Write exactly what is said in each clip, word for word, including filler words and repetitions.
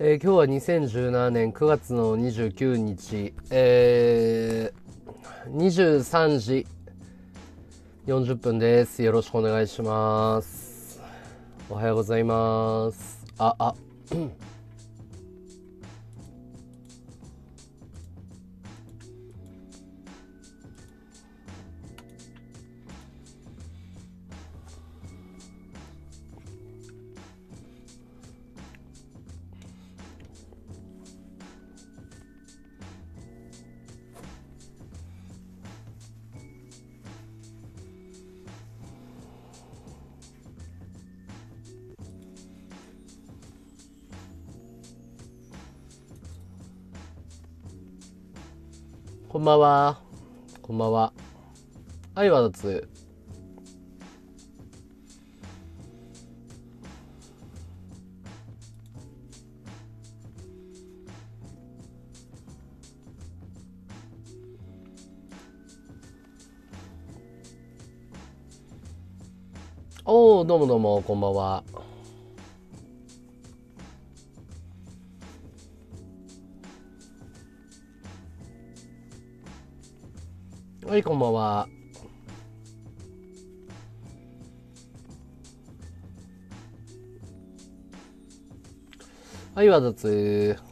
えー、今日はにせんじゅうななねんくがつのにじゅうくにち、えー、にじゅうさんじよんじゅっぷんです。よろしくお願いします。おはようございます。ああこんばんは。こんばんは。はい、わだつ。おー、どうもどうも、こんばんは。はい、こんばんは。はい、わざつー。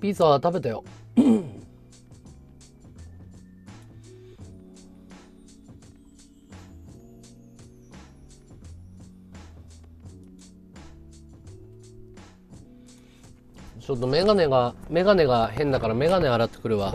ピザ食べたよ。ちょっとメガネがメガネが変だからメガネ洗ってくるわ。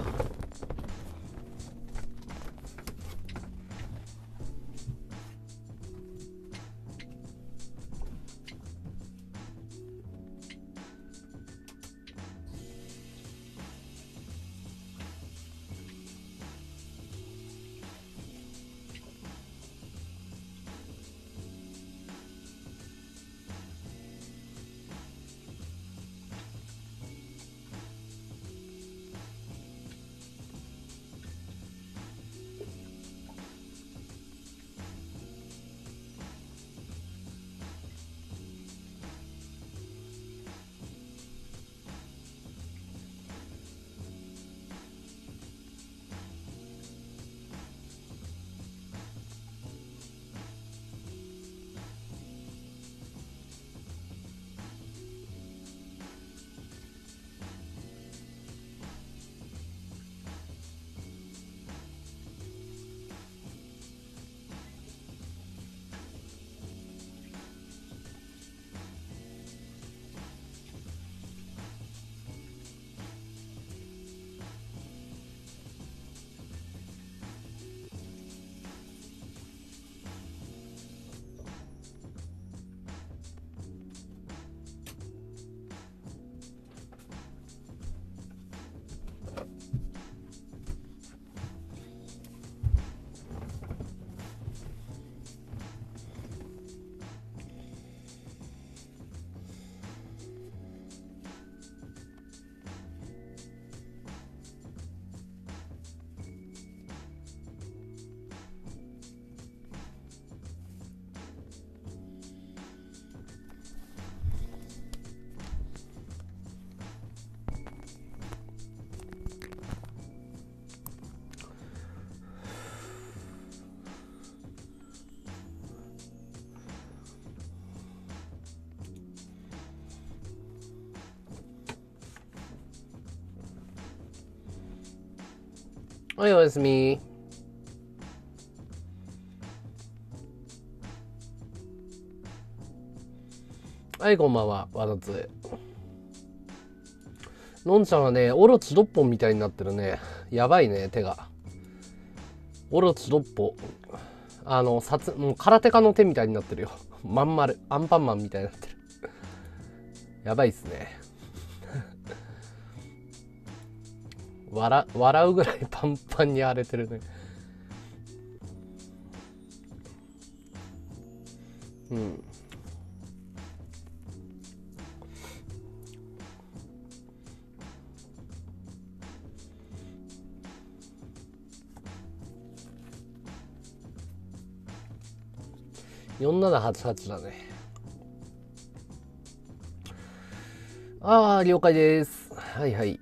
はい、おやすみ。はい、こんばんは。わざつ。のんちゃんはね、オロチドッポンみたいになってるね。やばいね、手が。オロチドッポン。あのさつもう空手家の手みたいになってるよ。まん丸アンパンマンみたいになってる。やばいっすね。 笑, 笑うぐらいパンパンに荒れてるね。うん、よんななはちはちだね。ああ、了解です。はいはい。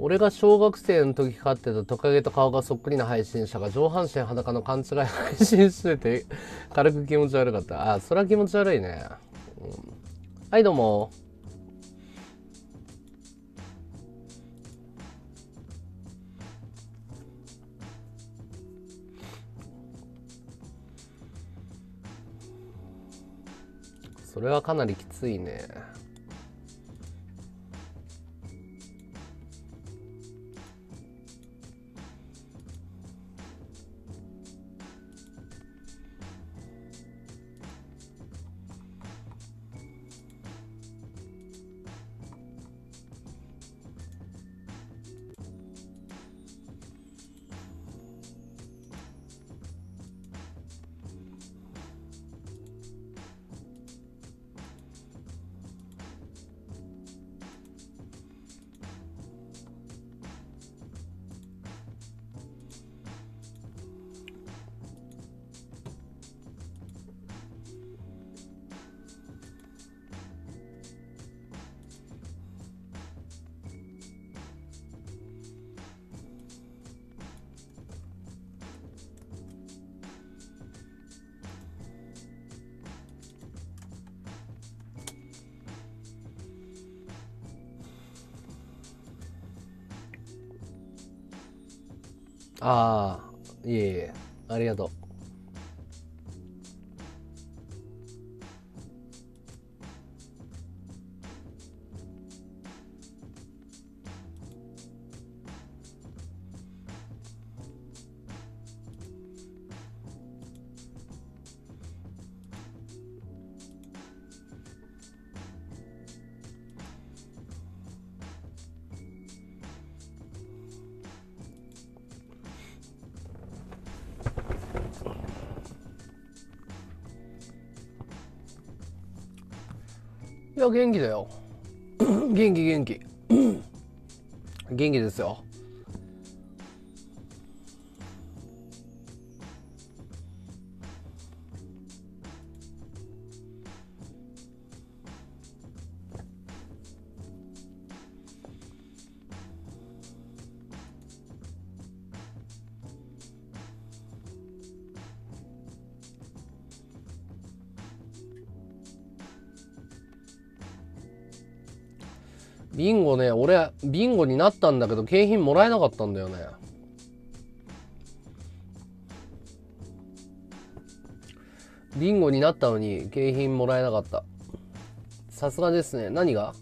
俺が小学生の時飼ってたトカゲと顔がそっくりな配信者が上半身裸の勘違い配信してて軽く気持ち悪かった。あ、それは気持ち悪いね、うん。はい、どうも。それはかなりきついね。ああ、いえいえ、ありがとう。いや、元気だよ。元気元気元気ですよ。ビンゴね、俺ビンゴになったんだけど景品もらえなかったんだよね。ビンゴになったのに景品もらえなかった。さすがですね。何が？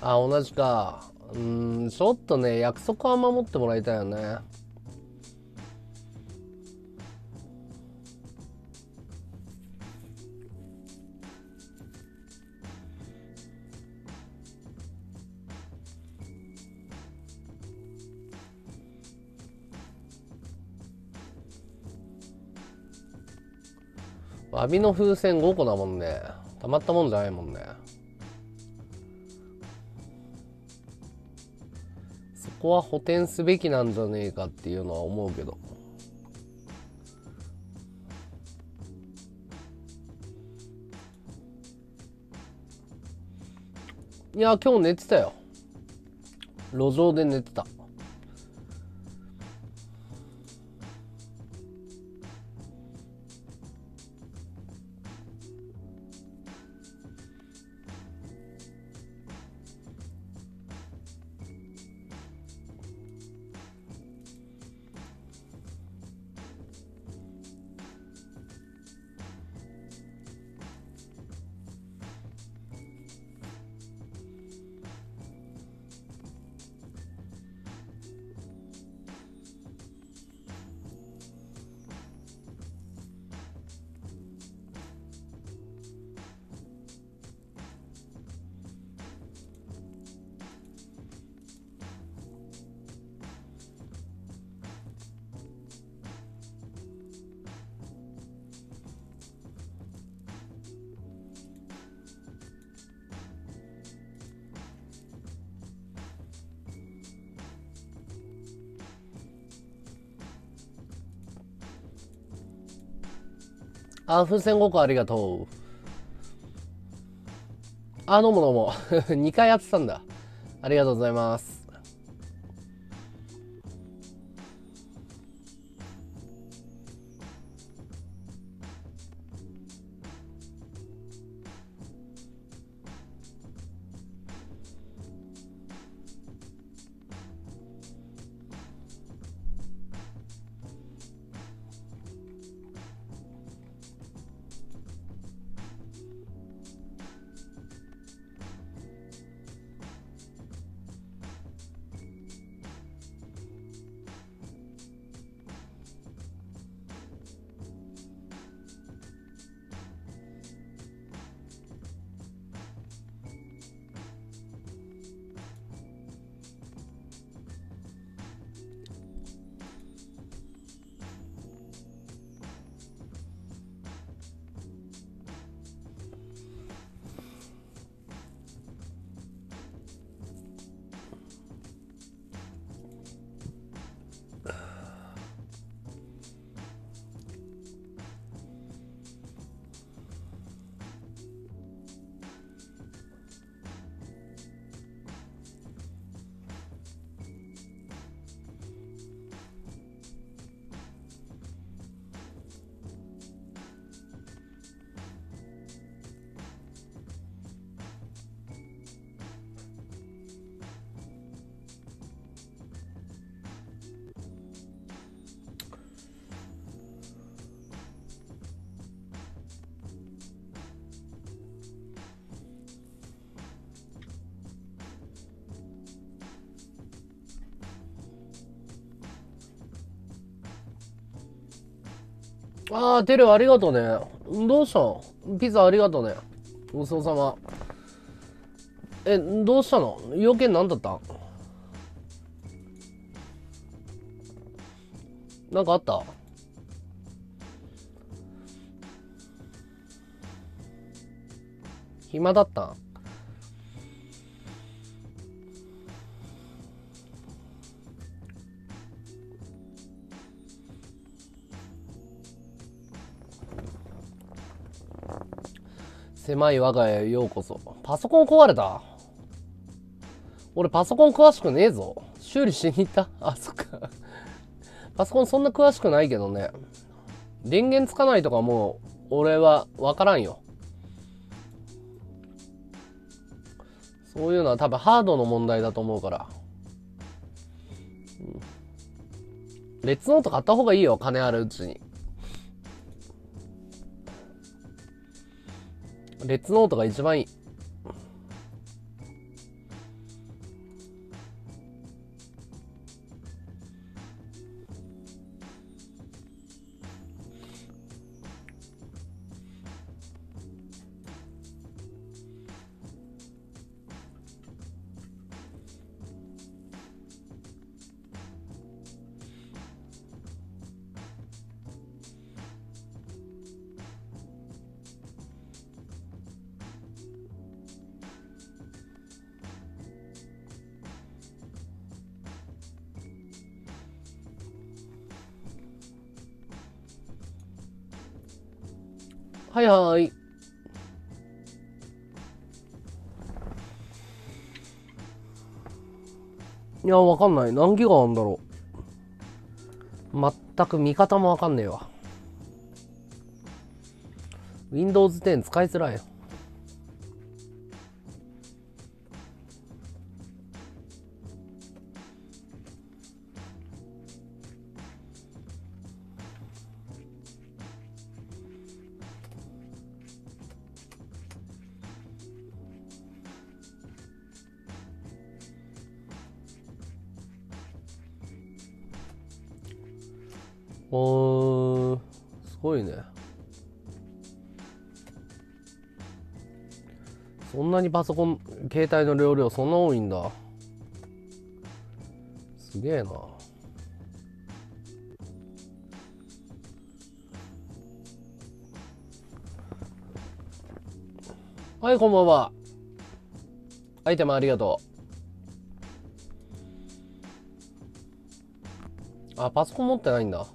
あ、同じか。うーん、ちょっとね、約束は守ってもらいたいよね。わびの風船ごこだもんね。たまったもんじゃないもんね。ここは補填すべきなんじゃねえかっていうのは思うけど。いや、今日寝てたよ。路上で寝てた。あ、風船ごこありがとう。あ、どうもどうも。にかいやってたんだ。ありがとうございます。あー、テルありがとうね。どうしたの？ピザありがとうね。ごちそうさま。え、どうしたの？要件何だった？なんかあった？暇だった？狭い我が家へようこそ。パソコン壊れた？俺パソコン詳しくねえぞ。修理しに行った？あ、そっか。パソコンそんな詳しくないけどね。電源つかないとかもう俺はわからんよ。そういうのは多分ハードの問題だと思うから。レッツノート買った方がいいよ、金あるうちに。レッツノートが一番いい。はいはい。いやわかんない。何ギガあんだろう。全く見方もわかんねえわ。ウィンドウズテン 使いづらいよ。おー、すごいね。そんなにパソコン、携帯の容量そんな多いんだ。すげえな。はい、こんばんは。アイテムありがとう。あ、パソコン持ってないんだ。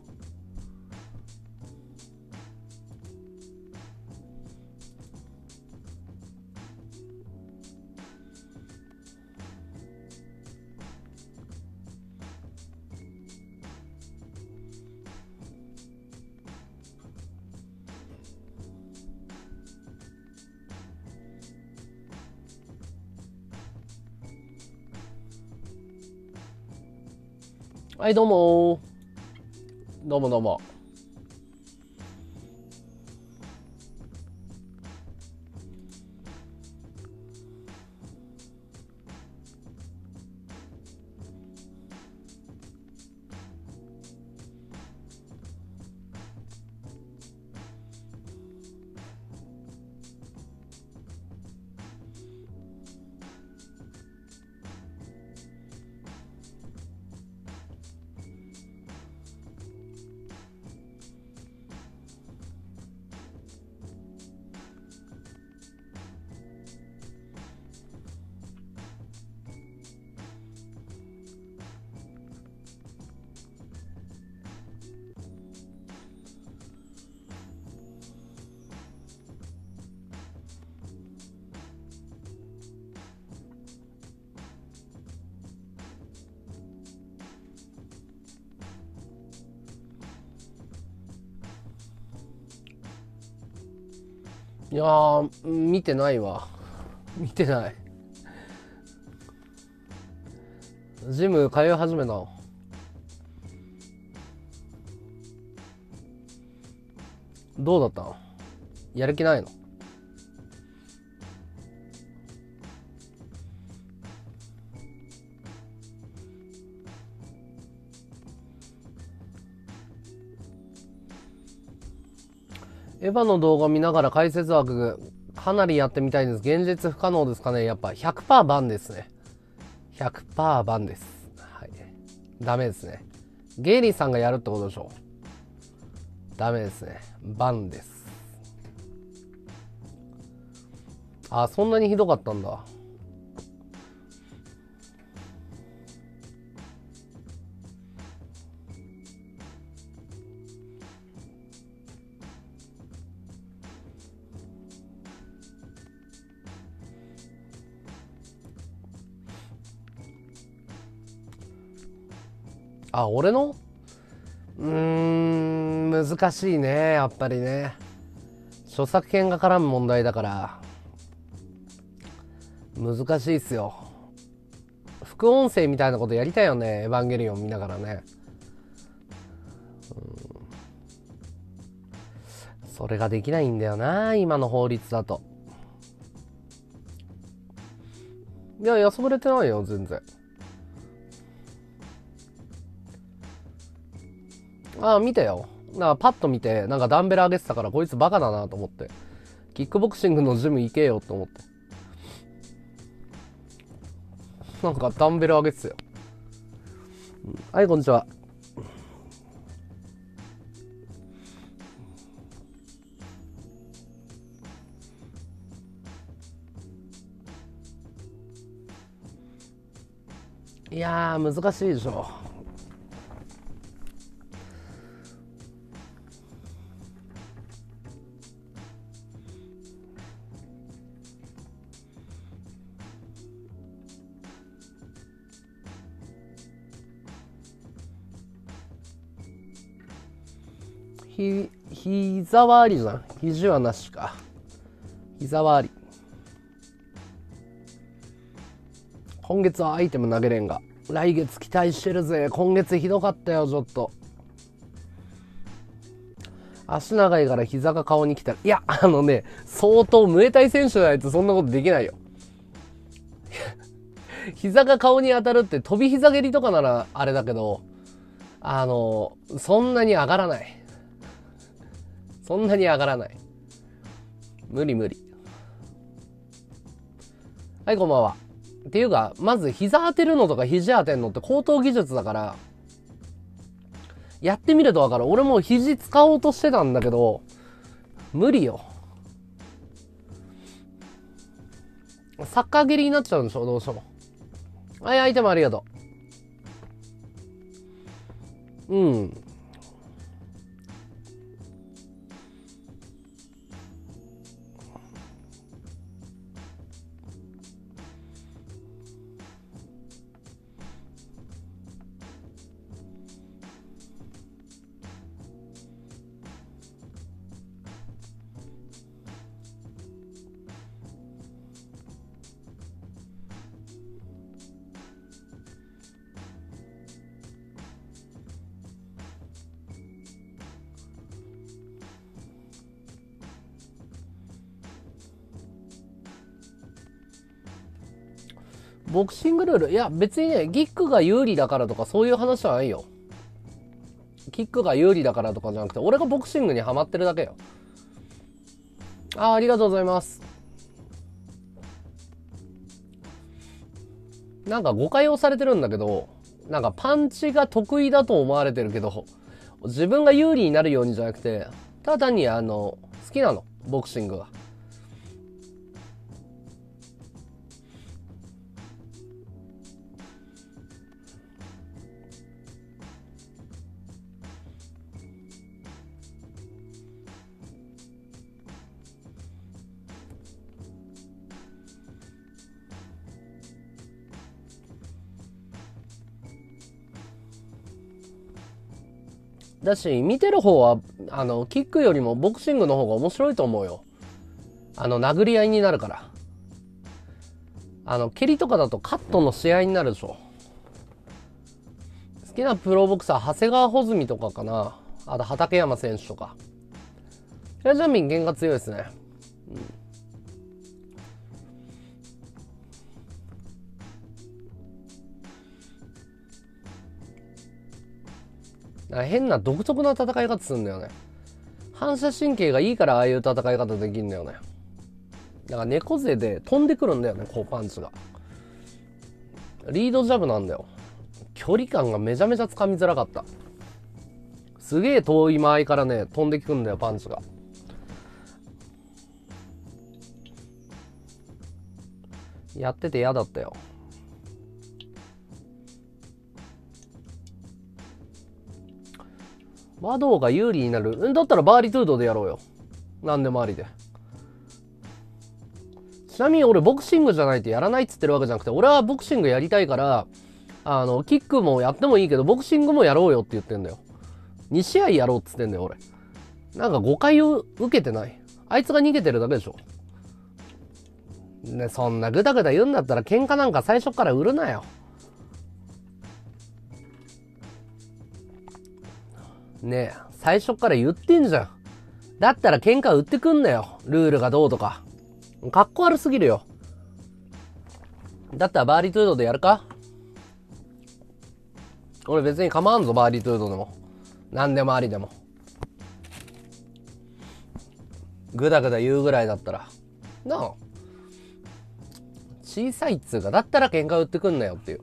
はい、どうもー。どうもどうも。いやー、見てないわ。見てない。ジム通い始めたの。どうだったの？やる気ないの？エヴァの動画見ながら解説枠かなりやってみたいです。現実不可能ですかね。やっぱ ひゃくパーセント バンですね。ひゃくパーセント バンです。はい。ダメですね。ゲイリーさんがやるってことでしょう。ダメですね。バンです。あ、そんなにひどかったんだ。あ、俺の？うーん、難しいね、やっぱりね。著作権が絡む問題だから、難しいっすよ。副音声みたいなことやりたいよね、エヴァンゲリオン見ながらね。うん、それができないんだよな、今の法律だと。いや、休まれてないよ、全然。ああ、見たよ。なんかパッと見て、なんかダンベル上げてたから、こいつバカだなと思って。キックボクシングのジム行けよと思って。なんかダンベル上げてたよ。はい、こんにちは。いやー、難しいでしょ。ひ、膝はありじゃん。肘はなしか。膝はあり。今月はアイテム投げれんが。来月期待してるぜ。今月ひどかったよ、ちょっと。足長いから膝が顔に来た。いや、あのね、相当ムエタイ選手じゃないとそんなことできないよ。膝が顔に当たるって飛び膝蹴りとかならあれだけど、あの、そんなに上がらない。そんなに上がらない。無理無理。はい、こんばんは。っていうか、まず膝当てるのとか肘当てんのって高等技術だから、やってみるとわかる。俺もう肘使おうとしてたんだけど、無理よ。サッカー蹴りになっちゃうんでしょ、どうしても。はい、アイテムありがとう。うん。ボクシングルール、いや別にね、キックが有利だからとかそういう話はないよ。キックが有利だからとかじゃなくて、俺がボクシングにハマってるだけよ。ああ、ありがとうございます。なんか誤解をされてるんだけど、なんかパンチが得意だと思われてるけど、自分が有利になるようにじゃなくて、ただ単にあの好きなの、ボクシングが。だし、見てる方は、あの、キックよりもボクシングの方が面白いと思うよ。あの、殴り合いになるから。あの、蹴りとかだとカットの試合になるでしょ。好きなプロボクサー、長谷川穂積とかかな。あと、畠山選手とか。平ジャミン、弦が強いですね。うん変な独特な戦い方するんだよね。反射神経がいいからああいう戦い方できるんだよね。だから猫背で飛んでくるんだよね、こうパンチが。リードジャブなんだよ。距離感がめちゃめちゃつかみづらかった。すげえ遠い間合いからね、飛んでくるんだよ、パンチが。やってて嫌だったよ。和道が有利になるんだったらバーリトゥードでやろうよ。何でもありで。ちなみに俺ボクシングじゃないとやらないっつってるわけじゃなくて、俺はボクシングやりたいから、あのキックもやってもいいけどボクシングもやろうよって言ってんだよ。に試合やろうっつってんだよ俺。なんか誤解を受けてない。あいつが逃げてるだけでしょ、ね、そんなグダグダ言うんだったら喧嘩なんか最初から売るなよねえ、最初から言ってんじゃん。だったら喧嘩売ってくんなよ。ルールがどうとか。かっこ悪すぎるよ。だったらバーリトゥードでやるか？俺別に構わんぞ、バーリトゥードでも。何でもありでも。ぐだぐだ言うぐらいだったら。なあ。小さいっつうか、だったら喧嘩売ってくんなよっていう。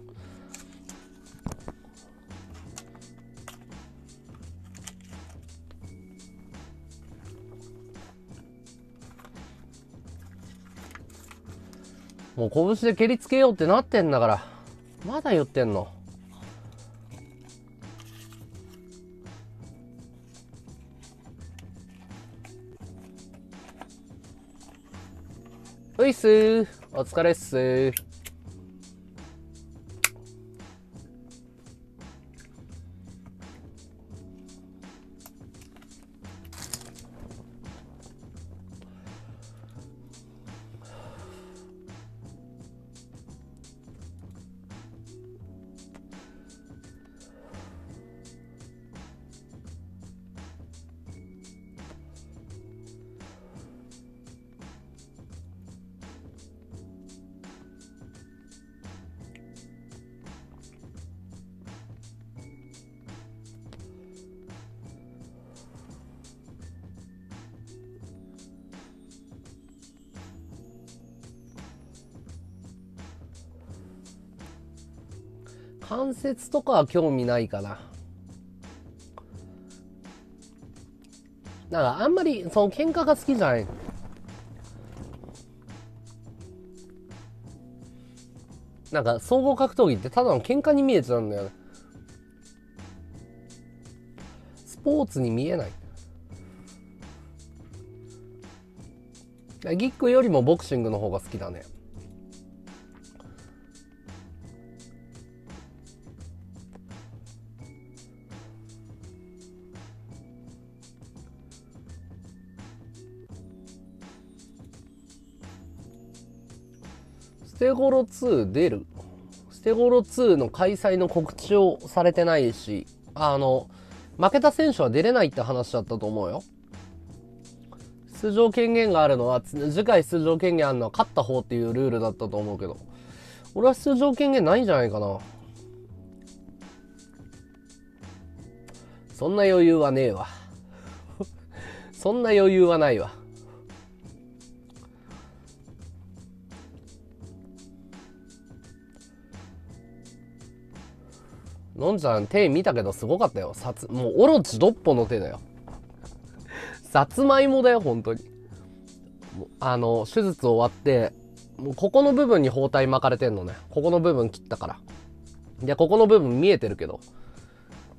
もう拳で蹴りつけようってなってんだから。まだ言ってんの。ういっすー、お疲れっすー。関節とかは興味ないかな。だからあんまりその喧嘩が好きじゃない。なんか総合格闘技ってただの喧嘩に見えちゃうんだよね。スポーツに見えない。ギックよりもボクシングの方が好きだね。ステゴロツー出る？ステゴロツーの開催の告知をされてないし、あの負けた選手は出れないって話だったと思うよ。出場権限があるのは、次回出場権限あるのは勝った方っていうルールだったと思うけど、俺は出場権限ないんじゃないかな。そんな余裕はねえわ。そんな余裕はないわ。のんちゃん手見たけどすごかったよ。さつもうオロチドッポの手だよ。さつまいもだよ、本当に。あの、手術終わって、もうここの部分に包帯巻かれてんのね。ここの部分切ったから。で、ここの部分見えてるけど。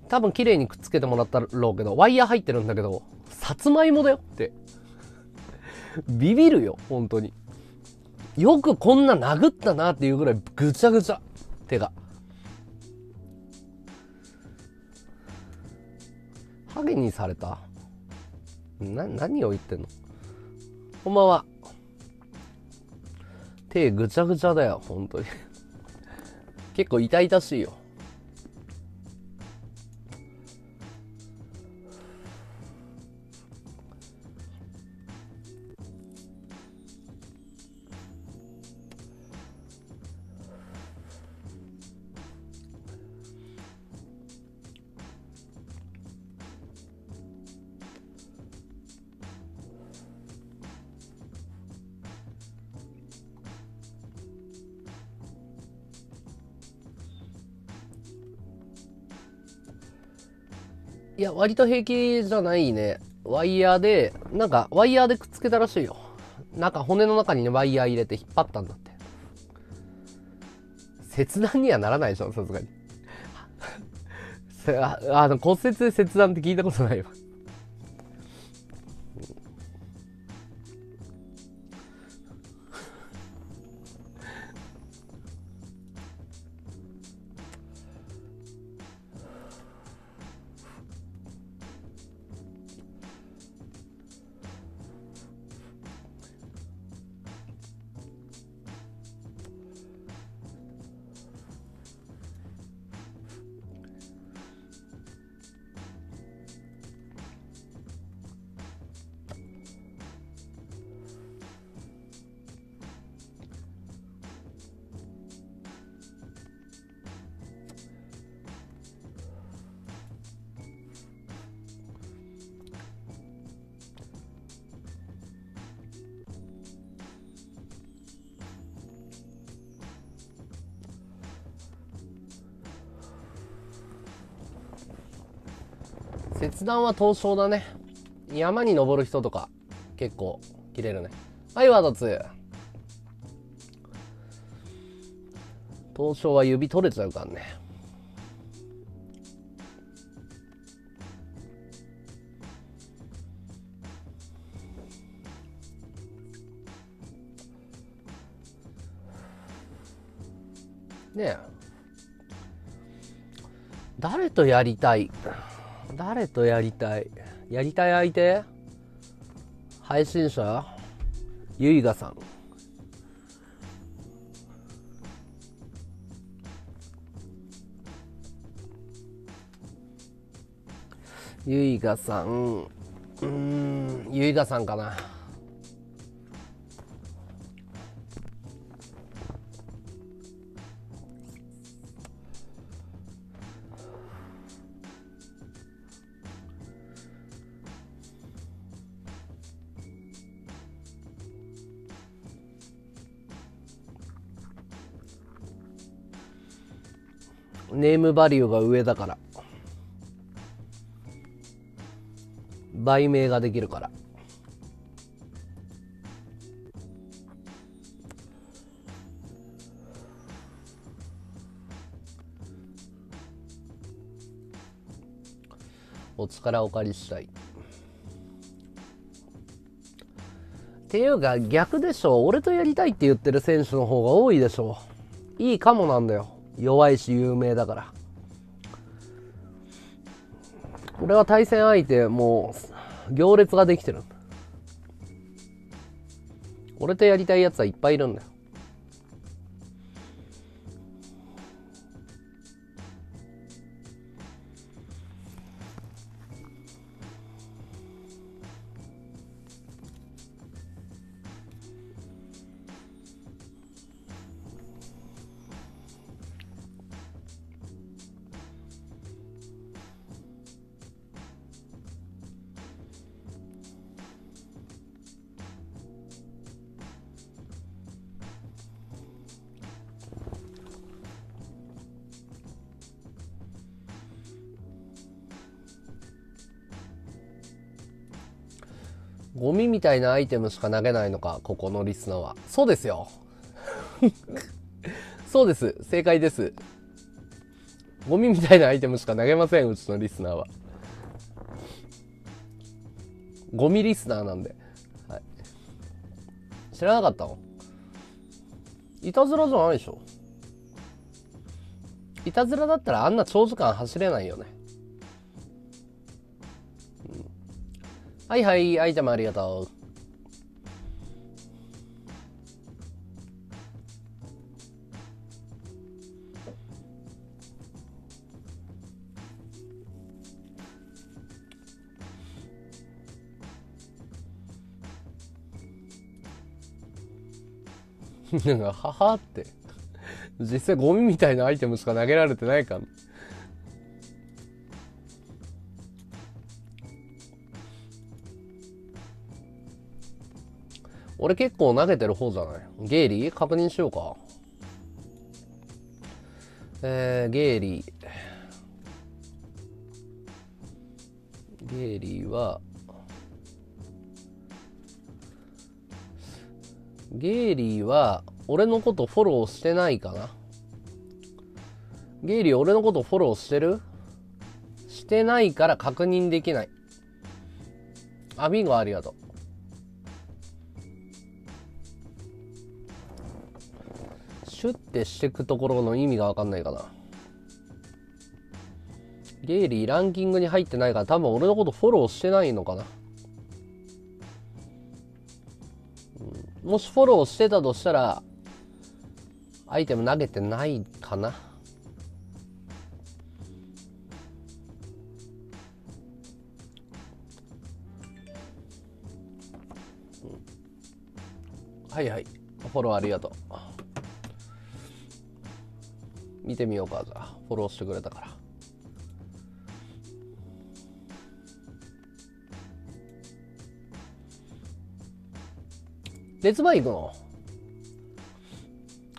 多分綺麗にくっつけてもらったろうけど、ワイヤー入ってるんだけど、さつまいもだよって。ビビるよ、本当に。よくこんな殴ったなっていうぐらいぐちゃぐちゃ、手が。ハゲにされた。な、何を言ってんの。こんばんは。手ぐちゃぐちゃだよ、本当に。結構痛々しいよ。いや、割と平気じゃないね。ワイヤーで、なんか、ワイヤーでくっつけたらしいよ。なんか、骨の中にね、ワイヤー入れて引っ張ったんだって。切断にはならないでしょ、さすがに。あ, あの、骨折で切断って聞いたことないわ。切断は凍傷だね。山に登る人とか結構切れるね。はい、ワードツー。凍傷は指取れちゃうからね。ねえ、誰とやりたい？誰とやりたい？やりたい相手？配信者？ゆいがさん。ゆいがさん。うーん、ゆいがさんかな。ネームバリューが上だから、売名ができるから。お力をお借りしたいっていうか、逆でしょ。俺とやりたいって言ってる選手の方が多いでしょ。いいかもなんだよ、弱いし有名だから。俺は対戦相手もう行列ができてる。俺とやりたいやつはいっぱいいるんだよ。ゴミみたいなアイテムしか投げないのか、ここのリスナーは。そうですよ。そうです。正解です。ゴミみたいなアイテムしか投げません、うちのリスナーは。ゴミリスナーなんで。はい、知らなかったの？いたずらじゃないでしょ。いたずらだったらあんな長時間走れないよね。はいはい、アイテムありがとう。なんか、ははって。実際ゴミみたいなアイテムしか投げられてないかも。俺結構投げてる方じゃない？ゲイリー確認しようか。えー、ゲイリー。ゲイリーは、ゲイリーは、俺のことフォローしてないかな。ゲイリー、俺のことフォローしてる？してないから確認できない。アミゴありがとう。シュッてしてくところの意味が分かんないかな。ゲイリーランキングに入ってないから、多分俺のことフォローしてないのかな。うん、もしフォローしてたとしたらアイテム投げてないかな。うん、はいはい、フォローありがとう。見てみようか。じゃあフォローしてくれたから。レズバー行くの？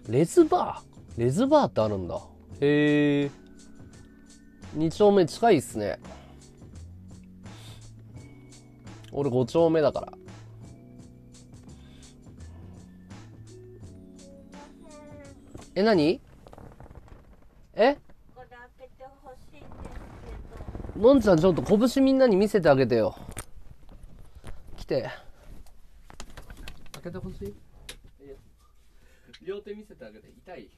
レズバー？レズバーってあるんだ。へえ。に丁目近いっすね。俺ご丁目だから。え、何？え？これ開けてほしいんですけど。のんちゃん、ちょっと拳みんなに見せてあげてよ。来て。開けてほしい？両手見せてあげて。痛い。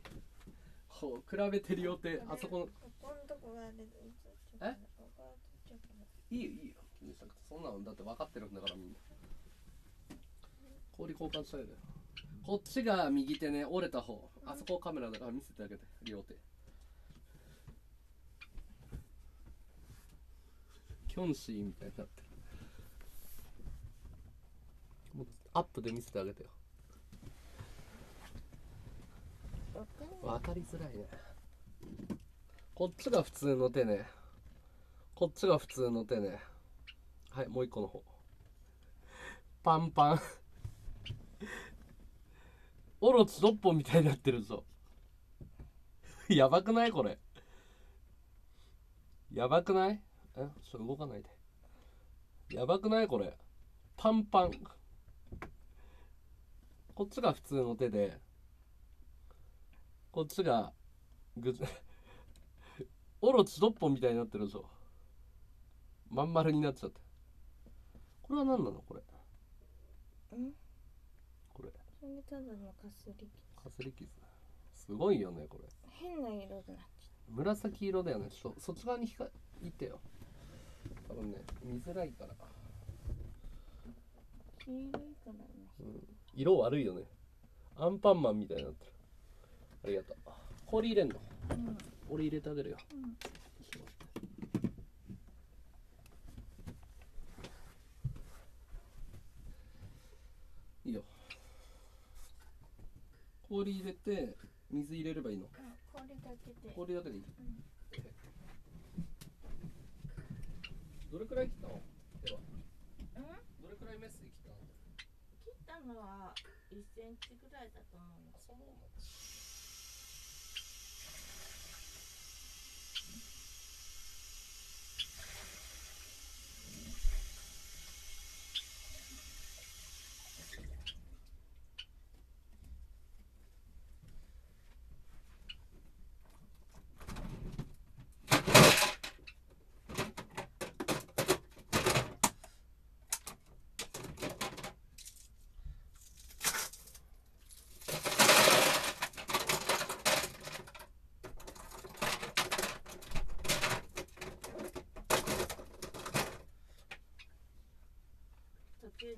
こう比べて両手、あそこの。ここのとこが出てる。え？いいよいいよ。気にしなくて。そんなのだって分かってるんだからみんな。氷交換したいだよ。こっちが右手ね、折れた方。あそこカメラだから見せてあげて、両手。キョンシーみたいになってる。もうアップで見せてあげてよ。わかりづらいね。こっちが普通の手ね。こっちが普通の手ね。はい、もう一個の方。パンパン。オロチろっぽんみたいになってるぞ。やばくないこれ。やばくない？え、ちょっと動かないで。やばくないこれ。パンパン。こっちが普通の手で、こっちがぐオロチろっぽんみたいになってるでしょ。まん丸になっちゃって。これは何なのこれ。ん？これ。それただのかすり傷。かすり傷。すごいよねこれ。変な色になっちゃう。紫色だよね。ちょっとそっち側に光ってよ。多分ね見づらいから。黄色いからね。うん。色悪いよね。アンパンマンみたいになってる。ありがとう。氷入れんの？うん、俺入れてあげるよ。うん、いいよ。氷入れて水入れればいいの。氷だけで。氷だけでいい。うん、どれくらい切ったの？では。うん？どれくらいメスで切ったの？切ったのはいちセンチぐらいだと思う。そうなんです。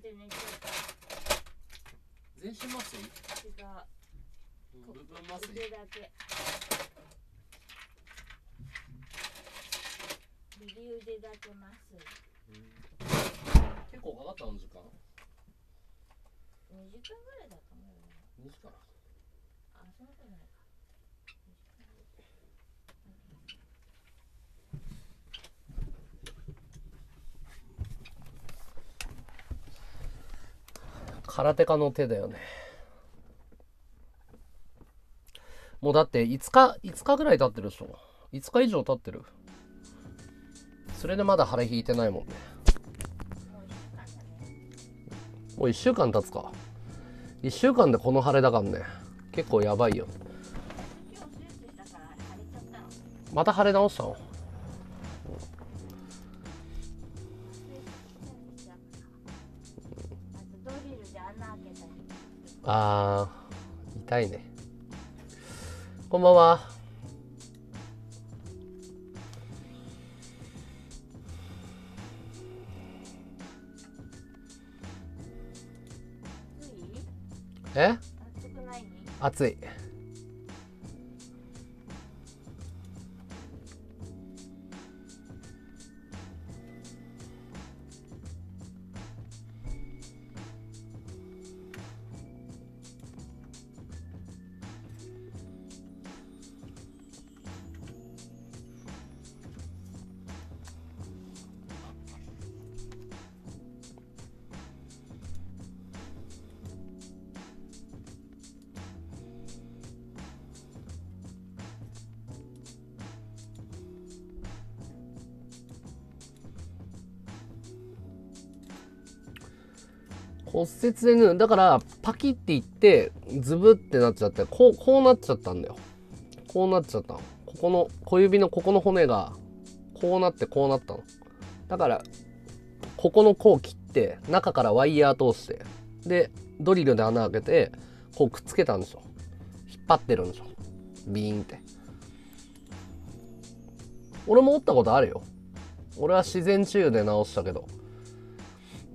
で寝ちゃった全身麻酔？違う部分麻酔腕だけ右腕だけ麻酔、うん、結構かかったの時間にじかんぐらいだったもんねにじかんあ、そんなことないか空手家の手だよね。もうだっていつか、いつかぐらい経ってるでしょ。いつか以上経ってる。それでまだ腫れ引いてないもんね。もういっしゅうかん経つか。いっしゅうかんでこの腫れだからね。結構やばいよ。また腫れ直したの？あー痛いね。こんばんは。え？暑くない？暑い。骨折で縫う。だからパキっていってズブってなっちゃってこう、こうなっちゃったんだよ。こうなっちゃったの。ここの小指のここの骨がこうなってこうなったの。だからここのこう切って中からワイヤー通してでドリルで穴開けてこうくっつけたんでしょ。引っ張ってるんでしょ。ビーンって。俺も折ったことあるよ。俺は自然治癒で治したけど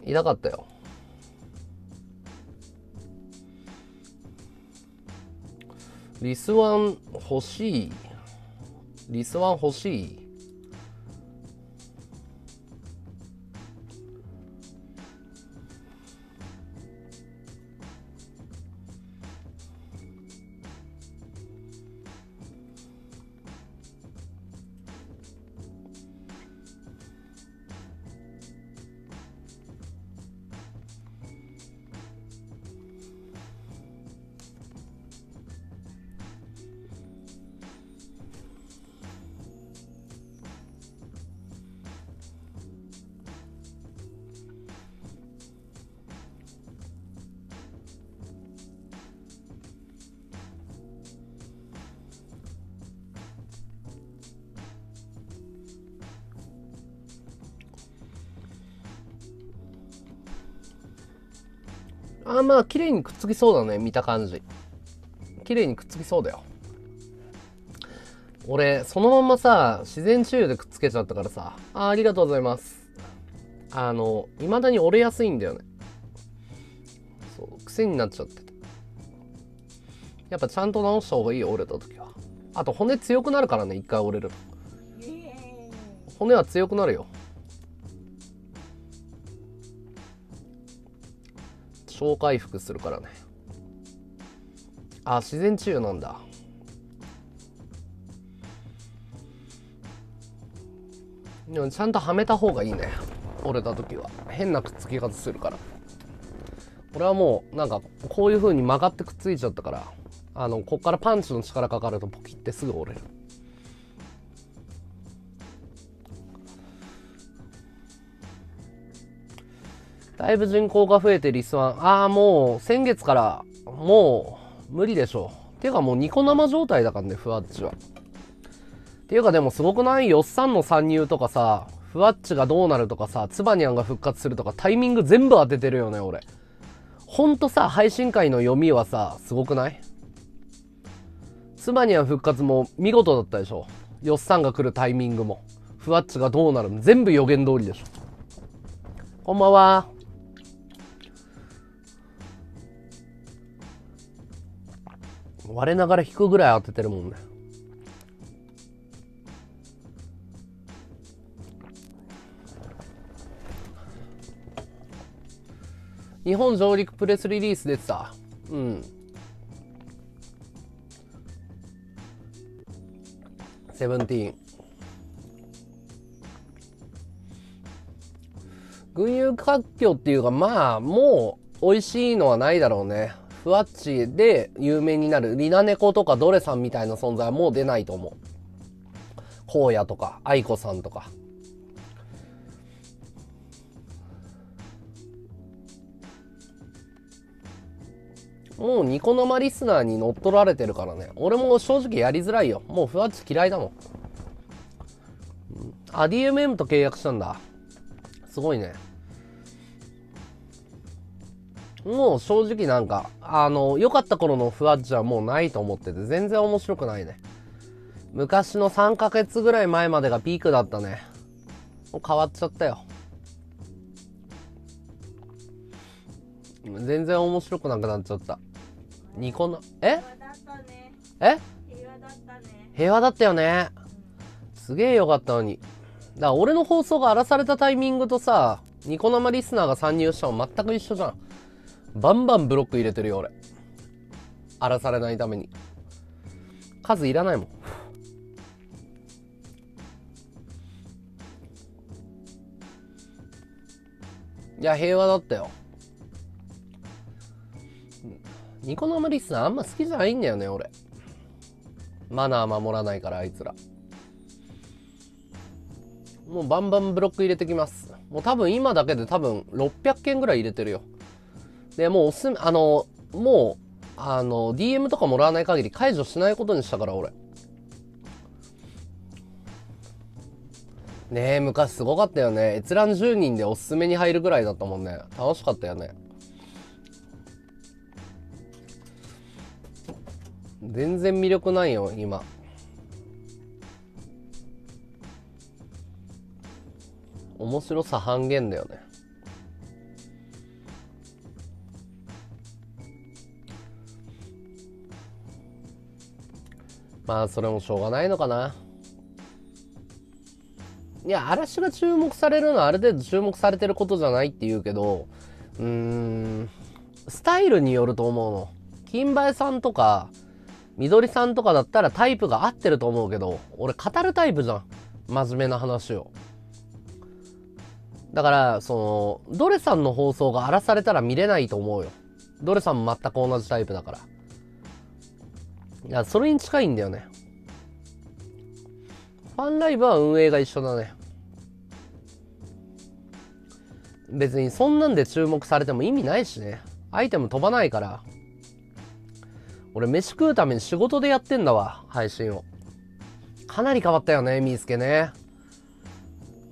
痛かったよ。リスワン欲しい。リスワン欲しい。あ、まあ綺麗にくっつきそうだね。見た感じ綺麗にくっつきそうだよ。俺そのままさ自然治癒でくっつけちゃったからさ、 あ, ありがとうございます。あの未だに折れやすいんだよね。そう癖になっちゃってて、やっぱちゃんと直した方がいいよ、折れた時は。あと骨強くなるからね、一回折れる骨は強くなるよ。超回復するからね。あ、自然治癒なんだ。でもちゃんとはめた方がいいね、折れた時は。変なくっつき方するから。俺はもうなんかこういう風に曲がってくっついちゃったから、あのこっからパンチの力かかるとポキってすぐ折れる。だいぶ人口が増えてリスワン。ああ、もう先月からもう無理でしょう。っていうかもうニコ生状態だからね、ふわっちは。っていうかでもすごくない？よっさんの参入とかさ、ふわっちがどうなるとかさ、つばにゃんが復活するとか、タイミング全部当ててるよね、俺。ほんとさ、配信会の読みはさ、すごくない？つばにゃん復活も見事だったでしょ。よっさんが来るタイミングも、ふわっちがどうなるの、全部予言通りでしょ。こんばんは。割れながら引くぐらい当ててるもんね。日本上陸プレスリリース出てた。うん、セブンティーン群雄割拠っていうか、まあもう美味しいのはないだろうね。ふわっちで有名になるリナネコとかドレさんみたいな存在はもう出ないと思う。こうやとか愛子さんとか。もうニコ生リスナーに乗っ取られてるからね。俺も正直やりづらいよ。もうふわっち嫌いだもん。あ、ディーエムエム と契約したんだ。すごいね。もう正直なんか、あの、良かった頃のふわっちはもうないと思ってて、全然面白くないね。昔のさんかげつぐらい前までがピークだったね。もう変わっちゃったよ。全然面白くなくなっちゃった。ニコの、え？え？平和だったね。平和だったよね。すげえ良かったのに。だから俺の放送が荒らされたタイミングとさ、ニコ生リスナーが参入したの全く一緒じゃん。バンバンブロック入れてるよ俺、荒らされないために。数いらないもん。いや平和だったよ。ニコ生リスナーあんま好きじゃないんだよね俺。マナー守らないからあいつら。もうバンバンブロック入れてきます。もう多分今だけで多分ろっぴゃくけんぐらい入れてるよ。でもうおすすめ、あのもうあの ディーエム とかもらわない限り解除しないことにしたから俺ね。え昔すごかったよね。閲覧じゅうにんでおすすめに入るぐらいだったもんね。楽しかったよね。全然魅力ないよ今。面白さ半減だよね。まあそれもしょうがないのかな。いや嵐が注目されるのはある程度注目されてることじゃないって言うけど、うーんスタイルによると思うの。金梅さんとかみどりさんとかだったらタイプが合ってると思うけど、俺語るタイプじゃん真面目な話を。だからそのドレさんの放送が荒らされたら見れないと思うよ。ドレさんも全く同じタイプだから。いやそれに近いんだよね。ファンライブは運営が一緒だね。別にそんなんで注目されても意味ないしね。アイテム飛ばないから。俺飯食うために仕事でやってんだわ配信を。かなり変わったよねみーすけね。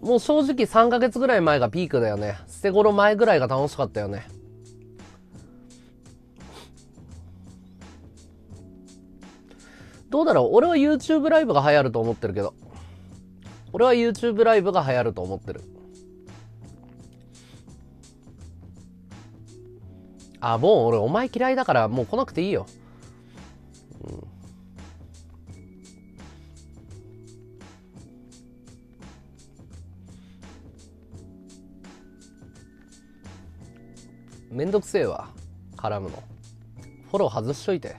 もう正直さんかげつぐらい前がピークだよね。捨て頃前ぐらいが楽しかったよね。どうだろう、俺は YouTube ライブが流行ると思ってるけど。俺は YouTube ライブが流行ると思ってる。あ、もう俺お前嫌いだからもう来なくていいよ。うん、めんどくせえわ、絡むの。フォロー外しといて。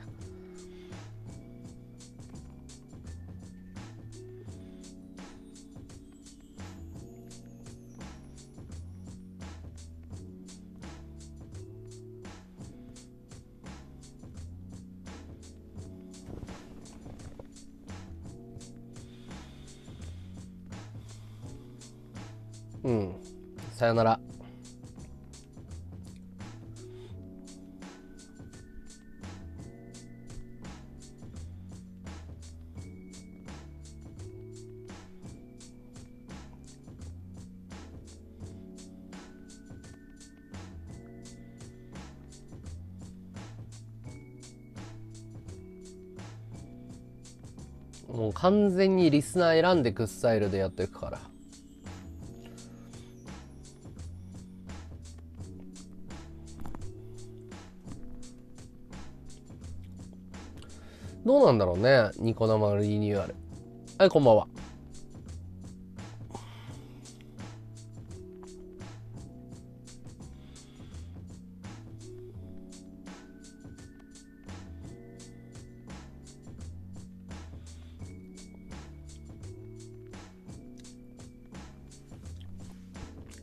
うん、さよなら。もう完全にリスナー選んでくスタイルでやっていくから。どうなんだろうね、ニコ生リニューアル。はい、こんばんは。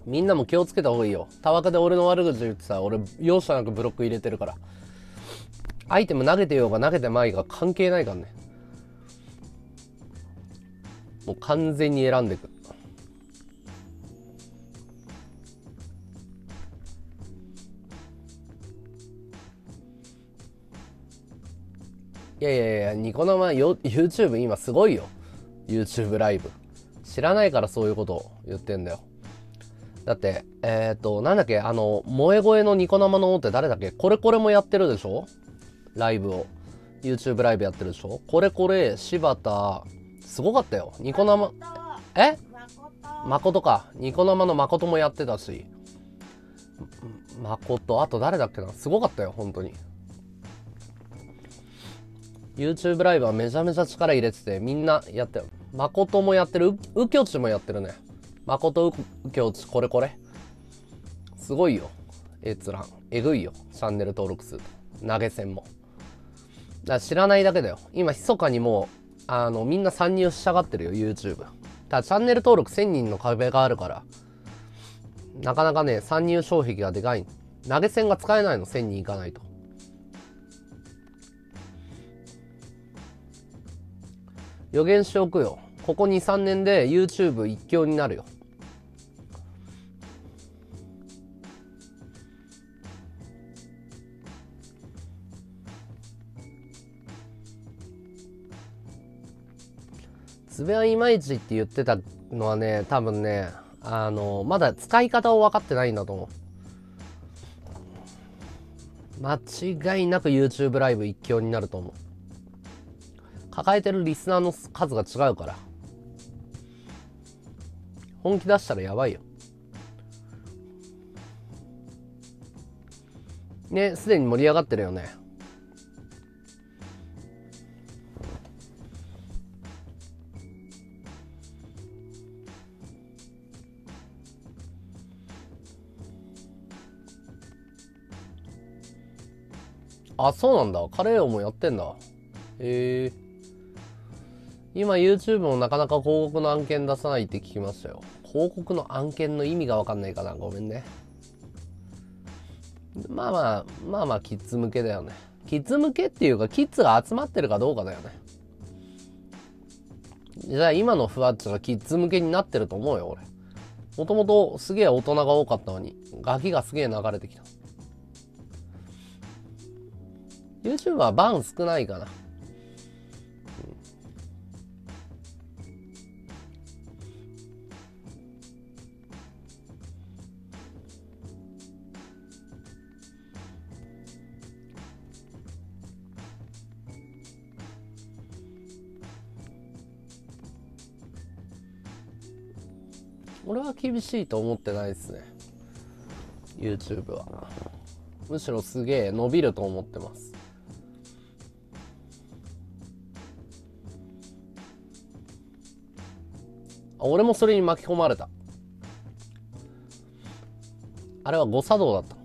みんなも気をつけた方がいいよ。たわかで俺の悪口言ってさ、俺容赦なくブロック入れてるから。アイテム投げてようが投げてまいが関係ないからね。もう完全に選んでく。いやいやいや、ニコ生よ YouTube 今すごいよ。 YouTube ライブ知らないからそういうことを言ってんだよ。だって、えっと、なんだっけ、あの、萌え声のニコ生の王って誰だっけ？これこれもやってるでしょ？ライブを。YouTube ライブやってるでしょ？これこれ、柴田、すごかったよ。ニコ生、え？誠か。ニコ生の誠もやってたし。誠、あと誰だっけな？すごかったよ、本当に。YouTube ライブはめちゃめちゃ力入れてて、みんなやったよ。誠もやってる。うきょちもやってるね。誠右京地、これこれすごいよ。閲覧えぐいよ。チャンネル登録数、投げ銭も。だから知らないだけだよ。今密かにもうあのみんな参入したがってるよ YouTube。 ただチャンネル登録せんにんの壁があるからなかなかね参入障壁がでかい。投げ銭が使えないの、せんにんいかないと。予言しておくよ、ここ にさん 年で YouTube 一強になるよ。つぶやいまいちって言ってたのはね、多分ね、あのまだ使い方を分かってないんだと思う。間違いなく YouTube ライブ一強になると思う。抱えてるリスナーの数が違うから。本気出したらやばいよね。すでに盛り上がってるよね。あ、そうなんだ。カレー王もやってんだ。へえ。今 YouTube もなかなか広告の案件出さないって聞きましたよ。広告の案件の意味が分かんないかな、ごめんね。まあまあまあまあキッズ向けだよね。キッズ向けっていうかキッズが集まってるかどうかだよね。じゃあ今のふわっちがキッズ向けになってると思うよ。俺もともとすげえ大人が多かったのにガキがすげえ流れてきた。 YouTube はバン少ないかな。俺は厳しいと思ってないですね。 YouTube はむしろすげえ伸びると思ってます。あ、俺もそれに巻き込まれた。あれは誤作動だった。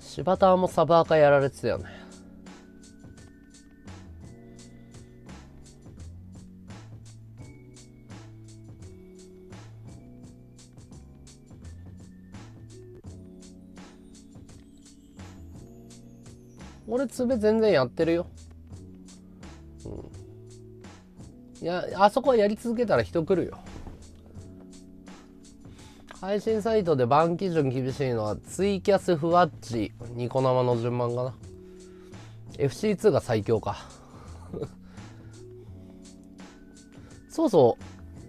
柴田もサブアカやられてたよね。俺つべ全然やってるよ、うん、いやあそこはやり続けたら人来るよ。配信サイトでバン基準厳しいのはツイキャス、フワッチ、ニコ生の順番かな。 エフシーツー が最強かそうそ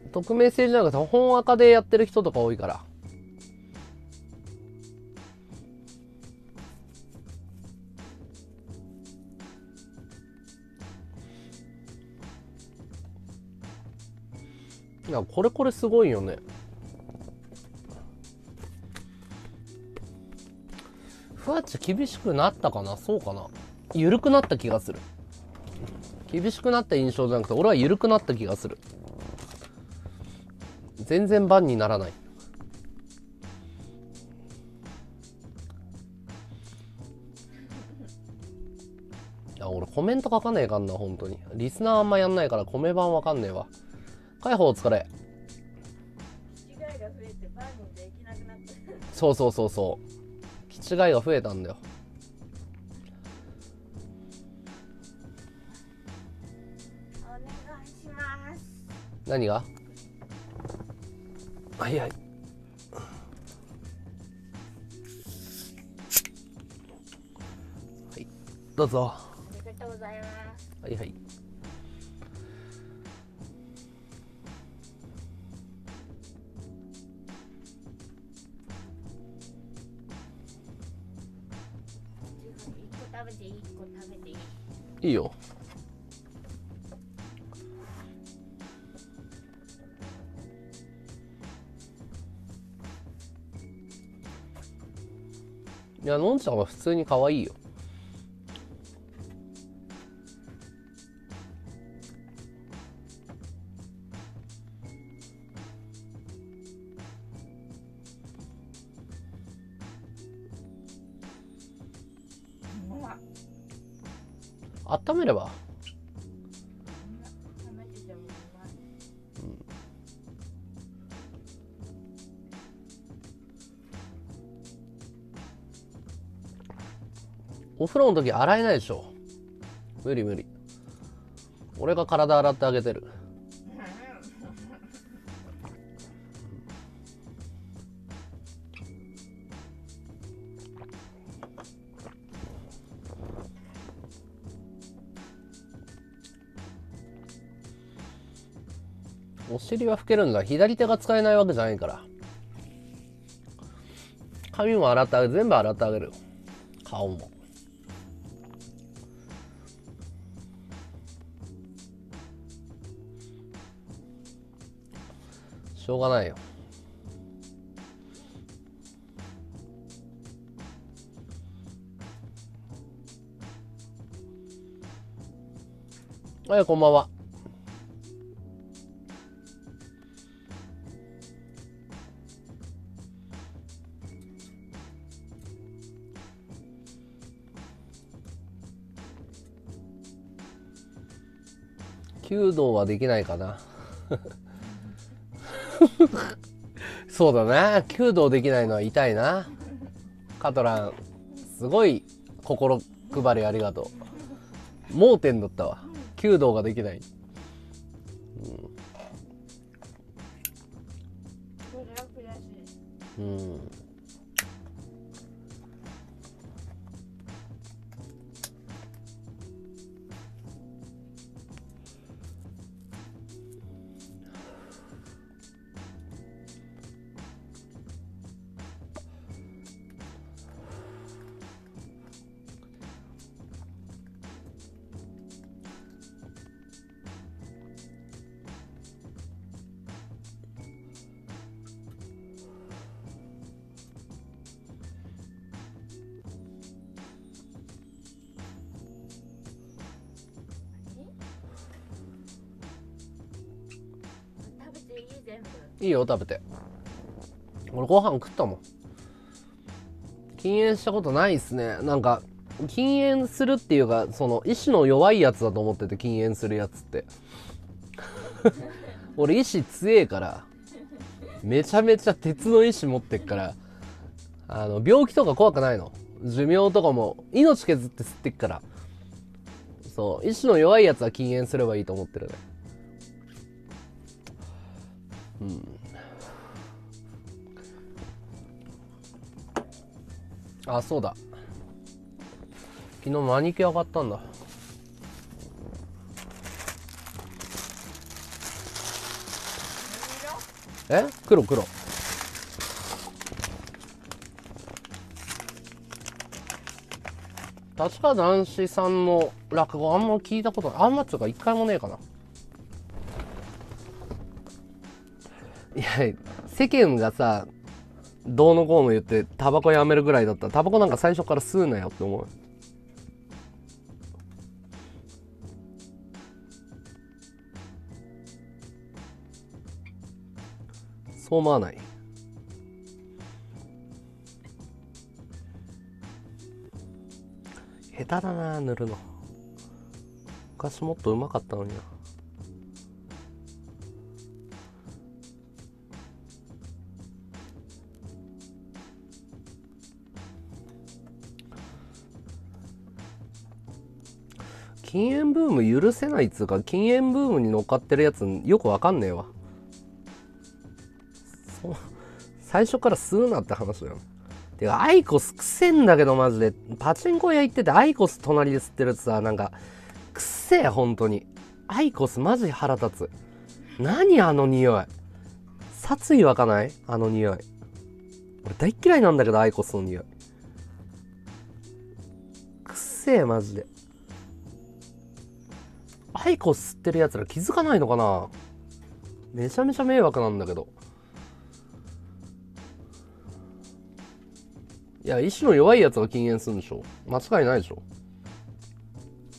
う、匿名性じゃなくて本アカでやってる人とか多いから。いやこれこれすごいよね。ふわっち厳しくなったかな、そうかな、緩くなった気がする。厳しくなった印象じゃなくて俺は緩くなった気がする。全然バンにならない。いや俺コメント書かねえかんな、本当にリスナーあんまやんないからコメ版わかんねえわ。解放お疲れ。そうそうそうそう違いが増えたんだよ。お願いします。何が？はいはい。はい、どうぞ。ありがとうございます。はいはい。いいよ。いやのんちゃんは普通に可愛いよ。温めれば、うん、お風呂の時洗えないでしょ。無理無理、俺が体洗ってあげてる。お尻は拭けるんだ。左手が使えないわけじゃないから。髪も洗ってあげる。全部洗ってあげる。顔も。しょうがないよ。はい、こんばんは。弓道はできないかなそうだな、弓道できないのは痛いな。カトランすごい心配りありがとう。盲点だったわ、弓道ができない、うん、うん。全部いいよ、食べて。俺ご飯食ったもん。禁煙したことないっすね。なんか禁煙するっていうか、その意志の弱いやつだと思ってて、禁煙するやつって俺意志強えから、めちゃめちゃ鉄の意志持ってっから、あの病気とか怖くないの。寿命とかも命削って吸ってっから。そう意志の弱いやつは禁煙すればいいと思ってるね。うん。あ、そうだ、昨日マニキュア買ったんだ。え、黒黒。確か男子さんの落語あんま聞いたことない、あんまっつうか一回もねえかな。いや、世間がさどうのこうの言ってタバコやめるぐらいだったら、タバコなんか最初から吸うなよって思う。そう思わない？下手だな塗るの。昔もっとうまかったのにな。禁煙ブーム許せないっつうか、禁煙ブームに乗っかってるやつよくわかんねえわ。最初から吸うなって話だよ。てかアイコスくせえんだけどマジで。パチンコ屋行っててアイコス隣で吸ってるってさ、なんかくせえ。本当にアイコスマジ腹立つ。何あの匂い、殺意湧かない？あの匂い俺大っ嫌いなんだけど、アイコスの匂いくせえマジで。アイコス吸ってるやつら気づかないのかな。めちゃめちゃ迷惑なんだけど。いや、意志の弱いやつが禁煙するんでしょ。間違いないでしょ。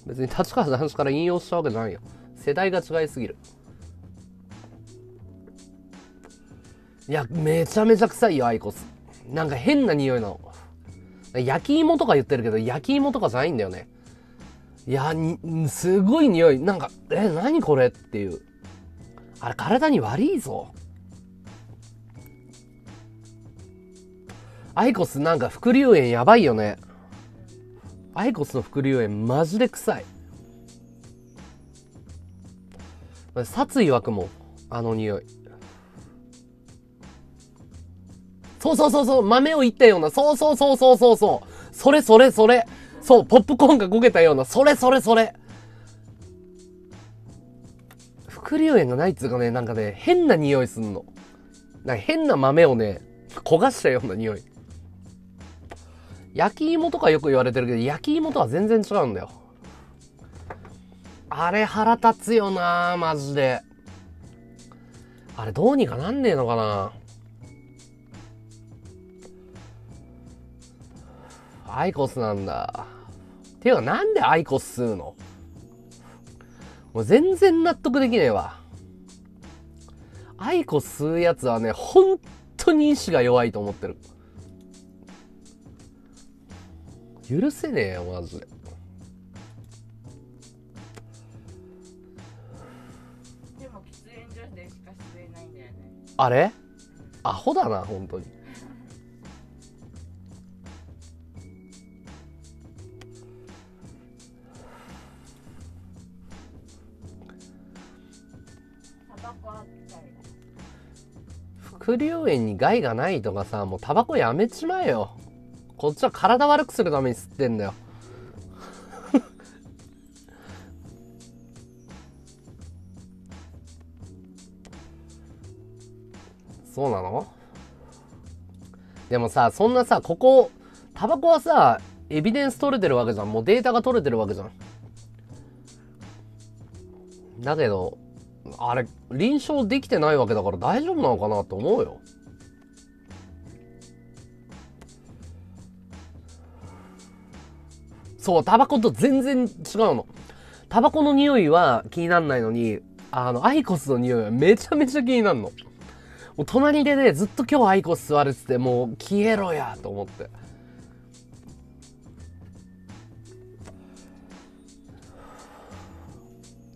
別に立川談志から引用したわけじゃないよ。世代が違いすぎる。いや、めちゃめちゃ臭いよ、アイコス。なんか変な匂いなの。焼き芋とか言ってるけど、焼き芋とかじゃないんだよね。いや、にすごい匂い。なんか、え、何これっていう。あれ、体に悪いぞ。アイコスなんか副流炎やばいよね。アイコスの副流炎マジで臭い。殺意湧くもん、あの匂い。そうそうそうそう、豆をいったような、そうそうそうそうそうそう、それそれそれ、そう、ポップコーンが焦げたような、それそれそれ。副流炎がないっつうかね、なんかね、変な匂いすんの。なんか変な豆をね、焦がしたような匂い。焼き芋とかよく言われてるけど、焼き芋とは全然違うんだよ。あれ腹立つよなマジで。あれどうにかなんねえのかな。アイコスなんだ。ていうかなんでアイコス吸うの。もう全然納得できねえわ。アイコス吸うやつはね、ほん本当に意志が弱いと思ってる。許せねえよマジで。でも喫煙所でしか吸えないんだよねあれ。アホだな本当に。副流炎に害がないとかさ、もうタバコやめちまえよ。こっちは体悪くするために吸ってんだよそうなの。でもさ、そんなさ、ここタバコはさエビデンス取れてるわけじゃん。もうデータが取れてるわけじゃん。だけどあれ臨床できてないわけだから大丈夫なのかなと思うよ。そう、タバコと全然違うの。タバコの匂いは気になんないのに、あのアイコスの匂いはめちゃめちゃ気になるの。もう隣でね、ずっと今日アイコス座るっつって、もう消えろやと思って。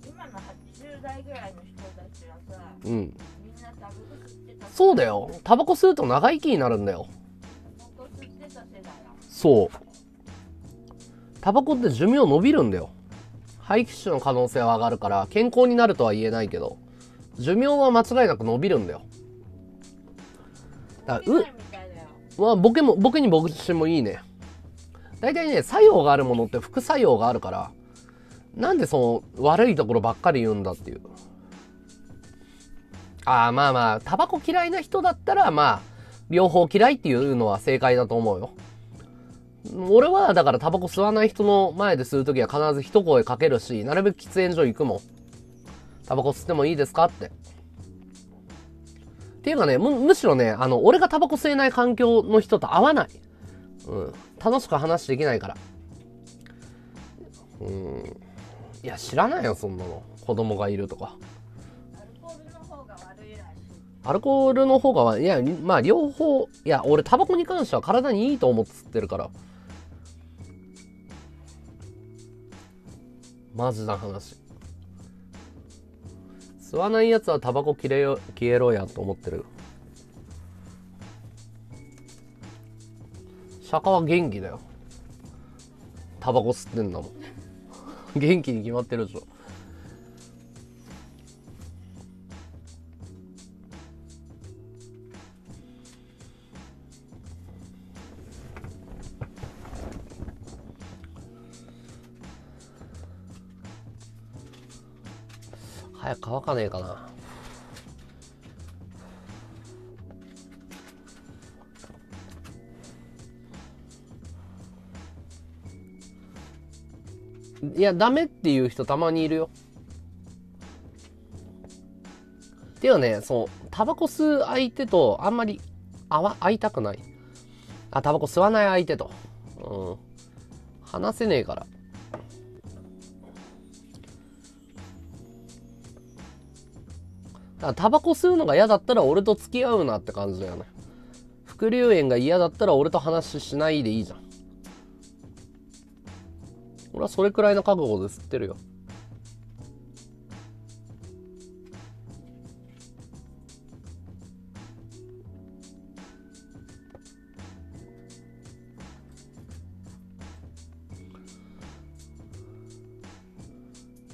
今のはちじゅうだいぐらいの人たちはさ、うん、みんなタバコ吸ってた。そうだよ。タバコ吸うと長生きになるんだよ。タバコ吸ってた世代だ。そう。タバコって寿命伸びるんだよ。肺気腫の可能性は上がるから、健康になるとは言えないけど、寿命は間違いなく伸びるんだよ。だから、う、まあ、ボケも、ボケに僕自身もいいね。大体ね、作用があるものって副作用があるから、なんでその悪いところばっかり言うんだっていう。ああ、まあまあ、タバコ嫌いな人だったら、まあ、両方嫌いっていうのは正解だと思うよ。俺はだからタバコ吸わない人の前で吸うときは必ず一声かけるし、なるべく喫煙所行くもん。タバコ吸ってもいいですかって。っていうかね、む、むしろね、あの、俺がタバコ吸えない環境の人と合わない。うん。楽しく話できないから。うん。いや、知らないよ、そんなの。子供がいるとか。アルコールの方が悪いらしい。アルコールの方が悪い。いや、まあ、両方。いや、俺タバコに関しては体にいいと思って吸ってるから。マジな話。吸わないやつはタバコ切れよ、消えろやと思ってる。釈迦は元気だよ。タバコ吸ってんだもん。元気に決まってるでしょ。早く乾かねえかな。いや、ダメっていう人たまにいるよ。っていうね、そう、タバコ吸う相手とあんまりあわ会いたくない。あ、タバコ吸わない相手と、うん、話せねえから。タバコ吸うのが嫌だったら俺と付き合うなって感じだよね。副流煙が嫌だったら俺と話しないでいいじゃん。俺はそれくらいの覚悟で吸ってるよ。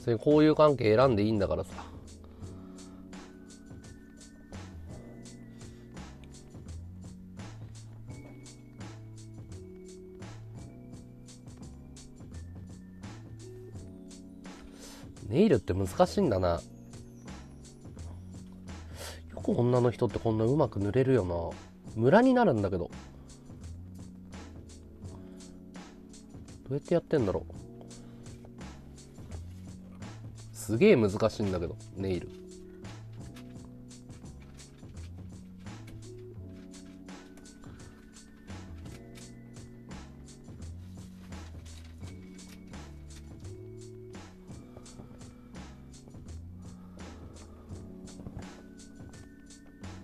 それこういう関係選んでいいんだからさ。ネイルって難しいんだな。よく女の人ってこんなうまく塗れるよな。ムラになるんだけど。どうやってやってんだろう。すげえ難しいんだけど、ネイル。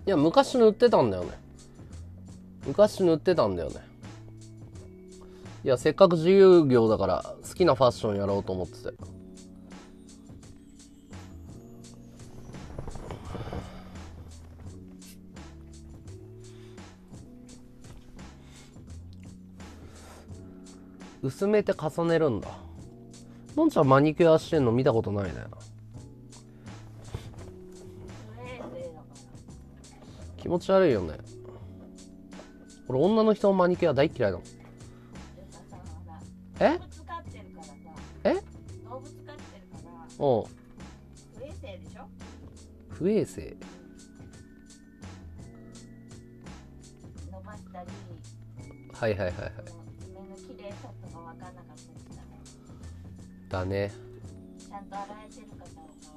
いや、昔塗ってたんだよね。昔塗ってたんだよね。いや、せっかく自由業だから好きなファッションやろうと思ってて。薄めて重ねるんだ。のんちゃんマニキュアしてんの見たことないね。気持ち悪いよね。俺、女の人のマニキュア大嫌いだもん。え？え？動物飼ってるから。おう。不衛生でしょ？不衛生。伸ばしたり。はいはいはいはい。爪の綺麗さとか分かんなかったりした。だね。ちゃんと洗えてるかどうか分かんなかった。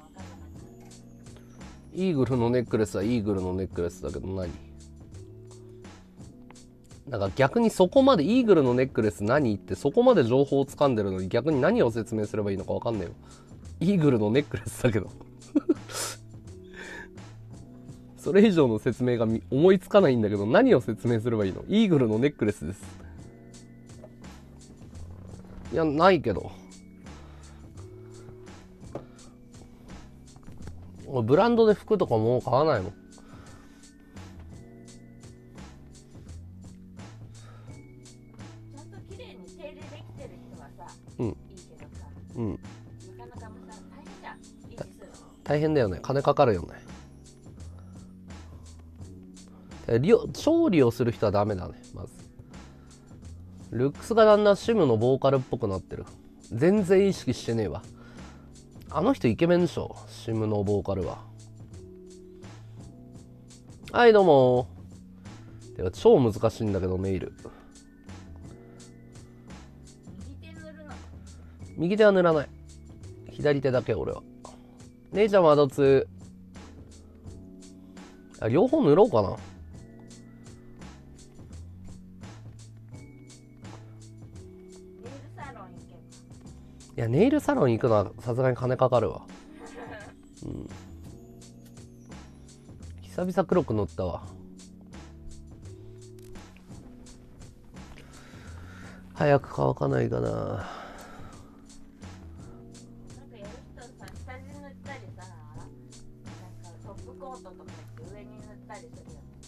イーグルのネックレスはイーグルのネックレスだけど何？なんか逆にそこまでイーグルのネックレス何ってそこまで情報を掴んでるのに逆に何を説明すればいいのか分かんないよ。イーグルのネックレスだけどそれ以上の説明が思いつかないんだけど、何を説明すればいいの？イーグルのネックレスです。いや、ないけど、ブランドで服とかもう買わないもん。うんうん、大変だよね。金かかるよね。利用、調理をする人はダメだね。まずルックスがだんだんシムのボーカルっぽくなってる。全然意識してねえわ。あの人イケメンでしょ、シムのボーカルは。はい、どうも。では超難しいんだけど、ネイル右手は塗らない。左手だけ、俺は。姉ちゃんはどつ。あ、両方塗ろうかな。いや、ネイルサロン行くのはさすがに金かかるわ。うん。久々黒く塗ったわ。早く乾かないかな。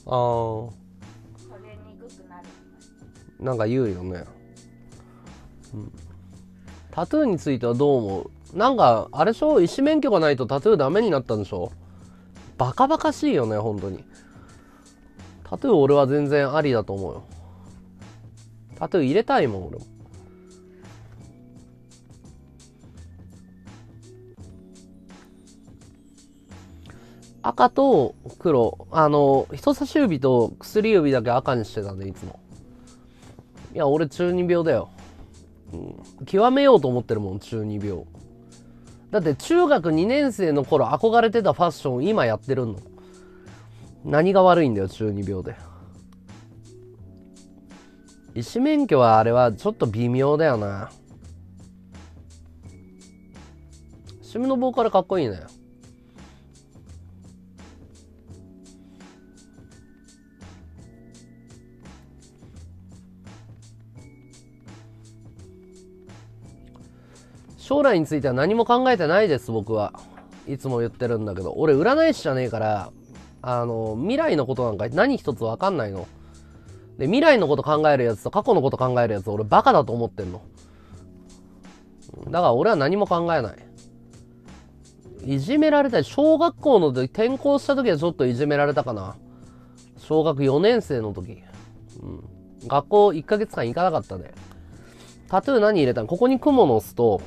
あー、なんか言うよね、うん、タトゥーについてはどう思う？なんかあれでしょ、医師免許がないとタトゥーダメになったんでしょ。バカバカしいよね、本当に。タトゥー俺は全然ありだと思うよ。タトゥー入れたいもん、俺も。赤と黒、あの人差し指と薬指だけ赤にしてたんで、いつも。いや、俺中二病だよ、うん、極めようと思ってるもん、中二病だって。中学にねん生の頃憧れてたファッションを今やってるの。何が悪いんだよ、中二病で。医師免許はあれはちょっと微妙だよな。シムのボーカルかっこいいね。将来については何も考えてないです、僕は。いつも言ってるんだけど、俺占い師じゃねえから、あの未来のことなんか何一つ分かんないので、未来のこと考えるやつと過去のこと考えるやつ、俺バカだと思ってんの。だから俺は何も考えない。いじめられたり、小学校の時転校した時はちょっといじめられたかな。小学よねん生の時、うん、学校いっかげつかん行かなかったね。タトゥー何入れたの？ここにクモの巣と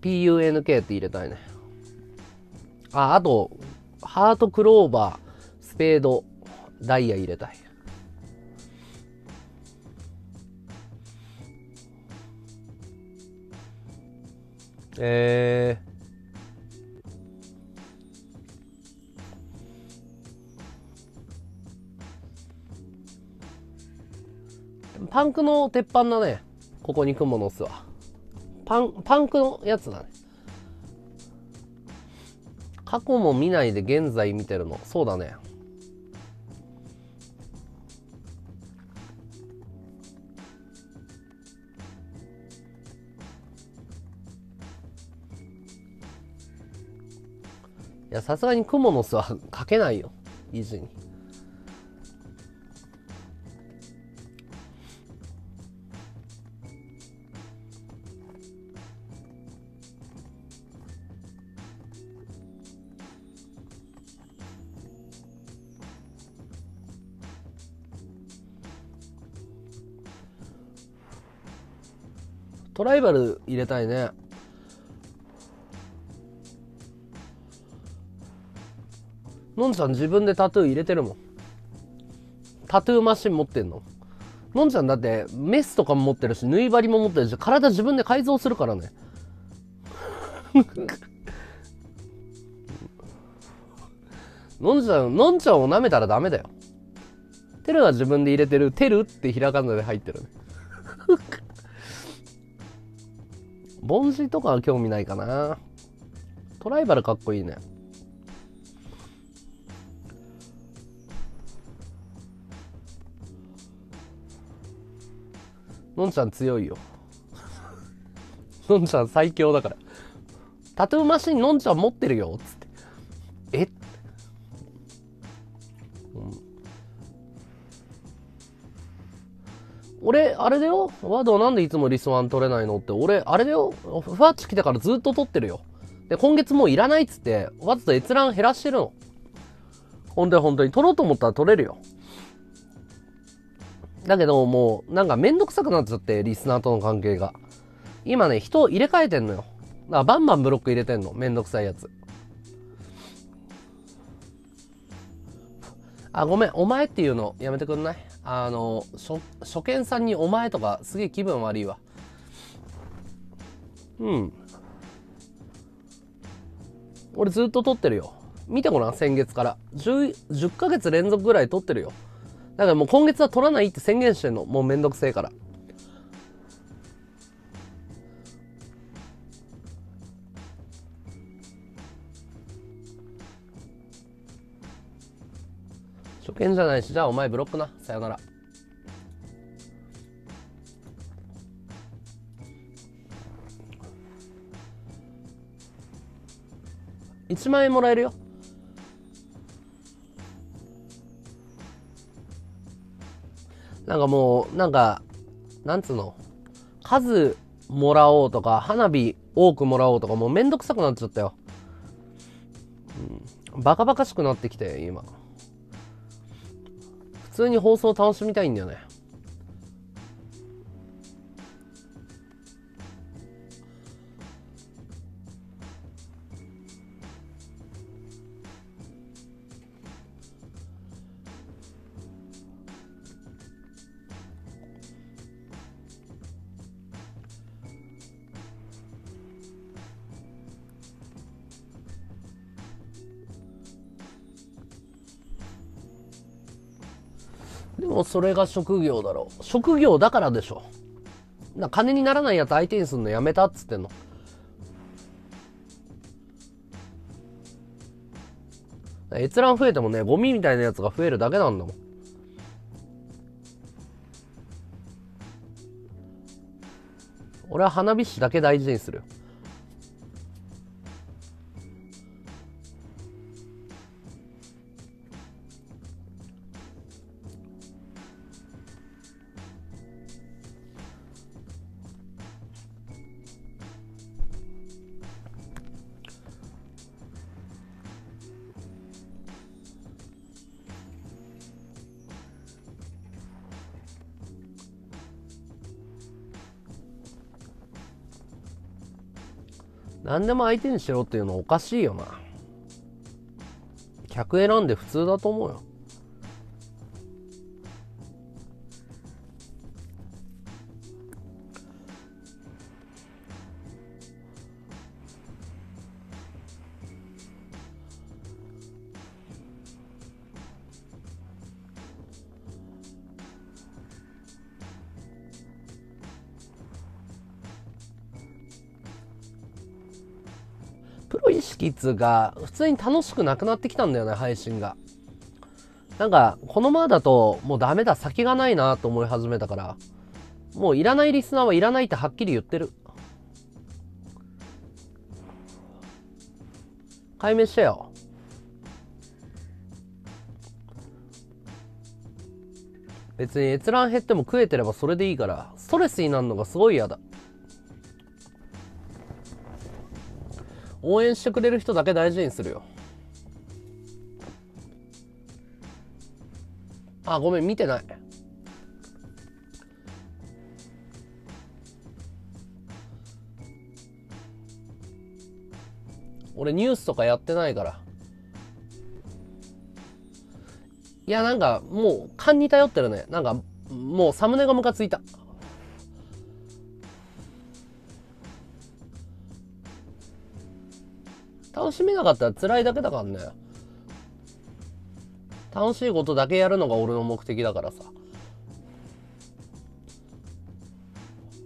ピーユーエヌケー って入れたいね。あ、あと、ハート、クローバー、スペード、ダイヤ入れたい。えー。パンクの鉄板だね。ここにクモの巣は。パン、パンクのやつだね。過去も見ないで現在見てるの。そうだね。いや、さすがにクモの巣は描けないよ、維持に。トライバル入れたいね。のんちゃん自分でタトゥー入れてるもん。タトゥーマシン持ってんの。のんちゃんだってメスとかも持ってるし、縫い針も持ってるし、体自分で改造するからね。のんちゃん、のんちゃんを舐めたらダメだよ。テルは自分で入れてる。テルってひらがなで入ってるね。凡人とかは興味ないかな。トライバルかっこいいね。のんちゃん強いよ。のんちゃん最強だから。タトゥーマシンのんちゃん持ってるよっつって、えっ、うん、俺あれだよ、ワードなんでいつもリスワン取れないのって、俺あれだよ、ファッチ来てからずっと取ってるよ。で今月もういらないっつってわざと閲覧減らしてるの。ほんで本当に取ろうと思ったら取れるよ。だけどもうなんかめんどくさくなっちゃって、リスナーとの関係が今ね、人を入れ替えてんのよ。だからバンバンブロック入れてんの、めんどくさいやつ。あ、ごめん、お前っていうのやめてくんない？あの初、初見さんにお前とかすげえ気分悪いわ。うん、俺ずっと撮ってるよ。見てごらん、先月から 10, 10ヶ月連続ぐらい撮ってるよ。だからもう今月は撮らないって宣言してんの、もうめんどくせえから。初見じゃないし、じゃあお前ブロックな、さよなら。いちまんえんもらえるよ。なんかもうなんかなんつうの、数もらおうとか花火多くもらおうとかもうめんどくさくなっちゃったよ、うん、バカバカしくなってきて、今普通に放送楽しみたいんだよね。でもそれが職業だろう。職業だからでしょ。な、金にならないやつ相手にするのやめたっつってんの。閲覧増えてもね、ゴミみたいなやつが増えるだけなんだもん。俺は花火師だけ大事にするよ。何でも相手にしろっていうのはおかしいよな。客選んで普通だと思うよ。プロ意識っつうか、普通に楽しくなくなってきたんだよね、配信が。なんかこのままだともうダメだ、先がないなと思い始めたから、もういらないリスナーはいらないってはっきり言ってる。解明してよ。別に閲覧減っても食えてればそれでいいから、ストレスになるのがすごい嫌だ。応援してくれる人だけ大事にするよ。あ、ごめん、見てない。俺ニュースとかやってないから。いや、なんかもう勘に頼ってるね。なんかもうサムネがムカついた。楽しめなかったら辛いだけだからね。楽しいことだけやるのが俺の目的だからさ。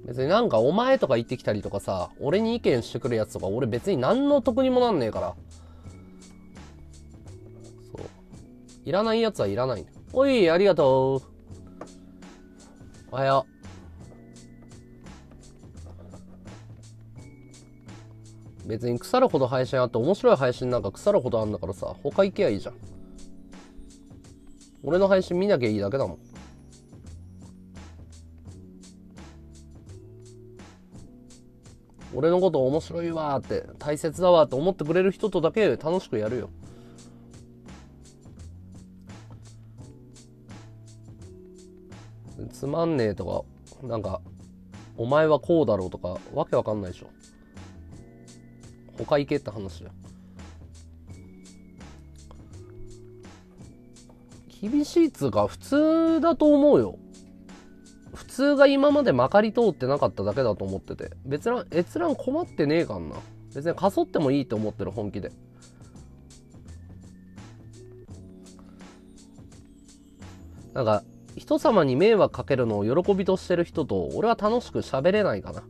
別になんかお前とか言ってきたりとかさ、俺に意見してくるやつとか俺別に何の得にもなんねえから。そう、いらないやつはいらない。おい、ありがとう。おはよう。別に腐るほど配信あって面白い配信なんか腐るほどあんだからさ、他行けばいいじゃん。俺の配信見なきゃいいだけだもん。俺のこと面白いわーって大切だわーって思ってくれる人とだけ楽しくやるよ。つまんねえとかなんかお前はこうだろうとかわけわかんないでしょ。他行けって話だよ。厳しいっつうか普通だと思うよ。普通が今までまかり通ってなかっただけだと思ってて、別に閲覧困ってねえかんな。別にかそってもいいと思ってる、本気で。なんか人様に迷惑かけるのを喜びとしてる人と俺は楽しく喋れないかな。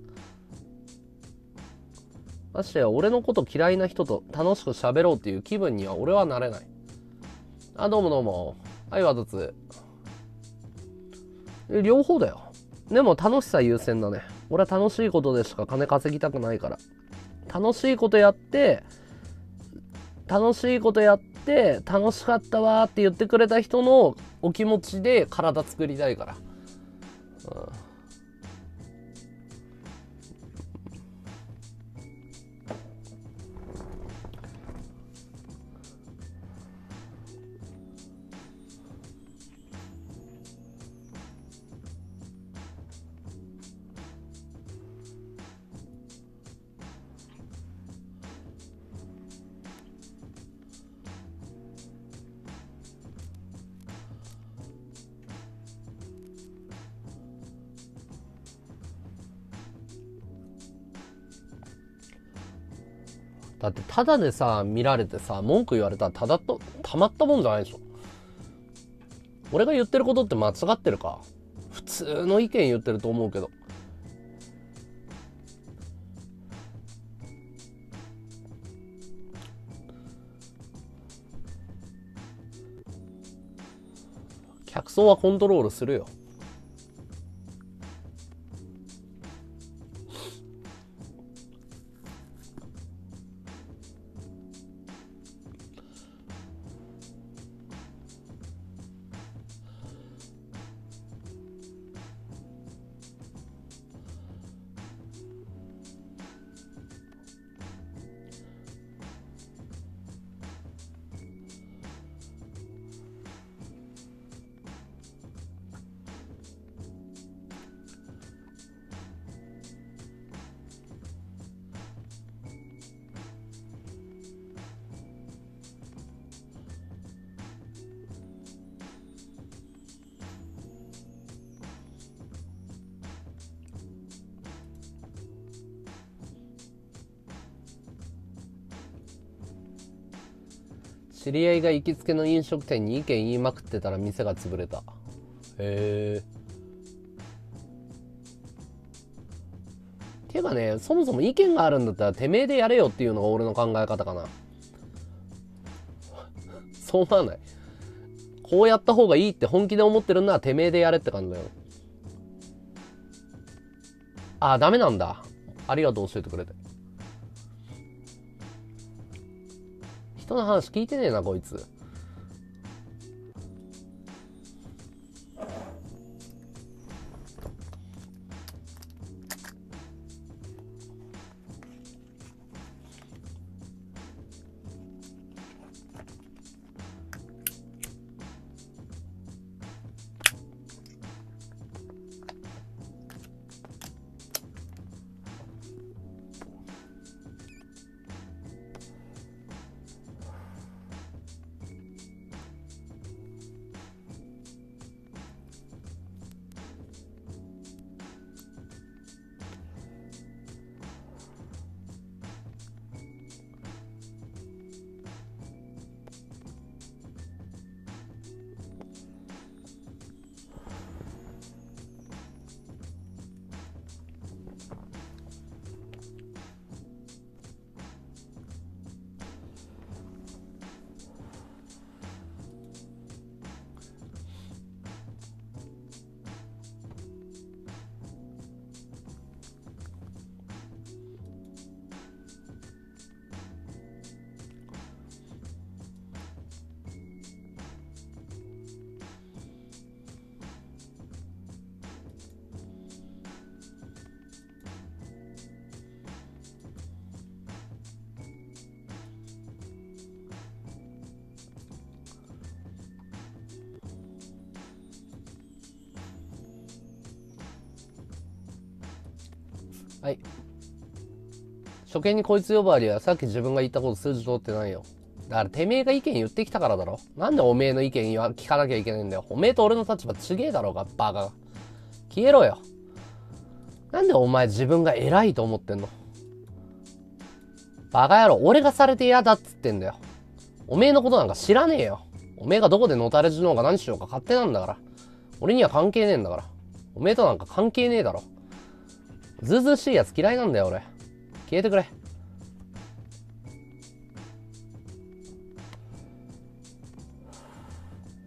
ましてや俺のこと嫌いな人と楽しく喋ろうっていう気分には俺はなれない。あ、どうもどうも。はい、わたつ。両方だよ。でも楽しさ優先だね。俺は楽しいことでしか金稼ぎたくないから、楽しいことやって楽しいことやって楽しかったわーって言ってくれた人のお気持ちで体作りたいから、うん、だってただでさ見られてさ文句言われたらただとたまったもんじゃないでしょ。俺が言ってることって間違ってるか？普通の意見言ってると思うけど、客層はコントロールするよ。知り合いが行きつけの飲食店に意見言いまくってたら店が潰れた。へえ。ていうかね、そもそも意見があるんだったらてめえでやれよっていうのが俺の考え方かな。そう思わない？こうやった方がいいって本気で思ってるんならてめえでやれって感じだよ。ああ、ダメなんだ。ありがとう教えてくれて。人の話聞いてねえなこいつ。はい、初見にこいつ呼ばわりはさっき自分が言ったこと数字通ってないよ。だからてめえが意見言ってきたからだろ。なんでおめえの意見聞かなきゃいけないんだよ。おめえと俺の立場ちげえだろうが、バカが。消えろよ。なんでお前自分が偉いと思ってんの。バカ野郎、俺がされて嫌だっつってんだよ。おめえのことなんか知らねえよ。おめえがどこでのたれ死のうが何しようか勝手なんだから。俺には関係ねえんだから。おめえとなんか関係ねえだろ。ずうずうしいやつ嫌いなんだよ俺。消えてくれ。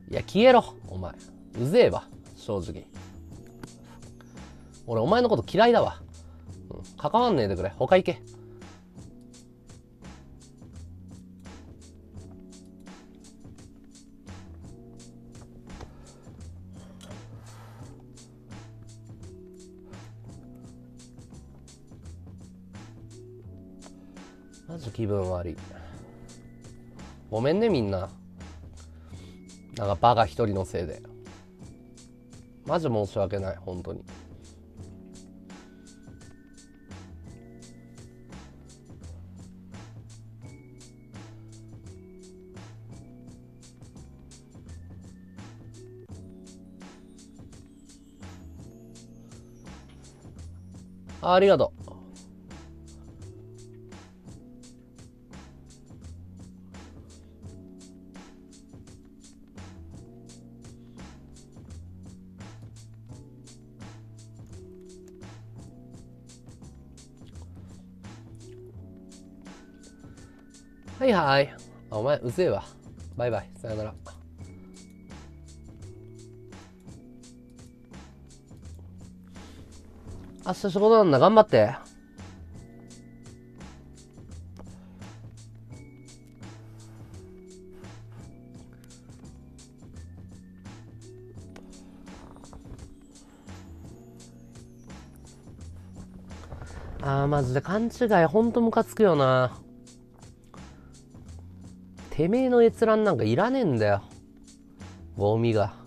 いや消えろお前。うぜえわ正直。俺お前のこと嫌いだわ、うん、関わんねえでくれ。他行け。マジ気分悪い。ごめんねみんな、なんかバカ一人のせいでマジ申し訳ない本当に。ありがとう。はいはい。あ、お前うぜえわ。バイバイ。さよなら。明日仕事なんだ。頑張って。あー、マジで勘違い。ほんとムカつくよな。てめえの閲覧なんかいらねえんだよ。ゴミが。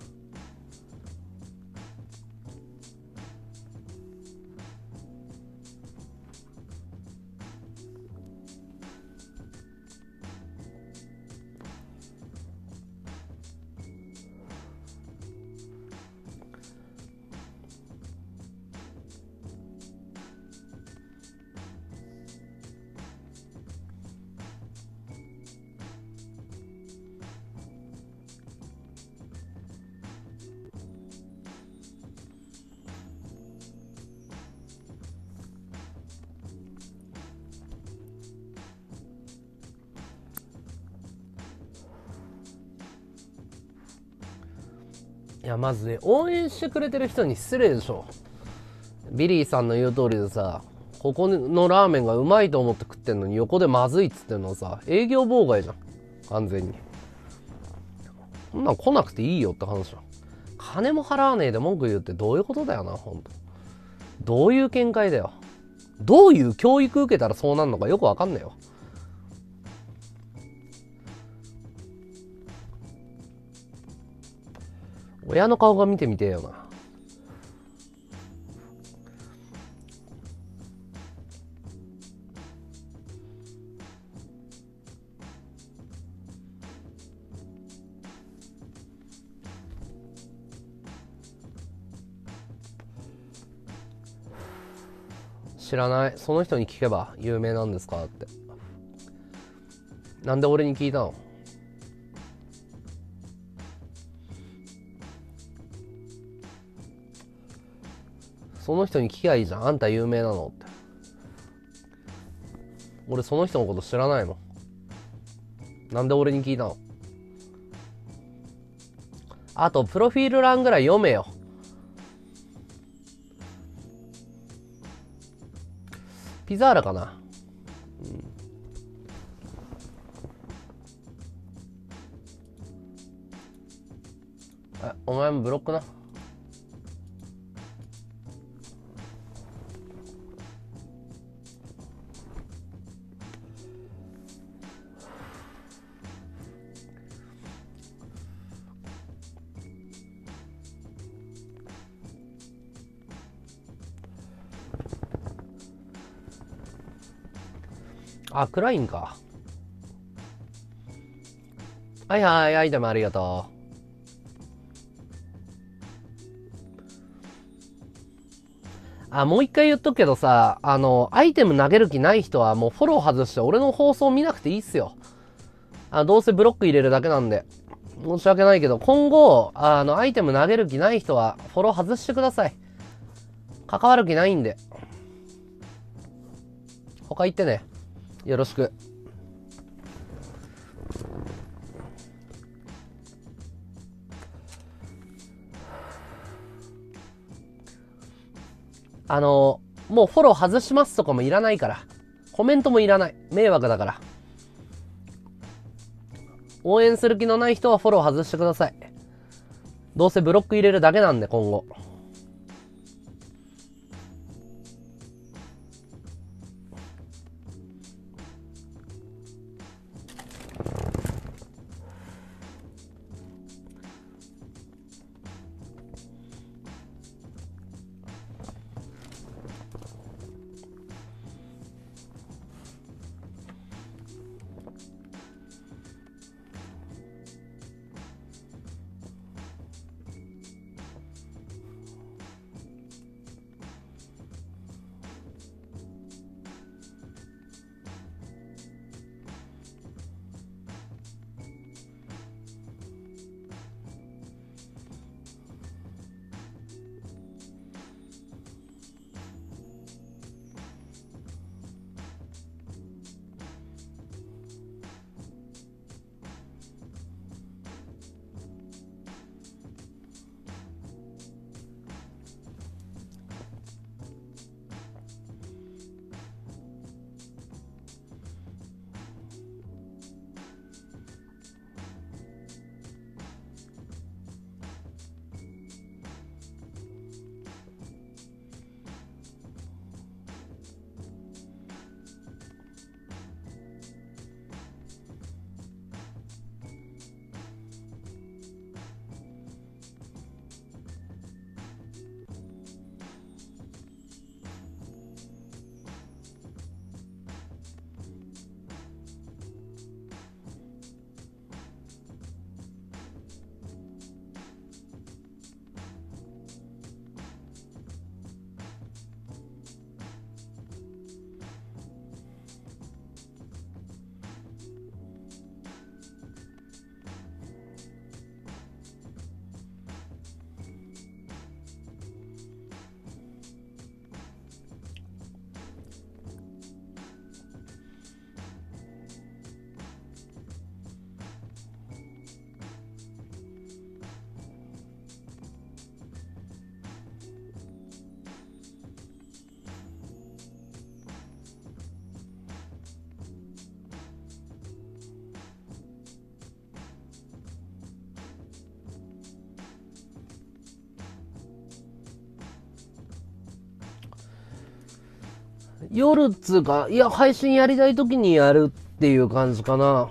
いやまずね、応援してくれてる人に失礼でしょ。ビリーさんの言う通りでさ、ここのラーメンがうまいと思って食ってんのに横でまずいっつってんのはさ、営業妨害じゃん完全に。こんなん来なくていいよって話じゃん。金も払わねえで文句言うってどういうことだよなほんと。どういう見解だよ。どういう教育受けたらそうなるのかよくわかんねえよ。親の顔が見てみてえよな。知らない。その人に聞けば有名なんですかって。なんで俺に聞いたの。その人に聞きゃいいじゃん。あんた有名なのって。俺その人のこと知らないもん。なんで俺に聞いたの。あとプロフィール欄ぐらい読めよ。ピザーラかな、うん、あ、お前もブロックな。あ、クラインか。はいはい、アイテムありがとう。あ、もう一回言っとくけどさ、あの、アイテム投げる気ない人はもうフォロー外して俺の放送見なくていいっすよ。あ、どうせブロック入れるだけなんで。申し訳ないけど、今後、あの、アイテム投げる気ない人はフォロー外してください。関わる気ないんで。他行ってね。よろしく。あの、もうフォロー外しますとかもいらないから。コメントもいらない。迷惑だから。応援する気のない人はフォロー外してください。どうせブロック入れるだけなんで、今後。夜っつうか、いや、配信やりたい時にやるっていう感じかな。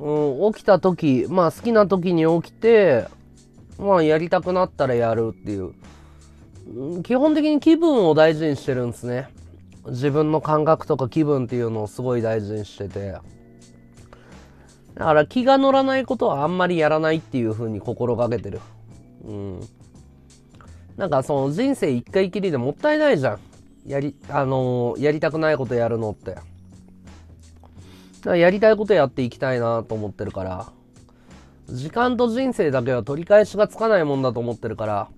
うん、起きた時、まあ好きな時に起きて、まあやりたくなったらやるっていう。うん、基本的に気分を大事にしてるんですね。自分の感覚とか気分っていうのをすごい大事にしてて。だから気が乗らないことはあんまりやらないっていう風に心がけてる。うん。なんかその人生一回きりでもったいないじゃん。やり、あのー、やりたくないことやるのって。だからやりたいことやっていきたいなと思ってるから。時間と人生だけは取り返しがつかないもんだと思ってるから。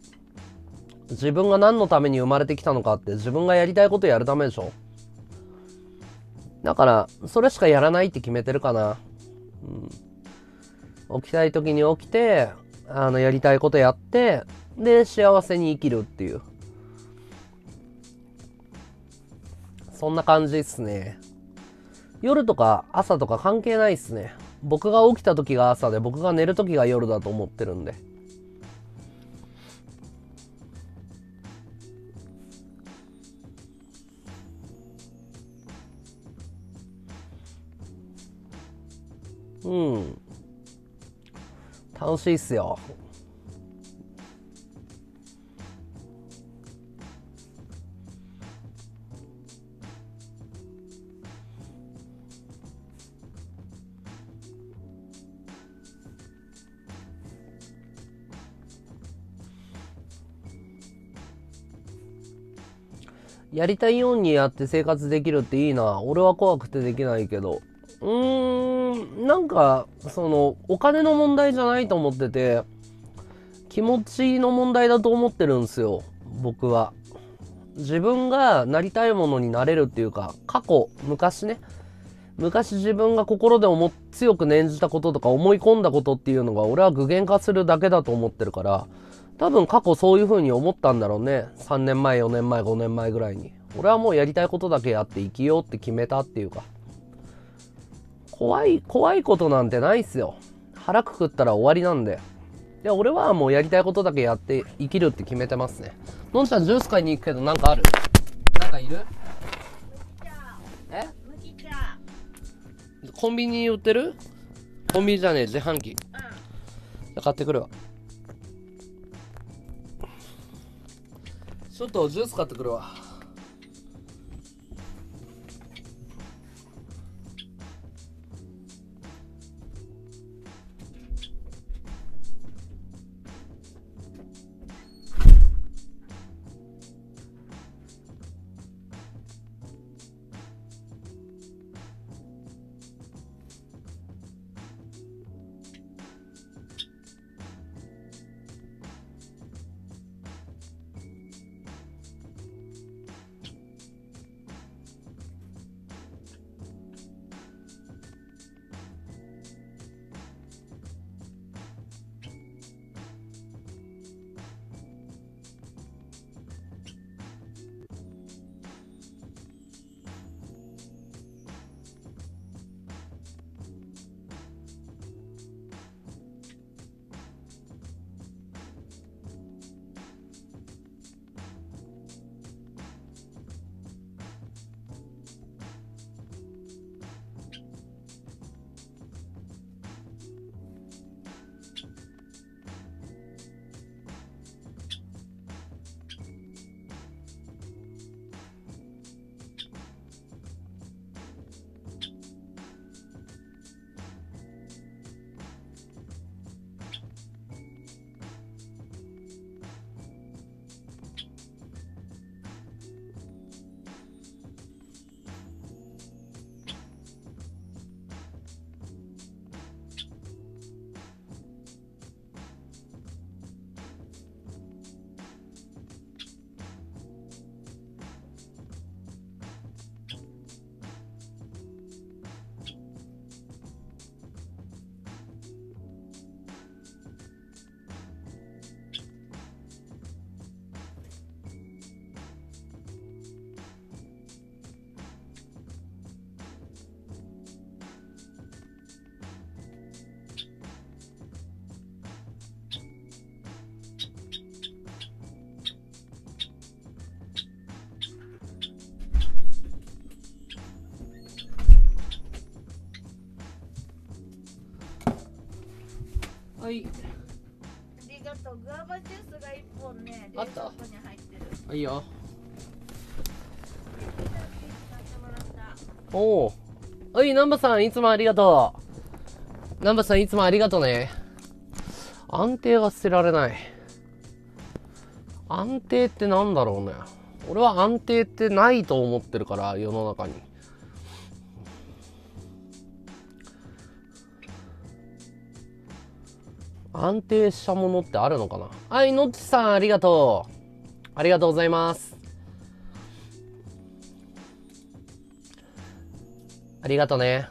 自分が何のために生まれてきたのかって自分がやりたいことやるためでしょ。だから、それしかやらないって決めてるかな。うん、起きたい時に起きて、あの、やりたいことやって、で、幸せに生きるっていう。そんな感じっすね。夜とか朝とか関係ないっすね。僕が起きた時が朝で、僕が寝る時が夜だと思ってるんで。うん。楽しいっすよ。やりたいようにやって生活できるっていいな。俺は怖くてできないけど。うーん、なんか、その、お金の問題じゃないと思ってて、気持ちの問題だと思ってるんですよ、僕は。自分がなりたいものになれるっていうか、過去、昔ね、昔自分が心で思、強く念じたこととか思い込んだことっていうのが俺は具現化するだけだと思ってるから、多分過去そういう風に思ったんだろうね。さんねんまえ、よねんまえ、ごねんまえぐらいに。俺はもうやりたいことだけやって生きようって決めたっていうか。怖い、怖いことなんてないっすよ。腹くくったら終わりなんで。いや、俺はもうやりたいことだけやって生きるって決めてますね。のんちゃんジュース買いに行くけどなんかある？なんかいる？え？コンビニに売ってる？コンビニじゃねえ、自販機。うん、買ってくるわ。ちょっとジュース買ってくるわ。はい、ありがとう。グアバジュースがいっぽんね、冷蔵庫に入ってる。あ、いいよ。おお、おい、南波さんいつもありがとう。南波さんいつもありがとうね。安定が捨てられない。安定ってなんだろうね。俺は安定ってないと思ってるから、世の中に。安定したものってあるのかな。はい、のっちさんありがとう。ありがとうございます。ありがとうね。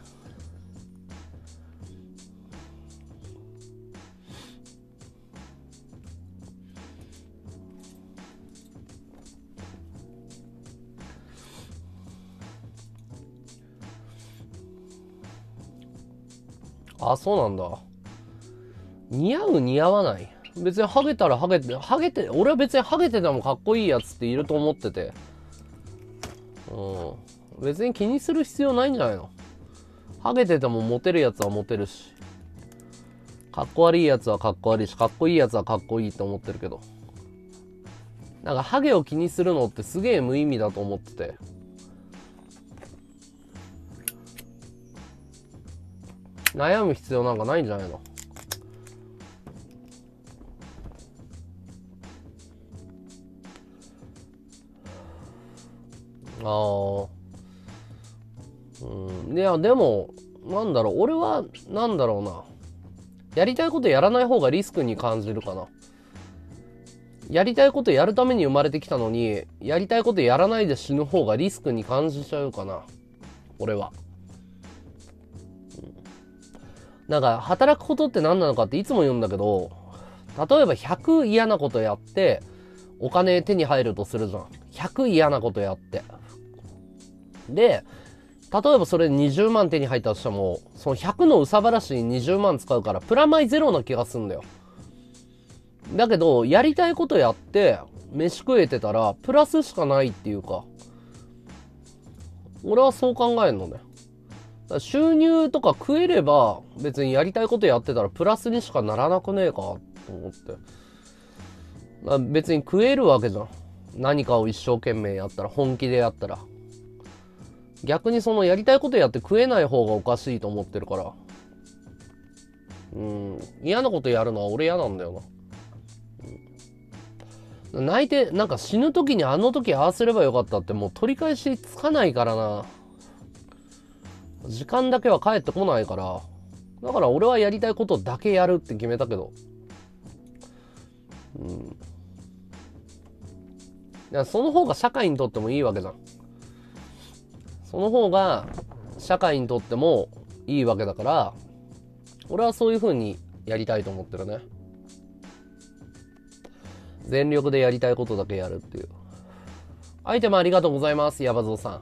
あ、そうなんだ。似合う似合わない、別にハゲたらハゲてハゲて俺は別にハゲててもかっこいいやつっていると思ってて、うん、別に気にする必要ないんじゃないの。ハゲててもモテるやつはモテるし、かっこ悪いやつはかっこ悪いし、かっこいいやつはかっこいいと思ってるけど、なんかハゲを気にするのってすげえ無意味だと思ってて。悩む必要なんかないんじゃないの。ああ、うん、いやでもなんだろう、俺はなんだろうな、やりたいことやらない方がリスクに感じるかな。やりたいことやるために生まれてきたのに、やりたいことやらないで死ぬ方がリスクに感じちゃうかな、俺は。なんか働くことって何なのかっていつも言うんだけど、例えばひゃく嫌なことやってお金手に入るとするじゃん。ひゃく嫌なことやって。で、例えばそれにじゅうまん手に入ったとしても、そのひゃくの憂さ晴らしににじゅうまん使うから、プラマイゼロな気がするんだよ。だけど、やりたいことやって、飯食えてたら、プラスしかないっていうか、俺はそう考えるのね。だから収入とか食えれば、別にやりたいことやってたら、プラスにしかならなくねえか、と思って。だから別に食えるわけじゃん。何かを一生懸命やったら、本気でやったら。逆にそのやりたいことやって食えない方がおかしいと思ってるから、うん、嫌なことやるのは俺嫌なんだよな。泣いてなんか死ぬ時にあの時ああすればよかったってもう取り返しつかないからな。時間だけは返ってこないから、だから俺はやりたいことだけやるって決めたけど、うん、いやその方が社会にとってもいいわけじゃん。その方が社会にとってもいいわけだから、俺はそういう風にやりたいと思ってるね。全力でやりたいことだけやるっていう。アイテムありがとうございます、ヤバゾウさん。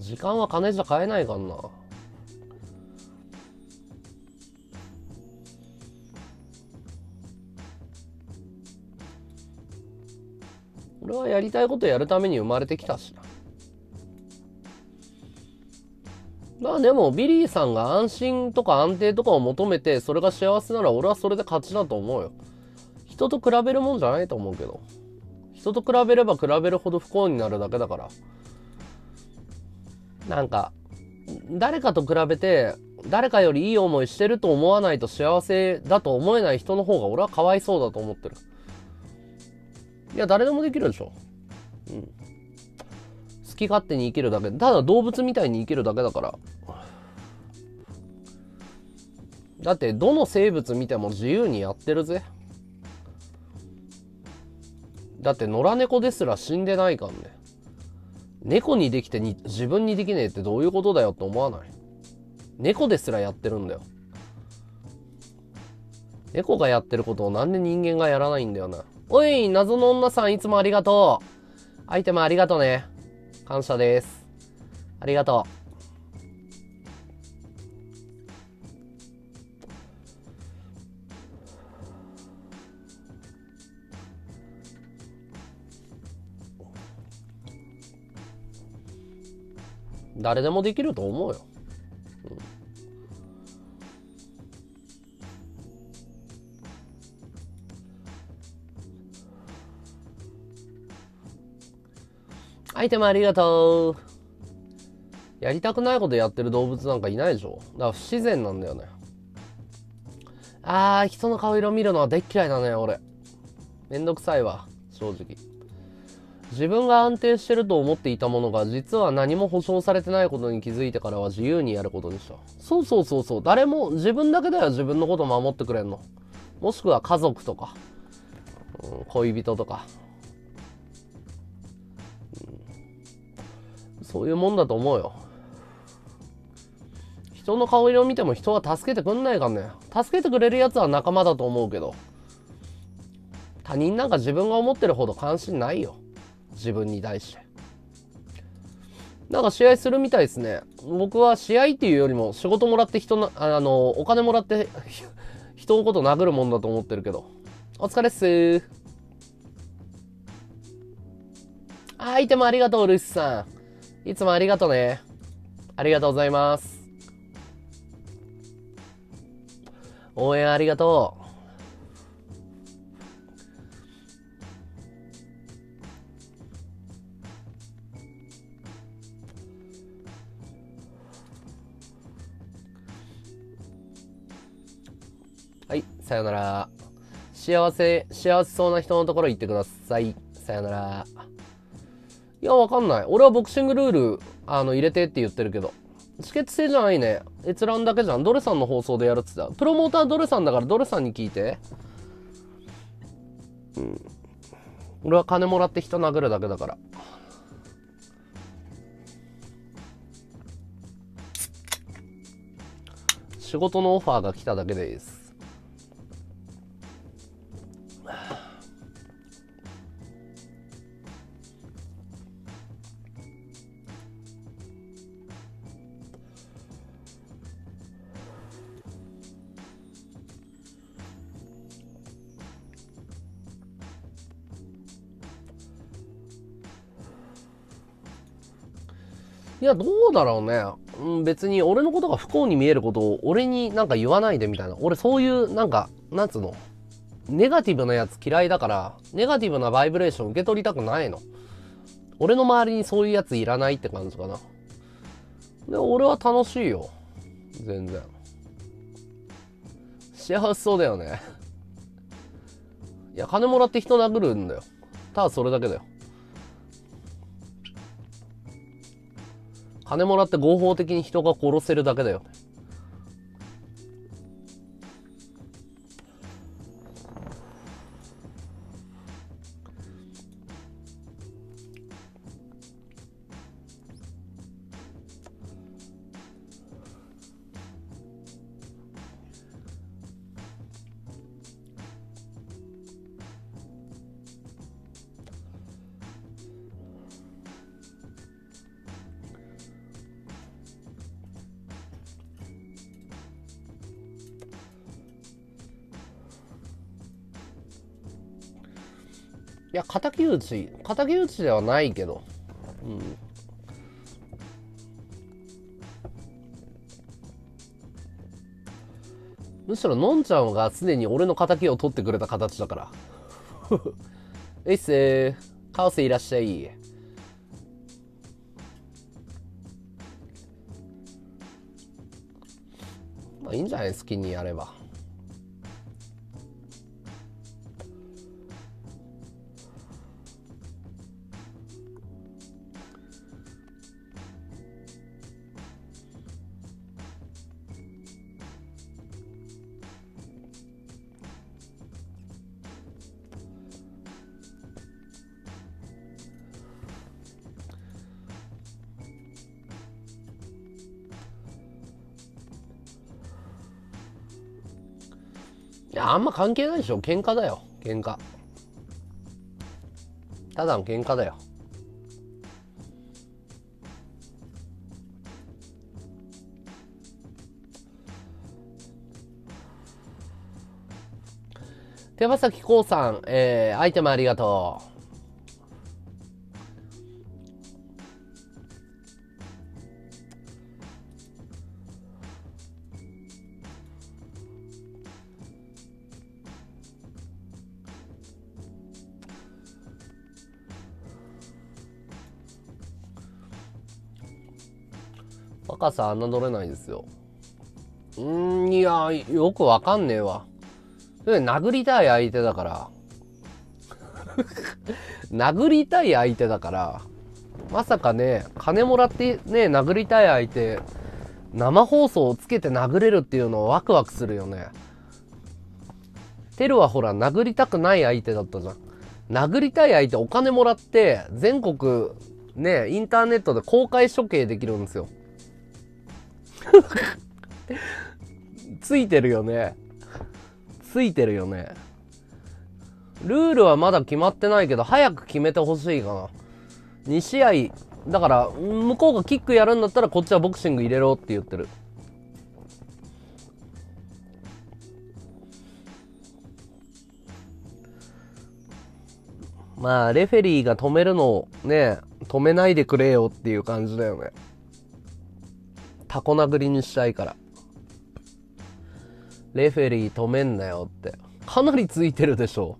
時間は金じゃ買えないからな。俺はやりたいことやるために生まれてきたしな。まあでもビリーさんが安心とか安定とかを求めてそれが幸せなら俺はそれで勝ちだと思うよ。人と比べるもんじゃないと思うけど、人と比べれば比べるほど不幸になるだけだから、なんか誰かと比べて誰かよりいい思いしてると思わないと幸せだと思えない人の方が俺はかわいそうだと思ってる。いや誰でもできるでしょ、うん、好き勝手に生きるだけ、ただ動物みたいに生きるだけだから。だってどの生物見ても自由にやってるぜ。だって野良猫ですら死んでないからね。猫にできてに自分にできねえってどういうことだよって思わない？猫ですらやってるんだよ。猫がやってることをなんで人間がやらないんだよな。おい、謎の女さんいつもありがとう。アイテムありがとうね。感謝です。ありがとう。誰でもできると思うよ。アイテムありがとう。やりたくないことやってる動物なんかいないでしょ。だから不自然なんだよね。あー、人の顔色見るのは大っ嫌いだね、俺。めんどくさいわ、正直。自分が安定してると思っていたものが、実は何も保証されてないことに気づいてからは自由にやることでした。そうそうそうそう。誰も、自分だけだよ、自分のこと守ってくれんの。もしくは家族とか、うん、恋人とか。そういうもんだと思うよ。人の顔色を見ても人は助けてくんないからね。助けてくれるやつは仲間だと思うけど、他人なんか自分が思ってるほど関心ないよ、自分に対して。なんか試合するみたいですね。僕は試合っていうよりも仕事もらって人の、あのお金もらって人のこと殴るもんだと思ってるけど。お疲れっす。アイテムありがとう、ルシさん。いつもありがとうね。ありがとうございます。応援ありがとう。さよなら。幸せ、幸せそうな人のところ行ってください。さよなら。いや、わかんない。俺はボクシングルール、あの、入れてって言ってるけど。チケット制じゃないね。閲覧だけじゃん。ドレさんの放送でやるっつった。プロモータードレさんだからドレさんに聞いて。うん。俺は金もらって人殴るだけだから。仕事のオファーが来ただけです。いや、どうだろうね。うん、別に俺のことが不幸に見えることを俺になんか言わないでみたいな。俺そういうなんか、なんつうの、ネガティブなやつ嫌いだから、ネガティブなバイブレーション受け取りたくないの。俺の周りにそういうやついらないって感じかな。で、俺は楽しいよ。全然。幸せそうだよね。いや、金もらって人殴るんだよ。ただそれだけだよ。金もらって合法的に人が殺せるだけだよ。いや、敵討ち、敵討ちではないけど、うん。むしろのんちゃんがすでに俺の敵を取ってくれた形だから。えいっせー、カオスいらっしゃい。まあいいんじゃない、好きにやれば。いや、あんま関係ないでしょ。喧嘩だよ。喧嘩。ただの喧嘩だよ。手羽先こうさん、えー、アイテムありがとう。若さ侮れないですよ。うーん、いや、よくわかんねえわ。殴りたい相手だから。殴りたい相手だから。まさかね、金もらってね、殴りたい相手、生放送をつけて殴れるっていうのをワクワクするよね。テルはほら、殴りたくない相手だったじゃん。殴りたい相手、お金もらって、全国、ね、インターネットで公開処刑できるんですよ。ついてるよね。ついてるよね。ルールはまだ決まってないけど、早く決めてほしいかな。に試合、だから、向こうがキックやるんだったら、こっちはボクシング入れろって言ってる。まあ、レフェリーが止めるのをね、止めないでくれよっていう感じだよね。タコ殴りにしたいから。レフェリー止めんなよって。かなりついてるでしょ。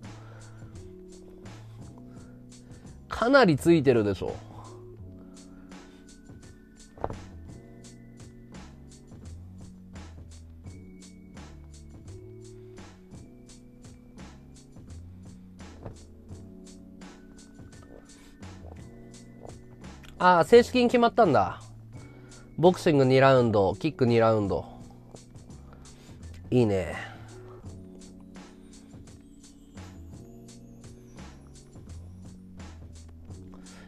かなりついてるでしょ。ああ、正式に決まったんだ。ボクシングにラウンド、キックにラウンド。いいね。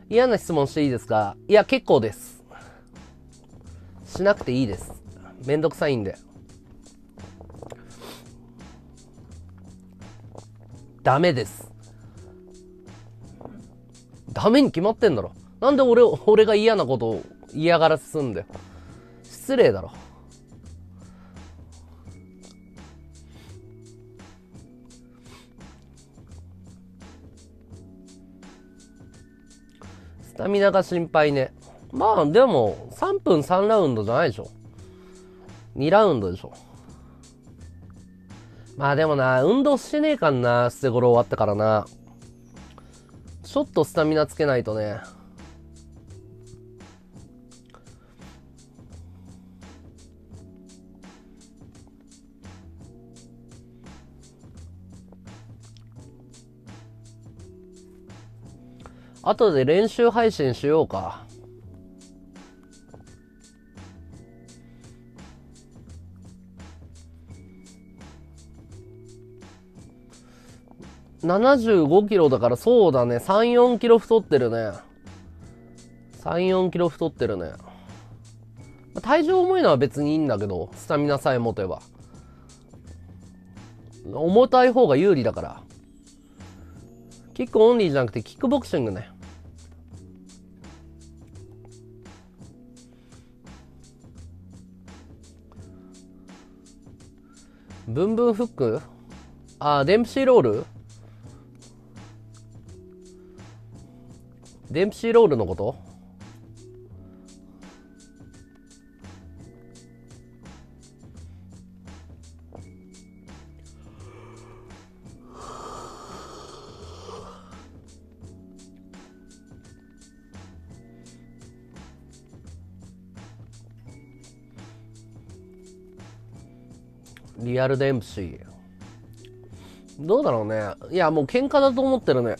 嫌な質問していいですか？いや、結構です。しなくていいです。めんどくさいんで。ダメです。ダメに決まってんだろ。なんで俺、俺が嫌なことを嫌がらせすんだよ。失礼だろ。スタミナが心配ね。まあでもさんぷんさんラウンドじゃないでしょ。にラウンドでしょ。まあでもな、運動してねえかんな、捨て頃終わったからな。ちょっとスタミナつけないとね。後で練習配信しようか。ななじゅうごキロだからそうだね。さんじゅうよんキロ太ってるね。さんじゅうよんキロ太ってるね。体重重いのは別にいいんだけど、スタミナさえ持てば。重たい方が有利だから。キックオンリーじゃなくてキックボクシングね。ブンブンフック？あー、デンプシーロール？デンプシーロールのこと？リアルデンプシー。どうだろうね。いや、もう喧嘩だと思ってるね。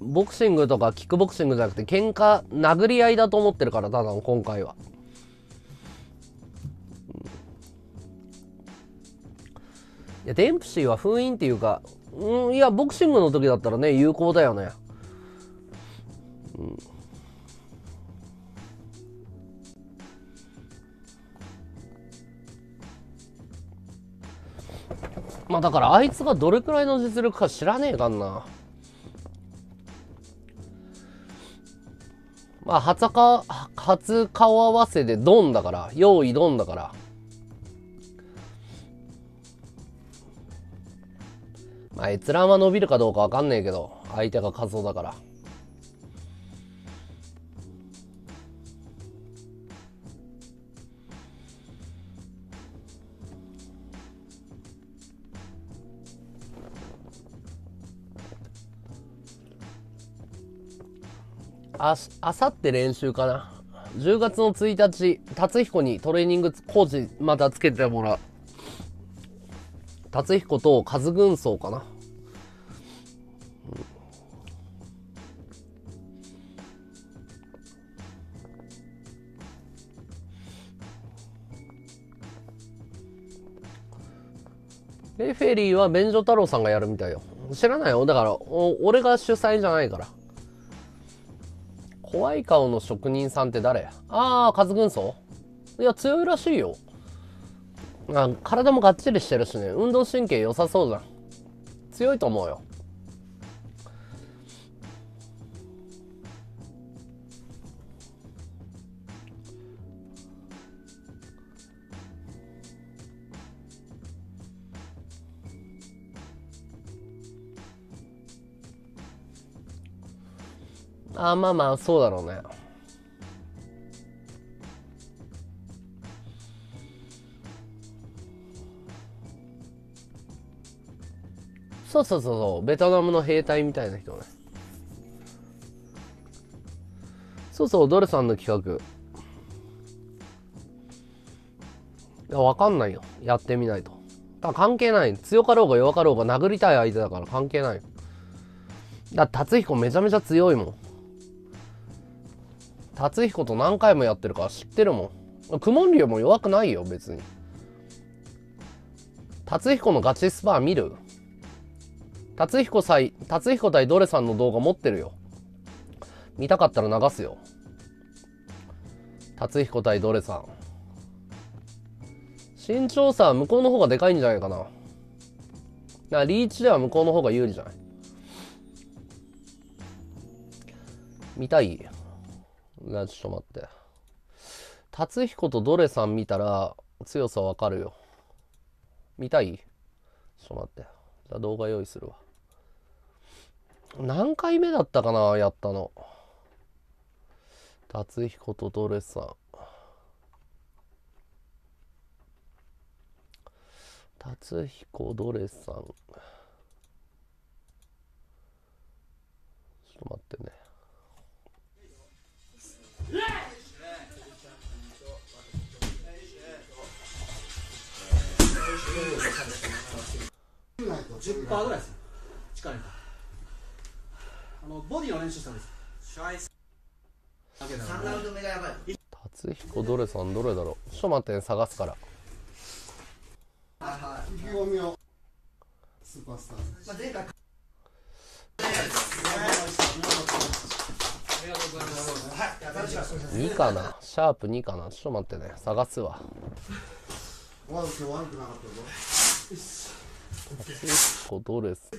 ボクシングとかキックボクシングじゃなくて喧嘩、殴り合いだと思ってるから、ただの今回は。いや、デンプシーは封印っていうか、うん、いや、ボクシングの時だったらね、有効だよね。うん、まあだからあいつがどれくらいの実力か知らねえかんな。まあ、初か、初顔合わせでドンだから、用意ドンだから。まあ、閲覧は伸びるかどうかわかんねえけど、相手が仮想だから。あさって練習かな。じゅうがつのついたち、辰彦にトレーニングコーチまたつけてもらう。辰彦とカズ軍曹かな。レフェリーは便所太郎さんがやるみたいよ。知らないよ。だからお俺が主催じゃないから。怖い顔の職人さんって誰？ああ、カズ軍曹？いや、強いらしいよ。あ、体もがっちりしてるしね。運動神経良さそうじゃん。強いと思うよ。あ、まあまあそうだろうね。そうそうそうそう、ベトナムの兵隊みたいな人ね。そうそう、ドルさんの企画。いや、わかんないよ、やってみないと。だから関係ない、強かろうが弱かろうが殴りたい相手だから関係ないよ。だって辰彦めちゃめちゃ強いもん。達彦と何回もやってるから知ってるもん。公文竜も弱くないよ別に。達彦のガチスパー見る？達彦対達彦対ドレさんの動画持ってるよ。見たかったら流すよ。達彦対ドレさん。身長差は向こうの方がでかいんじゃないかな。なリーチでは向こうの方が有利じゃない？見たい？なちょっと待って。達彦とドレさん見たら強さわかるよ。見たい？ちょっと待って。じゃあ動画用意するわ。何回目だったかなやったの。達彦とドレさん。達彦ドレさん。ちょっと待ってね。じゅっパーセント ぐらいですよ、力に。あのボディの練習したんです。さんラウンドめがやばい。達彦どれさんどれだろう。ちょっと待ってね、探すから。意気込みを。スーパースター。まあ前回。にかな、シャープにかな、ちょっと待ってね、探すわ。結構どれす。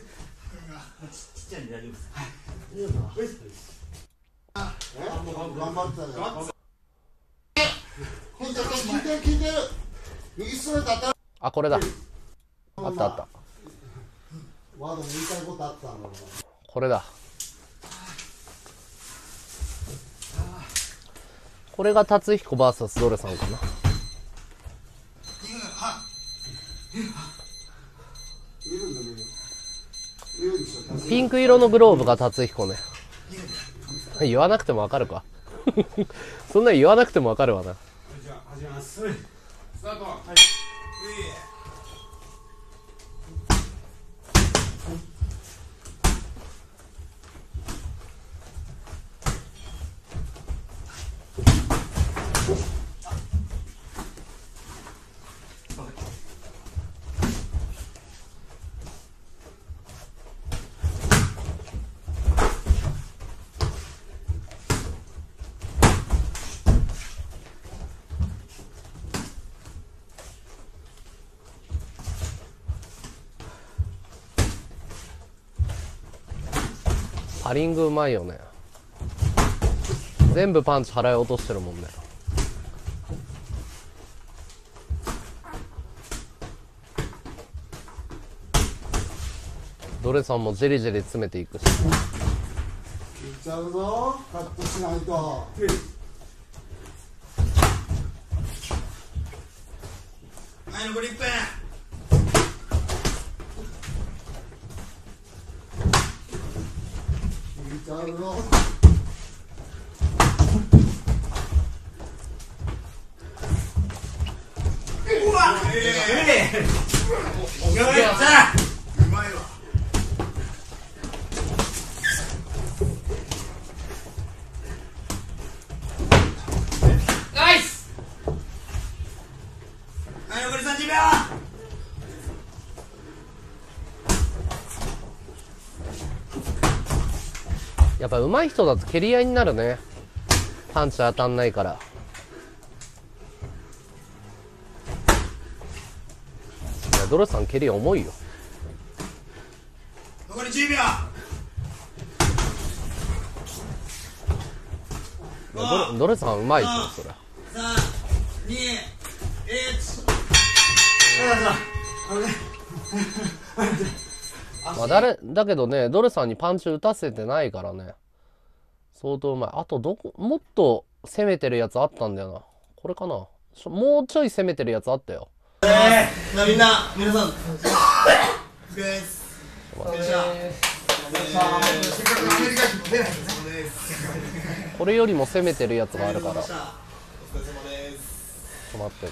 あ、これだ。あったあった。これだ。これが達彦バーサスドレさんかな。ピンク色のグローブが達彦ね。言わなくてもわかるか。そんなに言わなくてもわかるわな。パリングうまいよね。全部パンチ払い落としてるもんね。ドレさんもジェリジェリ詰めていくし。いっちゃうぞ、カットしないと。はい、残りいっぷん。やっぱ上手い人だと蹴り合いになるね。パンチ当たんないから。いや、ドレさん蹴り重いよ。残りじゅうびょう。ドレ、ドレさん上手いぞそれ。さん、に、いち。まあ誰だけどね、ドレさんにパンチ打たせてないからね、相当うまい。あとどこ、もっと攻めてるやつあったんだよな。これかな、もうちょい攻めてるやつあったよ。えー、みんな皆さんお疲れです。これよりも攻めてるやつがあるから。お疲れ様です。待ってね。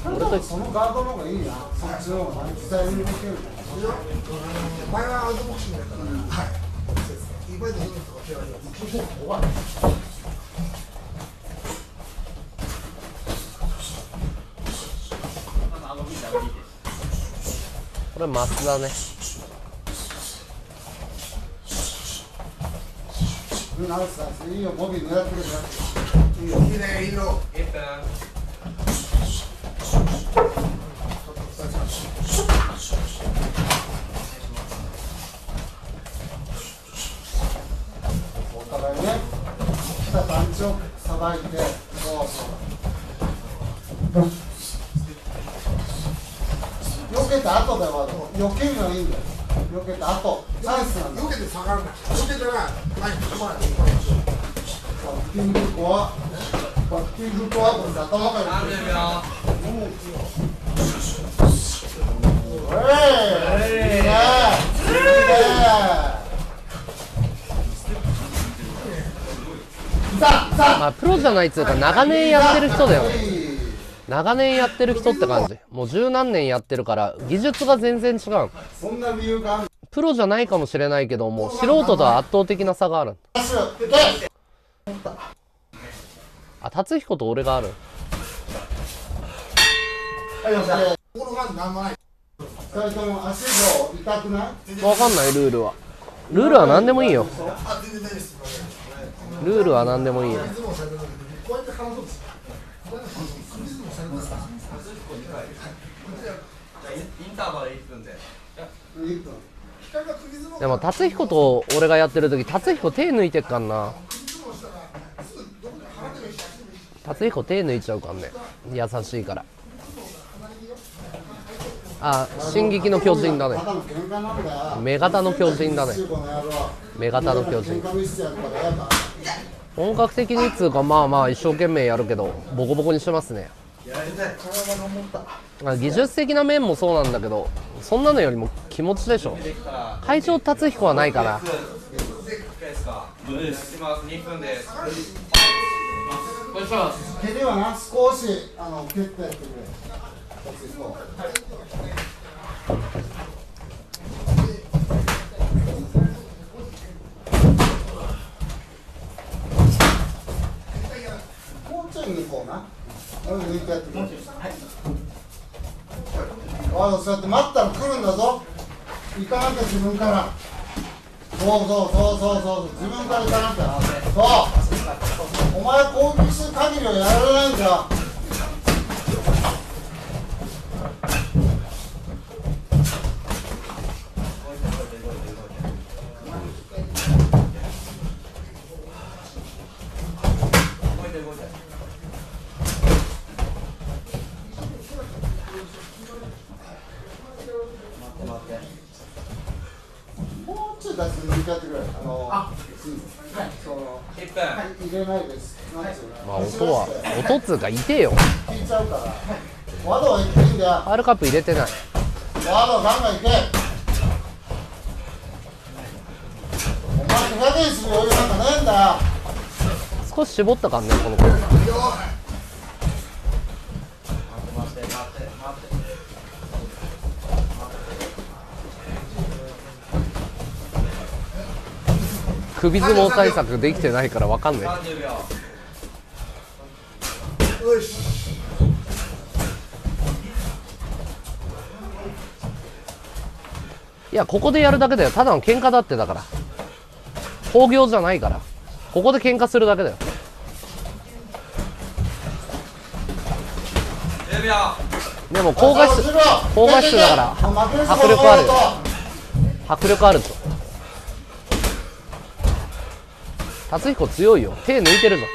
そのガードの方がいいな。そっちの方が実際にできる。お前はアウトボクシングだから。はい。 이번에도 그럴 것 같아가지고 육십오 뭐가 안 돼.これマスだね。いいよ、ボビー狙ってるから。いいよ、きれい色。お互いね、来たパンチをさばいて、そうそう。避けた後だよ、避けるのはいいんだよ。避けた後、ナイスなんだよ。避けて下がるな。避けてない。はい、止まらない。バッティングコア、バッティングコア、これ頭から。さんじゅうびょう。もう来よ。おい。いいね。まあプロじゃないっつうか長年やってる人だよね。長年やってる人って感じ。もう十何年やってるから技術が全然違う。そんな理由がある。プロじゃないかもしれないけども素人とは圧倒的な差がある。あ、達彦と俺がある。わかんない、ルールは。ルールは何でもいいよ。ルールは何でもいいよ。でも達彦と俺がやってる時達彦手抜いてっかんな。達彦手抜いちゃうかんね、優しいから。あ、進撃の巨人だね。目型の巨人だね。目型の巨人。本格的にっつうか、まあまあ一生懸命やるけどボコボコにしますね。技術的な面もそうなんだけど、そんなのよりも気持ちでしょ。会長達彦はないかな。おい、そうやって待ったら来るんだぞ。行かなきゃ自分から。そうそうそうそうそう、自分から行かなきゃ。そう。お前攻撃する限りはやられないんだよ。まあ音は音っつうか痛えよ。アルカップ入れてない。少し絞ったかんね、この子。首相撲対策できてないからわかんない。よし。いや、ここでやるだけだよ。ただの喧嘩だって。だから興行じゃないから、ここで喧嘩するだけだよ。でも高画質、高画質だから迫力あるよ。迫力あるぞ。達彦強いよ、手抜いてるぞ。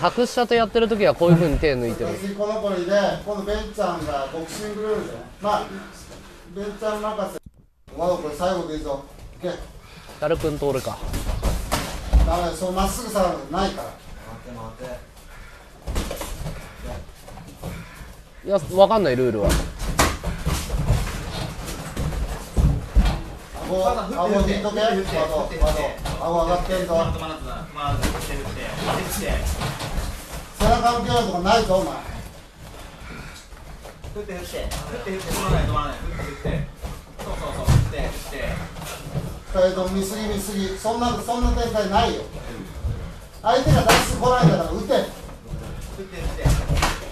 格下とやってる時はこういうふうに手抜いてる。この子にね、このベンちゃんがボクシングルールで、まあベンちゃん任せ。まだこれ最後でいいぞ。いけ。ダル君と俺か。ダメだ、そうまっすぐさないから。待って待って。いや、わかんないルールは。顎引いとけ。顎上がってんぞ。背中受けるとこないぞお前。振って振って振って振って、止まらない止まらない、振って振って、そうそうそう、振って振って。深井君見すぎ見すぎ、そんなそんな展開ないよ。相手が出してこないから打て。打て打て。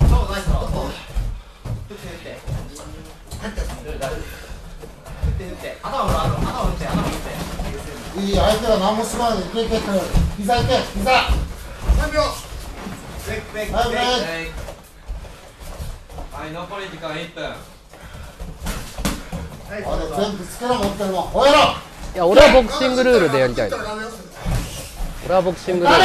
そうナイス。打て打て。打って打って。頭もある。頭打って頭打って。いい相手が何もしないでいけいけいけ。膝いけ膝。さんびょう。ブレイクブレイクブレイク。はい残り時間いっぷん。あれ全部力持ってるの。ほえろ。いや俺はボクシングルールでやりたい。俺はボクシングルール。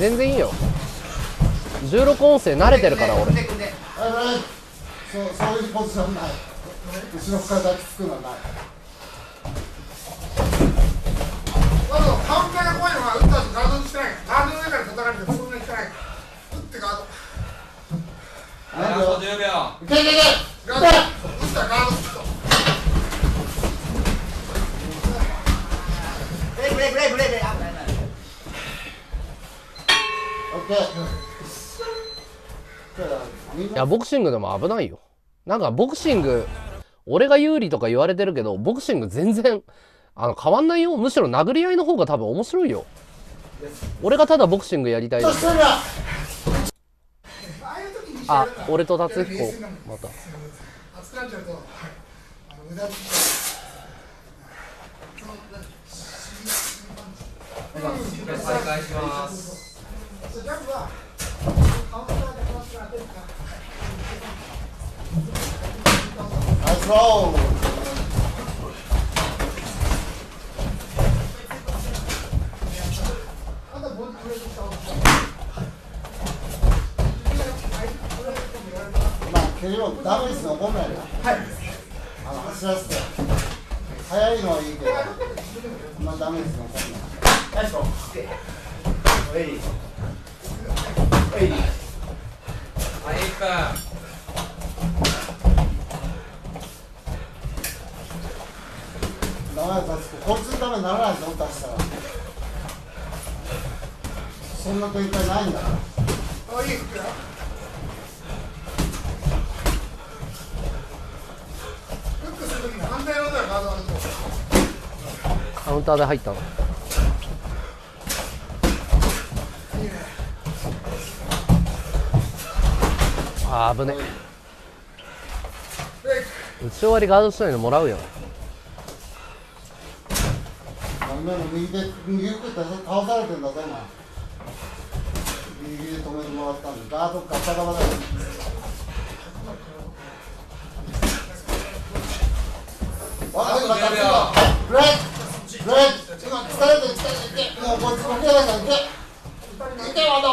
全然いいよ。じゅうろく音声慣れてるから俺。あれそうそういうポジションない。後ろから抱きつくのはない。あとカウンターが怖いのは打った後ガードにしてない。ガードの上から叩かれてそんなにしてない。打ってガード。あとじゅうびょう。いけいけいけ。ガード。打ったらガードすると。ブレイブレイブレイブレイブレイ。あ、ないない。オッケー。いやボクシングでも危ないよ。なんかボクシング俺が有利とか言われてるけど、ボクシング全然あの変わんないよ。むしろ殴り合いの方が多分面白いよ。俺がただボクシングやりたいだけ。あ、俺と達彦また再開します。ナイスロー。まあ蹴りもダブルスの本来だ。はい。あの走らせて速いのはいいけど、まあダブルスの本来。ナイスロー。おい。おい。はいか。こっちのためにならないぞ、出したらそんな展開ないんだから。あ、いい服や。フックするときに反対の方がガードが出てる。カウンターで入ったの。あー、危ね。打ち終わりガードしないのもらうよ。今の右で右打って倒されてんだぞ今。右で止めてもらったんでガードガタガタだよ。あとじゅうびょう。ブレイクブレイク。今疲れてる疲れてる。もうこいつ負けないからいけいけよ。あと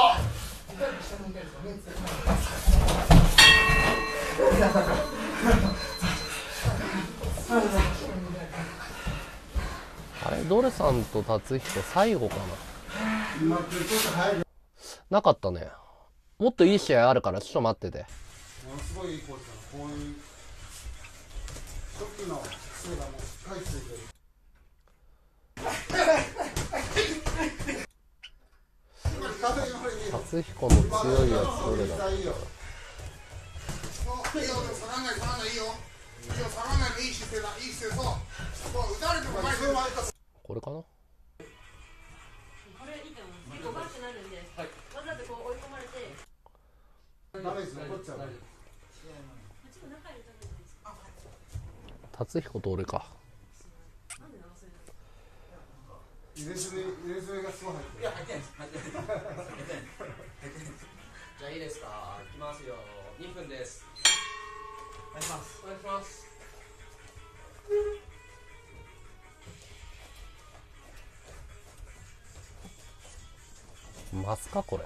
ドルさんと達彦最後かな。なかったね。もっといい試合あるからちょっと待ってて。ものすごいいいコーチだな。こういう初期の癖がもうしっかりついてる。達彦の強いやつどれだ。いいよ。下がんない下がんないいいよ。下がんないのいい姿勢だ。いい姿勢そう。そう打たれても前に回った。これかな。これいいと思う。結構バッてなるんで、はい、わざとこう追い込まれて。ダメです。残っちゃう。ちょっと中にいたんじゃないですか。達彦と俺か。なんで流せるの？入れ墨入れ墨がすごい入ってる。いや入ってないです。入ってないです。入ってないです。じゃあいいですか。いきますよ。にふんです。お願いします。お願いします。ますかこれ。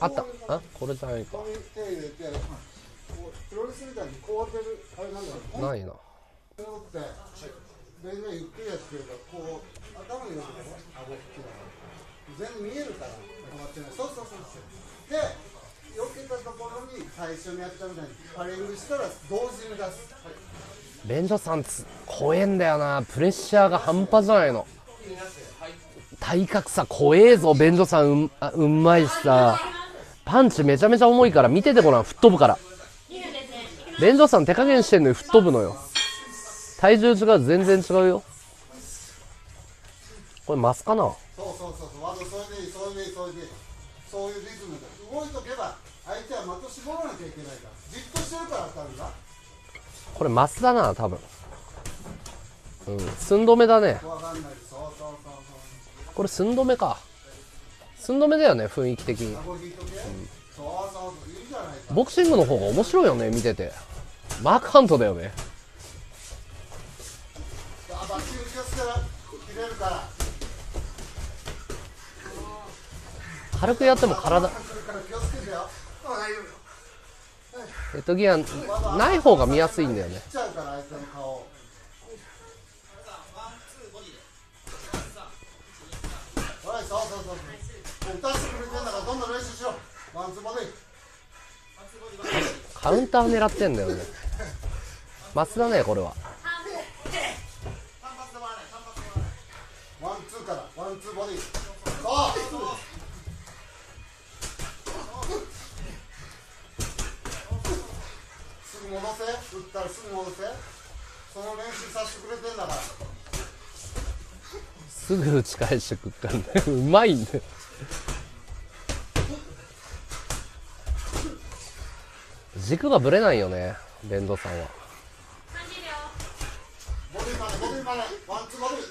あった。あ、これじゃないか。ないな。レンガゆっくりやってるからこう頭に入れるのね、顎引きながら全部見えるから止まってない。そうそうそうそうで避けたところに最初にやったみたいにパリングしたら同時に出す、はい、連射三つ怖えんだよな、プレッシャーが半端じゃないの、体格差怖えぞ。便所さん う, うんまいしさ、パンチめちゃめちゃ重いから見ててごらん、吹っ飛ぶから。便所さん手加減してんのに吹っ飛ぶのよ。体重違う、全然違うよ。これマスかな。そうそうそうそう、あとそれでいい、それでいい、それでいい、そういうリズムで動いとけば相手は的絞らなきゃいけないから、じっとしてるから当たるんだ。これマスだな多分、うん寸止めだね。分かんない。そうそうそうそうこれ寸止めか、寸止めだよね雰囲気的に、うん、ボクシングの方が面白いよね見てて。マークハントだよね。軽くやっても体ヘッドギアない方が見やすいんだよね。そうそうそうそう打たせてくれてんだからどんどん練習しろ。ワンツーボディカウンター狙ってんだよねマスだねこれは。ワンツーからワンツーボディすぐ戻せ、打ったらすぐ戻せ、その練習させてくれてんだからすぐ打ち返してくっからねうまいんだよ軸がぶれないよねベンドさんは。ボディーまでボディーまでワンツーボディーおい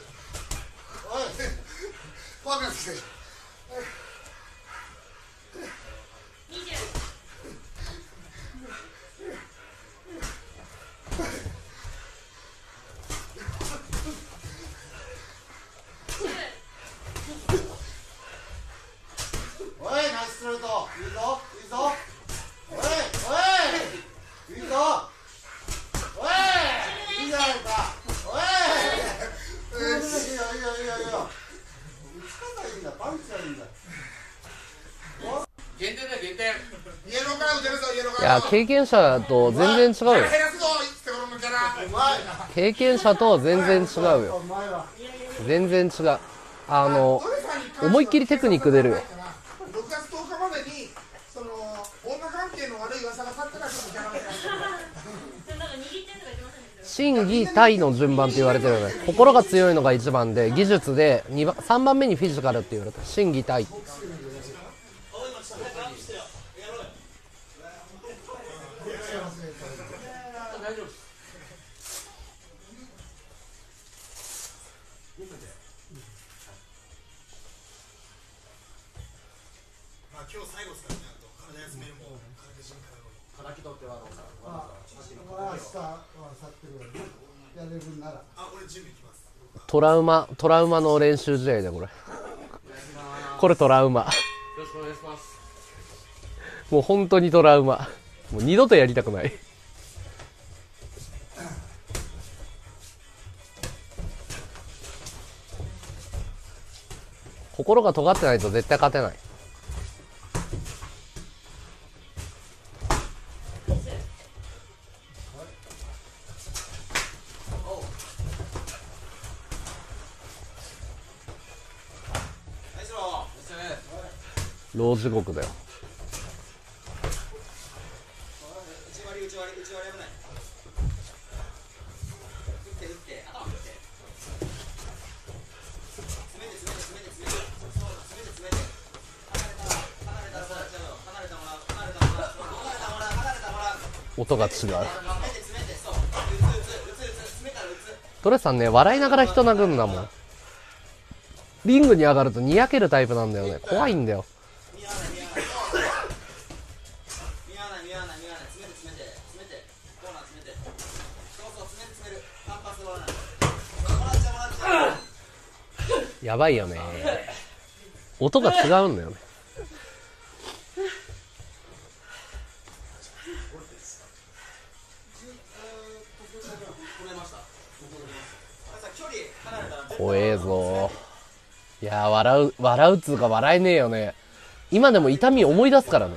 怖くなってきて経験者と全然違うよ。経験者と全然違うよ。全然違う。あの思いっきりテクニック出るよ。ろくがつとおかまでにその女関係の悪い噂が立ったらちょっと邪魔になる。心技体の順番って言われてるよね。心が強いのがいちばんで、技術でにばん、さんばんめにフィジカルって言われて、心技体。トラウマ、トラウマの練習試合だこれ。これトラウマ。よろしくお願いします。もう本当にトラウマ。もう二度とやりたくない。心が尖ってないと絶対勝てない。老地獄だよ。音が違う。トレさんね、笑いながら人殴るんだもん。リングに上がるとにやけるタイプなんだよね。怖いんだよ。やばいよね、音が違うんだよね。怖えぞ。いやー、笑う笑うつうか笑えねえよね。今でも痛み思い出すからね。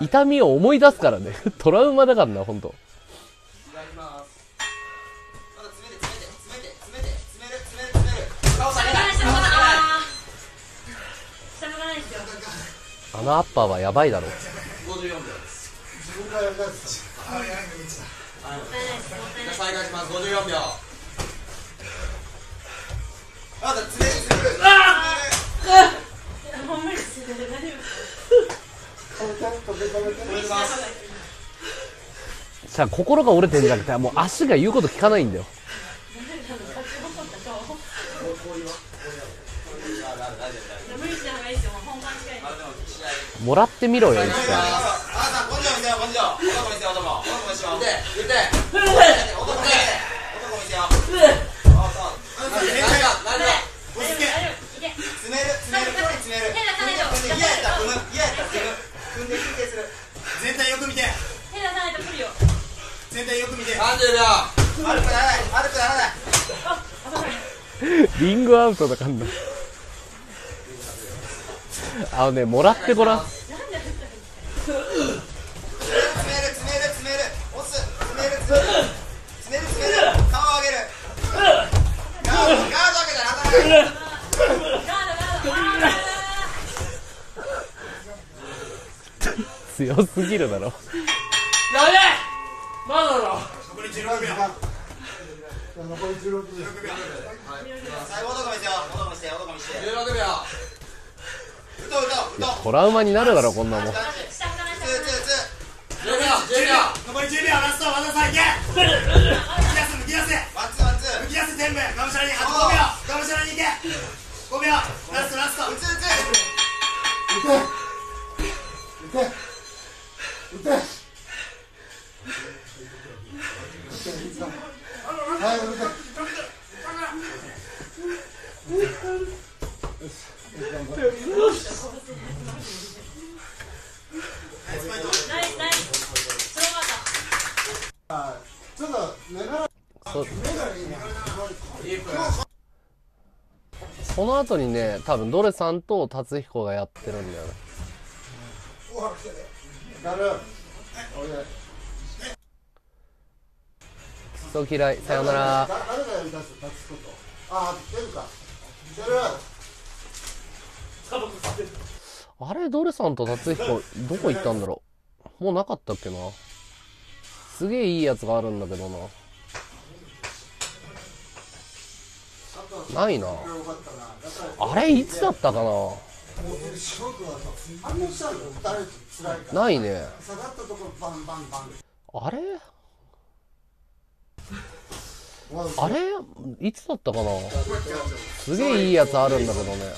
痛みを思い出すからね。トラウマだからな、ほんと。あのアッパーはやばいだろ。じゃあ心が折れてんじゃなくて、もう足が言うこと聞かないんだよ。もらってみろよ、一回。リングアウトだかんだ。あのね、もらってごらん。強すぎるだろ。やべえ、まだだろ。残りじゅうろくびょう。残りじゅうろくびょう。最後男見せよ。男見せよ。男見せよ。じゅうろくびょう。トラウマになるだろこんなもん。この後にね、多分ドレさんと達彦がやってるんだよね。クソ嫌い、さよなら。あれ、ドレさんと達彦どこ行ったんだろう。もうなかったっけな。すげえいいやつがあるんだけどな。ないな。あれいつだったかな。ないね。あれあれいつだったかな。すげえいいやつあるんだけどね。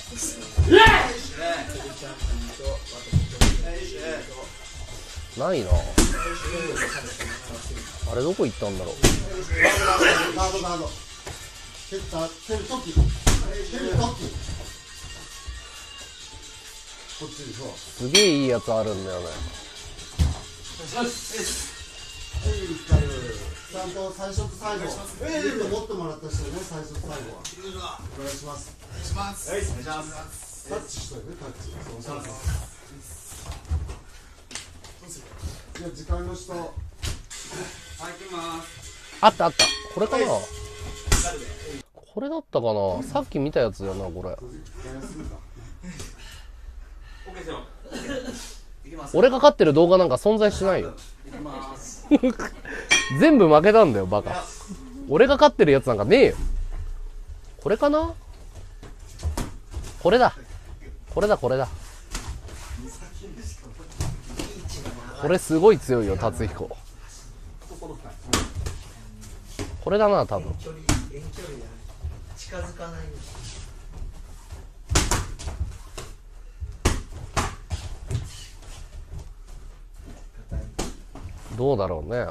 ないな。あれどこ行ったんだろう。蹴った、蹴るとき、蹴るとき。こっちでしょ。すげえいいやつあるんだよね。よし、よし。ちゃんと最初と最後。ええ、持ってもらった人ね、最初と最後は。お願いします。お願いします。お願いします。タッチしたよね、タッチ。おしゃれさん。いや、時間の人。はい、行きます。あったあった。これかな。これだったかな。さっき見たやつだなこれ。俺が勝ってる動画なんか存在しないよ。全部負けたんだよバカ。俺が勝ってるやつなんかねえよ。これかな。これだこれだこれだ。これすごい強いよ達彦。これだな多分。近づかない。どうだろうね。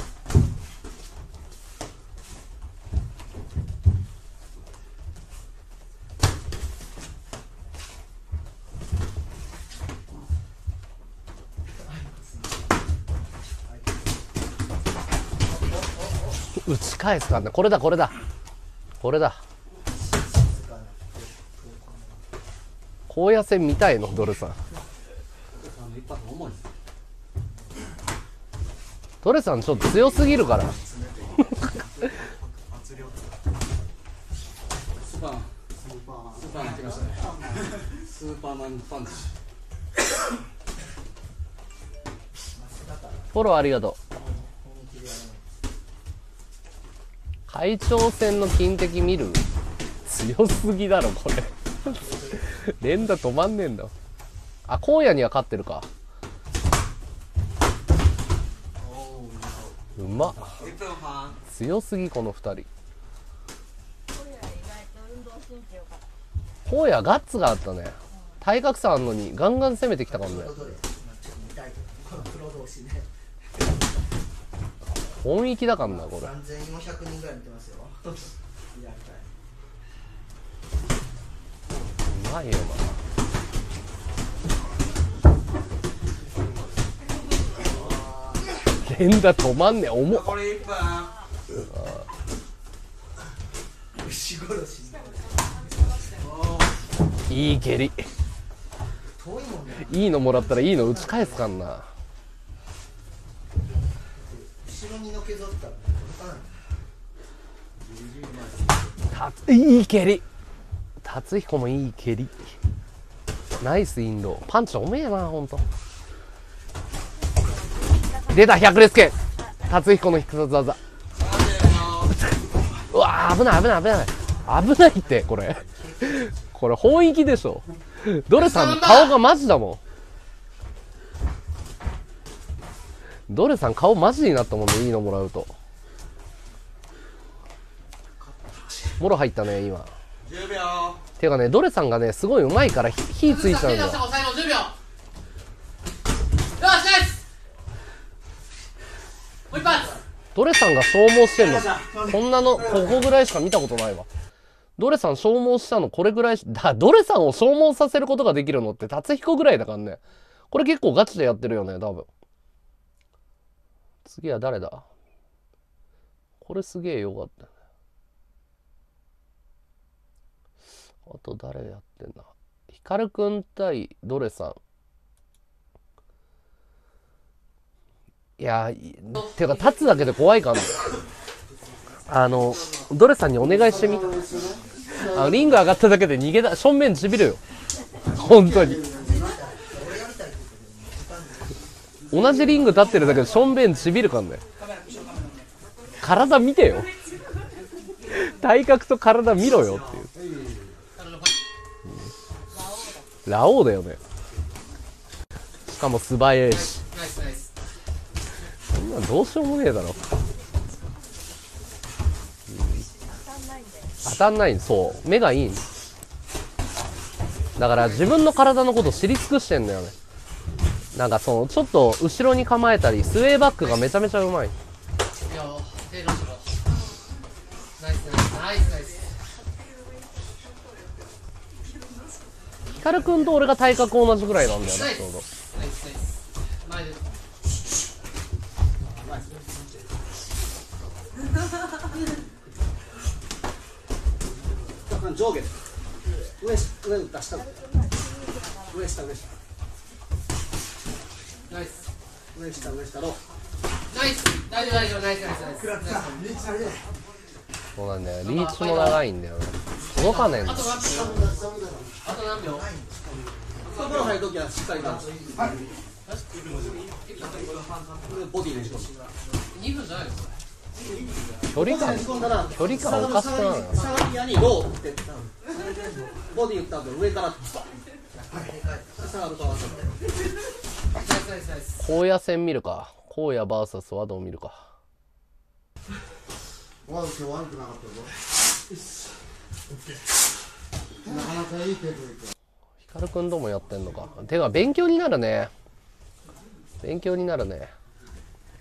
打ち返すかんな。これだこれだ。これだ。高野線みたいのドルさん。ドルさんちょっと強すぎるから。スーパースーパーマン来ましたね。スーパーマンパンチ。フォローありがとう。会長戦の金敵見る？強すぎだろこれ。連打止まんねえんだ。あ、荒野には勝ってるか。うまっ、強すぎこのふたり。荒野ガッツがあったね。体格差あんのにガンガン攻めてきたかもね。本域だからなこれ。さんぜんよんひゃくにんぐらい見てますよ。うまいよな。連打止まんねえ、重っ。これいっぷん。牛殺し。いい蹴り。いいのもらったらいいの打ち返すかんな。いい蹴り、達彦もいい蹴り。ナイスインドパンチおめえな、ほんと出た。百裂拳、達彦の必殺技。うわー、危ない危ない危ない危ないって。これこれ本域でしょ。ドルさん顔がマジだもん。ドルさん顔マジになったもんね、いいのもらうと。もろ入ったね今。じゅうびょう。ていうかね、ドルさんがねすごいうまいから火ついちゃうんだよ。ドレさんが消耗してんのこんなの、ここぐらいしか見たことないわ。ドレさん消耗したのこれぐらいしだ。ドレさんを消耗させることができるのって達彦ぐらいだからね。これ結構ガチでやってるよね多分。次は誰だ。これすげえよかったね。あと誰やってんだ。ヒカルくん対ドレさん。いやー、ていうか立つだけで怖いかんね。あのドレさんにお願いしてみ。あのリング上がっただけで逃げだ、正面ちびるよ本当に。同じリング立ってるだけでしょんべんちびるかんね。体見てよ体格と体見ろよっていう、うん、ラオウだよね。しかも素早いし、そんなんどうしようもねえだろ、うん、当たんないん。そう目がいいんだから自分の体のこと知り尽くしてんだよね。なんかそのちょっと後ろに構えたりスウェーバックがめちゃめちゃうまい。ヒカルくんと俺が体格同じぐらいなんだよな、ちょうど。上下上上下上下上下ナイス。上下上下ロー。ナイス。大丈夫大丈夫大丈夫。そうなんだよ。リーチも長いんだよね。届かねえんだ。あと何秒？サブロ入るときはしっかりと。はい。ボディでしょ。二分じゃないですか。距離感距離感おかしくなる。下がきやにローって。ボディ打った後上から。下がると合わせて。荒野戦見るか、荒野 ブイエス ワドを見るか。ワド今日悪くなかったぞ。なかなかいいテクニック。ヒカルくんどもやってんのか。てか勉強になるね。勉強になるね。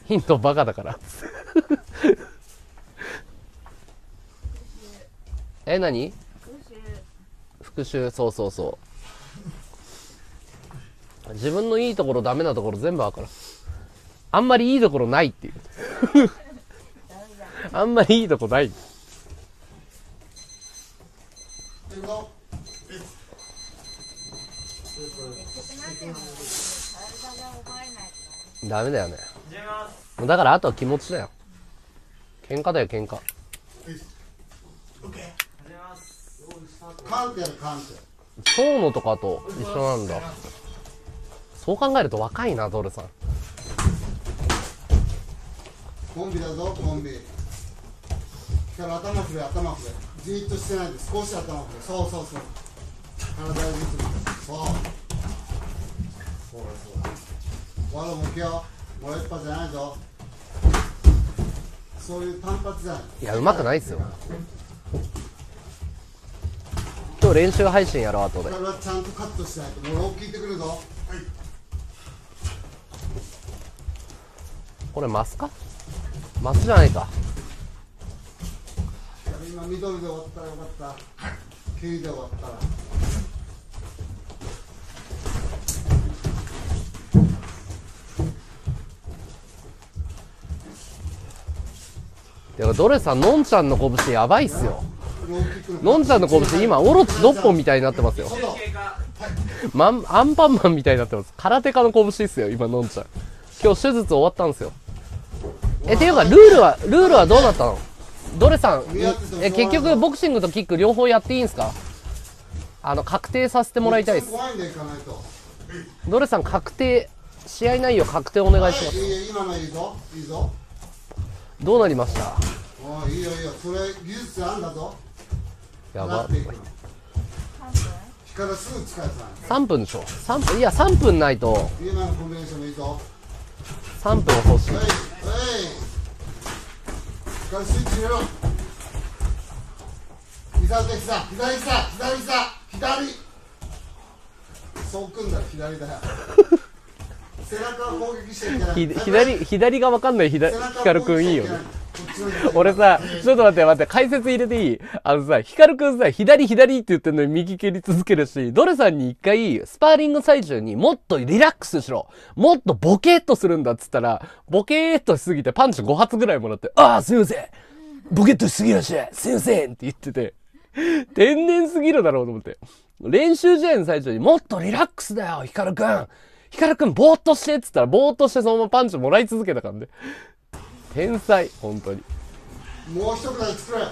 ヒントバカだから。え、何？復習。復習、そうそうそう。自分のいいところダメなところ全部分かる。あんまりいいところないっていうあんまりいいとこない。ダメだよね。もうだからあとは気持ちだよ。喧嘩だよ喧嘩。そうのとかと一緒なんだ。そう考えると若いなゾルさん。コンビだぞコンビ。から頭振れ頭振れ。じーっとしてないで少し頭振れ。そうそうそう。体をずつ。そう。そうそう。わらもけよ。もう一発じゃないぞ。そういう単発じゃない。いやうまくないっすよ。今日練習配信やろう後で。これはちゃんとカットしないともうロー効いてくるぞ。はい。これマスか？マスじゃないか。今緑で終わったらよかった。きゅうで終わったら。だからドレさんのんちゃんの拳やばいっすよ。のんちゃんの拳今オロチドッポンみたいになってますよ。マンアンパンマンみたいになってます。空手家の拳っすよ今のんちゃん。今日手術終わったんですよ。えっていうかルールはルールはどうなったの？ドレさんえ結局ボクシングとキック両方やっていいんすか？あの確定させてもらいたいです。ドレさん確定試合内容確定お願いします。どうなりました？ああいいよいいよそれ技術あんだぞ。やば。さんぷんでしょ。さんぷんいやさんぷんないと。今のコンビネーションいいぞ。さんぷん欲しい。からスイッチ入れろ。膝で膝左膝左膝左。そう組んだら左だよ。背中を攻撃していけない。左左がわかんない左光くんいいよね。俺さ、ちょっと待って待って、解説入れていい？あのさ、ヒカルくんさ、左左って言ってんのに右蹴り続けるし、ドレさんに一回、スパーリング最中にもっとリラックスしろ！もっとボケーっとするんだっつったら、ボケーっとしすぎてパンチごはつぐらいもらって、ああ、すいません！ボケっとしすぎました！すいません！って言ってて、天然すぎるだろうと思って。練習試合の最中にもっとリラックスだよ、ヒカルくん！ヒカルくん、ぼーっとしてっつったら、ぼーっとしてそのままパンチもらい続けたからね。天才、本当に。もう一回作れ。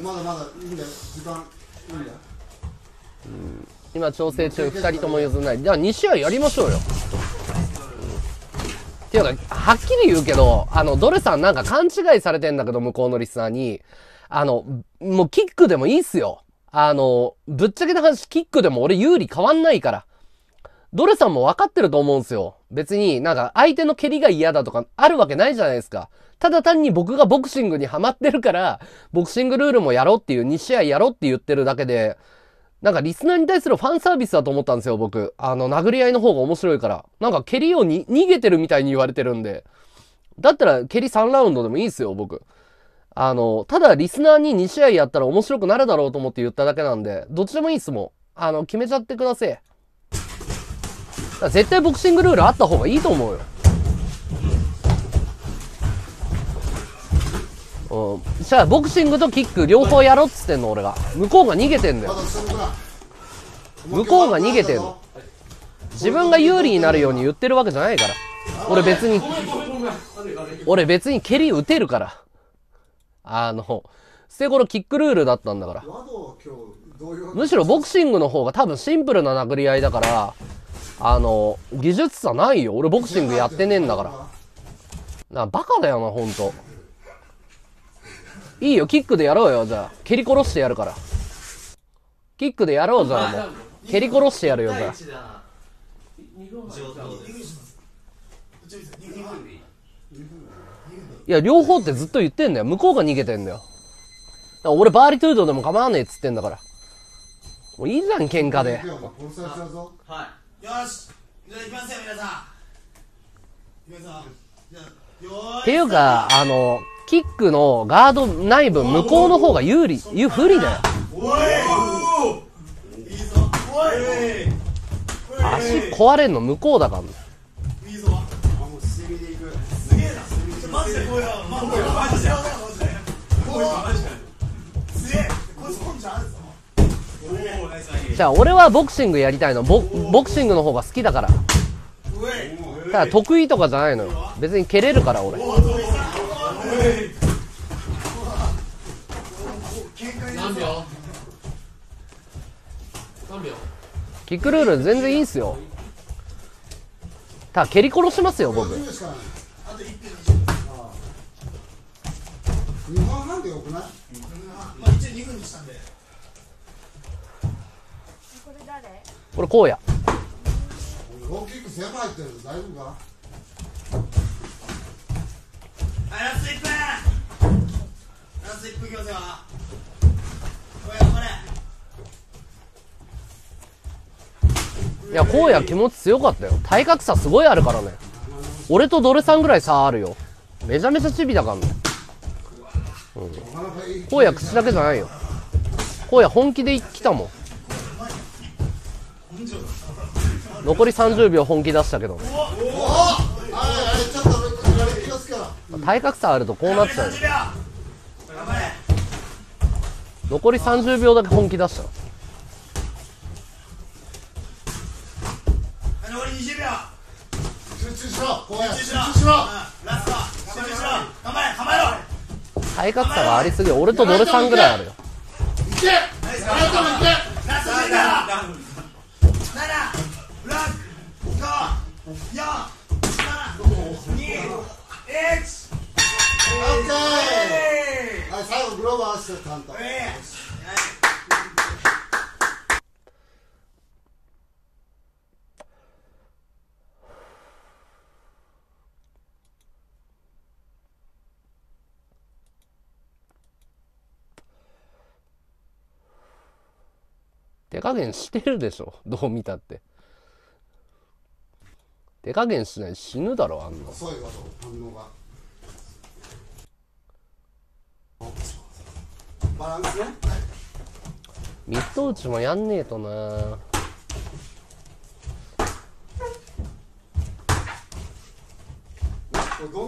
まだまだいいんだよ。時間いいんだよ。うん、今調整中、二人とも譲らない。じゃあに試合やりましょうよ。うん、っていうかはっきり言うけど、あのドルさんなんか勘違いされてんだけど向こうのリスナーに、あのもうキックでもいいっすよ。あの、ぶっちゃけた話、キックでも俺有利変わんないから。ドレさんも分かってると思うんすよ。別になんか相手の蹴りが嫌だとかあるわけないじゃないですか。ただ単に僕がボクシングにハマってるから、ボクシングルールもやろうっていう、に試合やろうって言ってるだけで、なんかリスナーに対するファンサービスだと思ったんですよ、僕。あの、殴り合いの方が面白いから。なんか蹴りをに逃げてるみたいに言われてるんで。だったら蹴りさんラウンドでもいいっすよ、僕。あの、ただリスナーにに試合やったら面白くなるだろうと思って言っただけなんで、どっちでもいいっすもん。あの、決めちゃってください。絶対ボクシングルールあった方がいいと思うよ。うん。じゃあ、ボクシングとキック両方やろっつってんの、俺が。向こうが逃げてんだよ。向こうが逃げてんの。自分が有利になるように言ってるわけじゃないから。俺別に、俺別に蹴り打てるから。あの、捨て頃キックルールだったんだから。むしろボクシングの方が多分シンプルな殴り合いだから、あの、技術差ないよ。俺ボクシングやってねえんだから。な、バカだよな、ほんと。いいよ、キックでやろうよ、じゃあ。蹴り殺してやるから。キックでやろう、じゃあもう。蹴り殺してやるよ、じゃあ。いや、両方ってずっと言ってんだよ。向こうが逃げてんだよ。だから俺、バーリトゥードでも構わねえっつってんだから。もういいじゃん、喧嘩で。はい。よし。じゃあ行きますよ、皆さん。皆さん。じゃあ、よーい。っていうか、あの、キックのガードない分、向こうの方が有利、有不利だよ。おい！いいぞ。おい！足壊れんの向こうだからね。いいぞ。あ、もう、すみで行く。すげえな。じゃあ俺はボクシングやりたいの。 ボ, ボクシングの方が好きだから。ただ得意とかじゃないのよ。別に蹴れるから俺。キックルール全然いいんすよ。ただ蹴り殺しますよ僕。にふんはんでよくない？まあ一応にふんにしたんで。これ誰？これこうや。ローキック狭いって大丈夫か？はいラストいっぷん。ラストいっぷんいきますよ。これ頑張れ。いやこうや気持ち強かったよ。体格差すごいあるからね。俺とドレさんぐらい差あるよ。めちゃめちゃチビだからね。こうや、うん、口だけじゃないよ。こうや本気で来たもん。残りさんじゅうびょう本気出したけどね。体格差あるとこうなっちゃう。残りさんじゅうびょうだけ本気出した。残りにじゅうびょう。集中しろ。集中しろ。ラスト。集中しろ。頑張れ。構えろ。体格差がありすぎる。俺とドルさんぐらいあるよ。手加減してるでしょ、どう見たって。手加減しない死ぬだろあんな。遅いわと反応が。バランスね。ミット打ちもやんねえとな。ど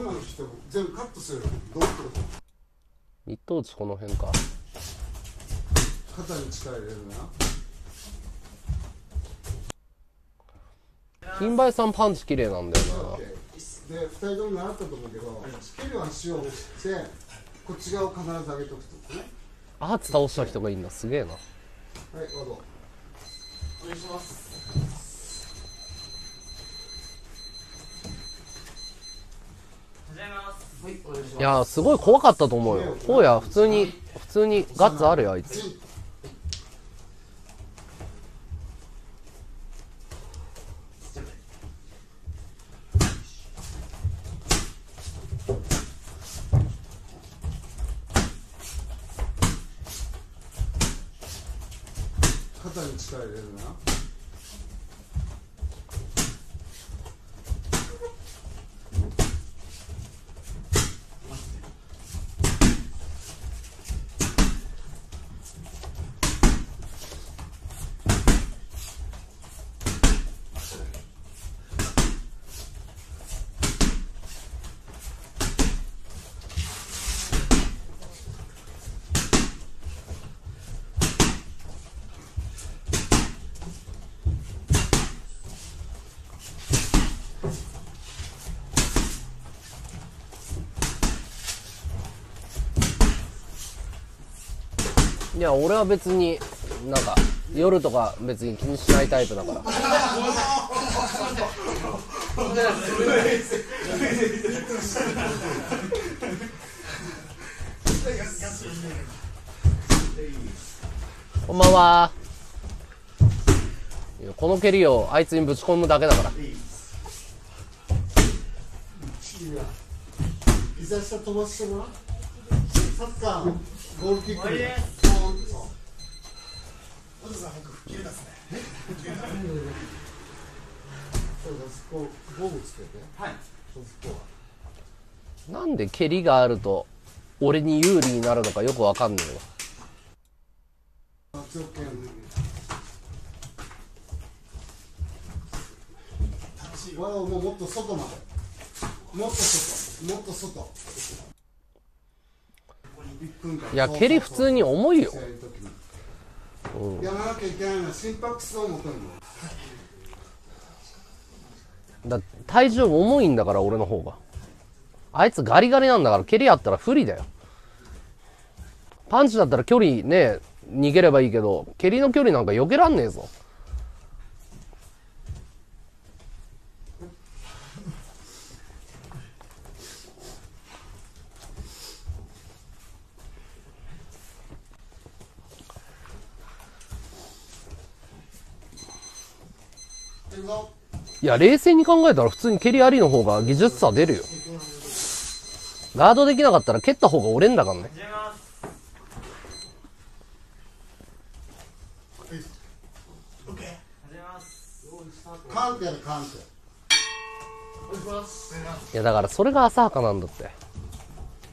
んなの来ても全部カットする。どうってこと？ミット打ちこの辺か。肩に力入れるな。金梅さんパンチ綺麗なんだよな。でふたりとも習ったと思うけど、蹴る足を押してこっち側を必ず上げておくとね。アーツ倒した人がいいんだ、すげえな。はい、ワードお願いします。始めます。はい、お願いします。いやーすごい怖かったと思うよ。こうや普通に普通にガッツあるよあいつ。肩に力入れるな。いや俺は別になんか夜とか別に気にしないタイプだから。こんばんは。この蹴りをあいつにぶち込むだけだから。膝下飛ばしてもらう。サッカーゴールキックでお父さん僕吹き出すね。なんで蹴りがあると俺に有利になるのかよくわかんねえわ。もうもっと外まで。もっと外。もっと外。いや蹴り普通に重いよ。やらなきゃいけないのは心拍数を求める。だ体重重いんだから俺の方が。あいつガリガリなんだから蹴りあったら不利だよ。パンチだったら距離ね逃げればいいけど蹴りの距離なんか避けらんねえぞ。いや冷静に考えたら普通に蹴りありの方が技術差出るよ。ガードできなかったら蹴った方が折れんだからね。いやだからそれが浅はかなんだって。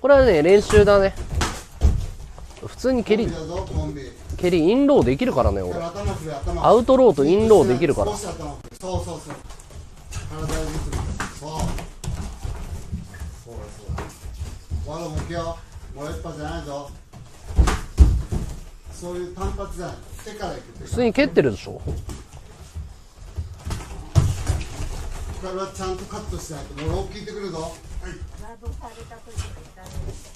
これはね練習だね。普通に蹴り蹴りインローできるからね俺。アウトローとインローできるから。そうそうそう。体を見つめて。そう。そうそう。ワロ向けよ。もう一発じゃないぞ。そういう単発じゃない。手から行く。普通に蹴ってるでしょ。これはちゃんとカットしないと。もうロー効いてくるぞ。はい。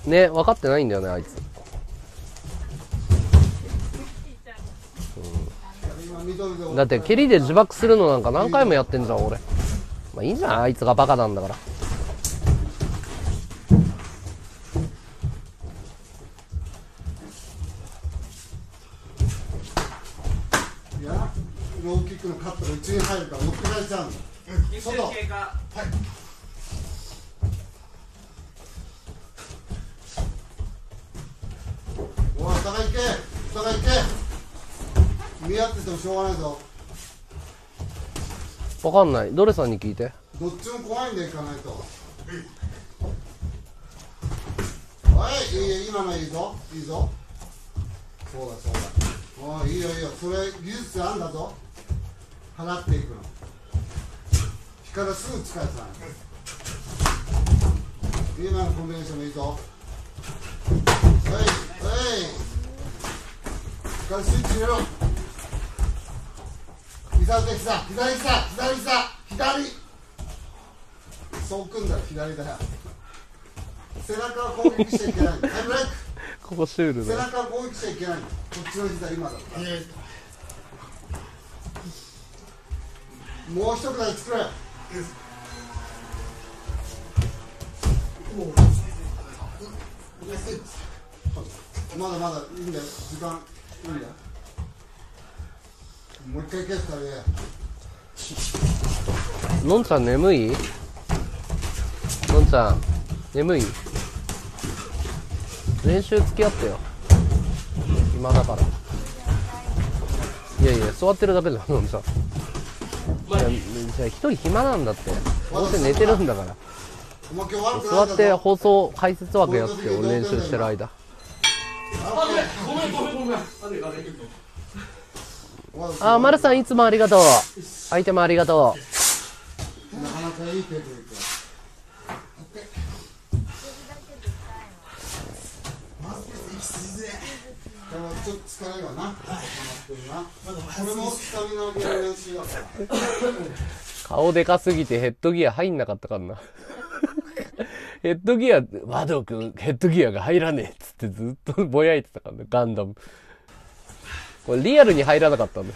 ね、分かってないんだよねあいつ。だって蹴りで自爆するのなんか何回もやってんじゃん俺。まあいいじゃんあいつがバカなんだから。いやローキックのカットが内に入るから持ってかれちゃうんだ。外、はい、おいお互い行けお互い行け。見合っててもしょうがないぞ。分かんないドレさんに聞いて。どっちも怖いんで行かないと。おいいいよ今のいいぞいいぞ。そうだそうだ。おいいいよいいよ。それ技術あんだぞ。払っていくの火からすぐ使えさない。今のコンビネーションもいいぞ。おいおい火からスイッチ入れろ。左で膝、左膝、左膝、左。そう組んだら左だよ。背中を攻撃しちゃいけない。タイムライク。ここシュールだ。背中を攻撃しちゃいけない。こっちの膝今だった。もう一回作れ。まだまだいいんだよ。時間いいんだよ。もう一回蹴ったらいいや。のんちゃん眠い？のんちゃん眠い？練習付き合ってよ今だから。いやいや座ってるだけじゃんのんちゃん。一人暇なんだって。どうせ寝てるんだから。座って放送解説枠やって俺練習してる間。ごめんごめんごめん。あー、丸さんいつもありがとう。相手もありがとう。なかなかいいテクニック。でもちょっと疲れがな。これもスタミナの練習だから。顔でかすぎてヘッドギア入んなかったからな。ヘッドギア、和道くんヘッドギアが入らねえっつってずっとぼやいてたからね、ガンダム。これリアルに入らなかったんだよ。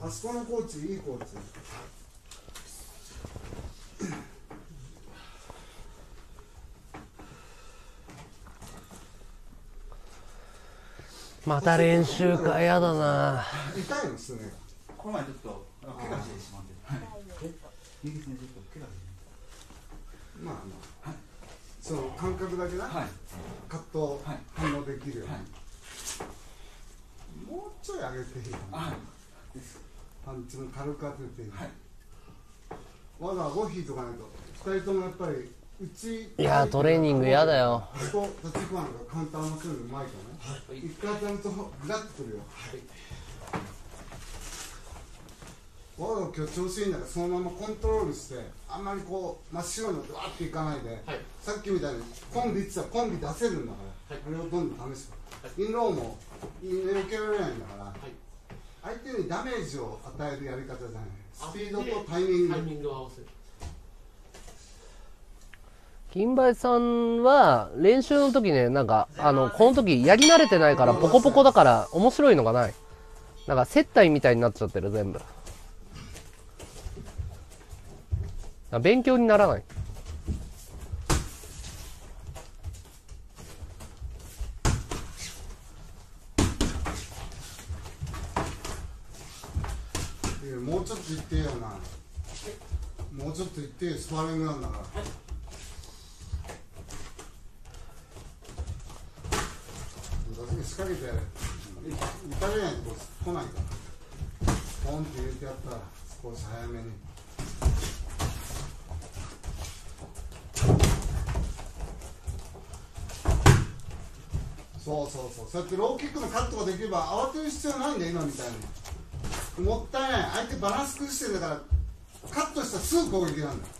あそこのコーチいいコーチ。また練習か。やだな。痛いですね。この前ちょっと怪我してしまって、右手にちょっと怪我して、まああのその感覚だけだ、カット反応できるように、もうちょい上げていい、パンチも軽く当てて、わざわざ顎引いとかないと、ふたりともやっぱりいやートレーニングやだよ。ここ立ちくわのが簡単なするのうまいからね。一回ちゃんとグラッとくるよ。わあ今日調子いいんだからそのままコントロールして、あんまりこう真っ白になってわーっていかないで、はい、さっきみたいにコンビって言ったらコンビ出せるんだから、はい、あれをどんどん試して、はい、インローもインロー受けられないんだから、はい、相手にダメージを与えるやり方じゃない。スピードとタイミング、タイミングを合わせる。金梅さんは練習の時ね、なんかあのこの時やり慣れてないからポコポコだから面白いのがない。なんか接待みたいになっちゃってる全部。勉強にならない。もうちょっと言ってよな。もうちょっと言ってよ、スパーリングなんだから。仕掛けて打たれないとこ来ないからポンって入れてやったら少し早めに。そうそうそう、そうやってローキックのカットができれば慌てる必要ないんだよ今みたいに。もったいない、相手バランス崩してるんだから、カットしたらすぐ攻撃なんだよ。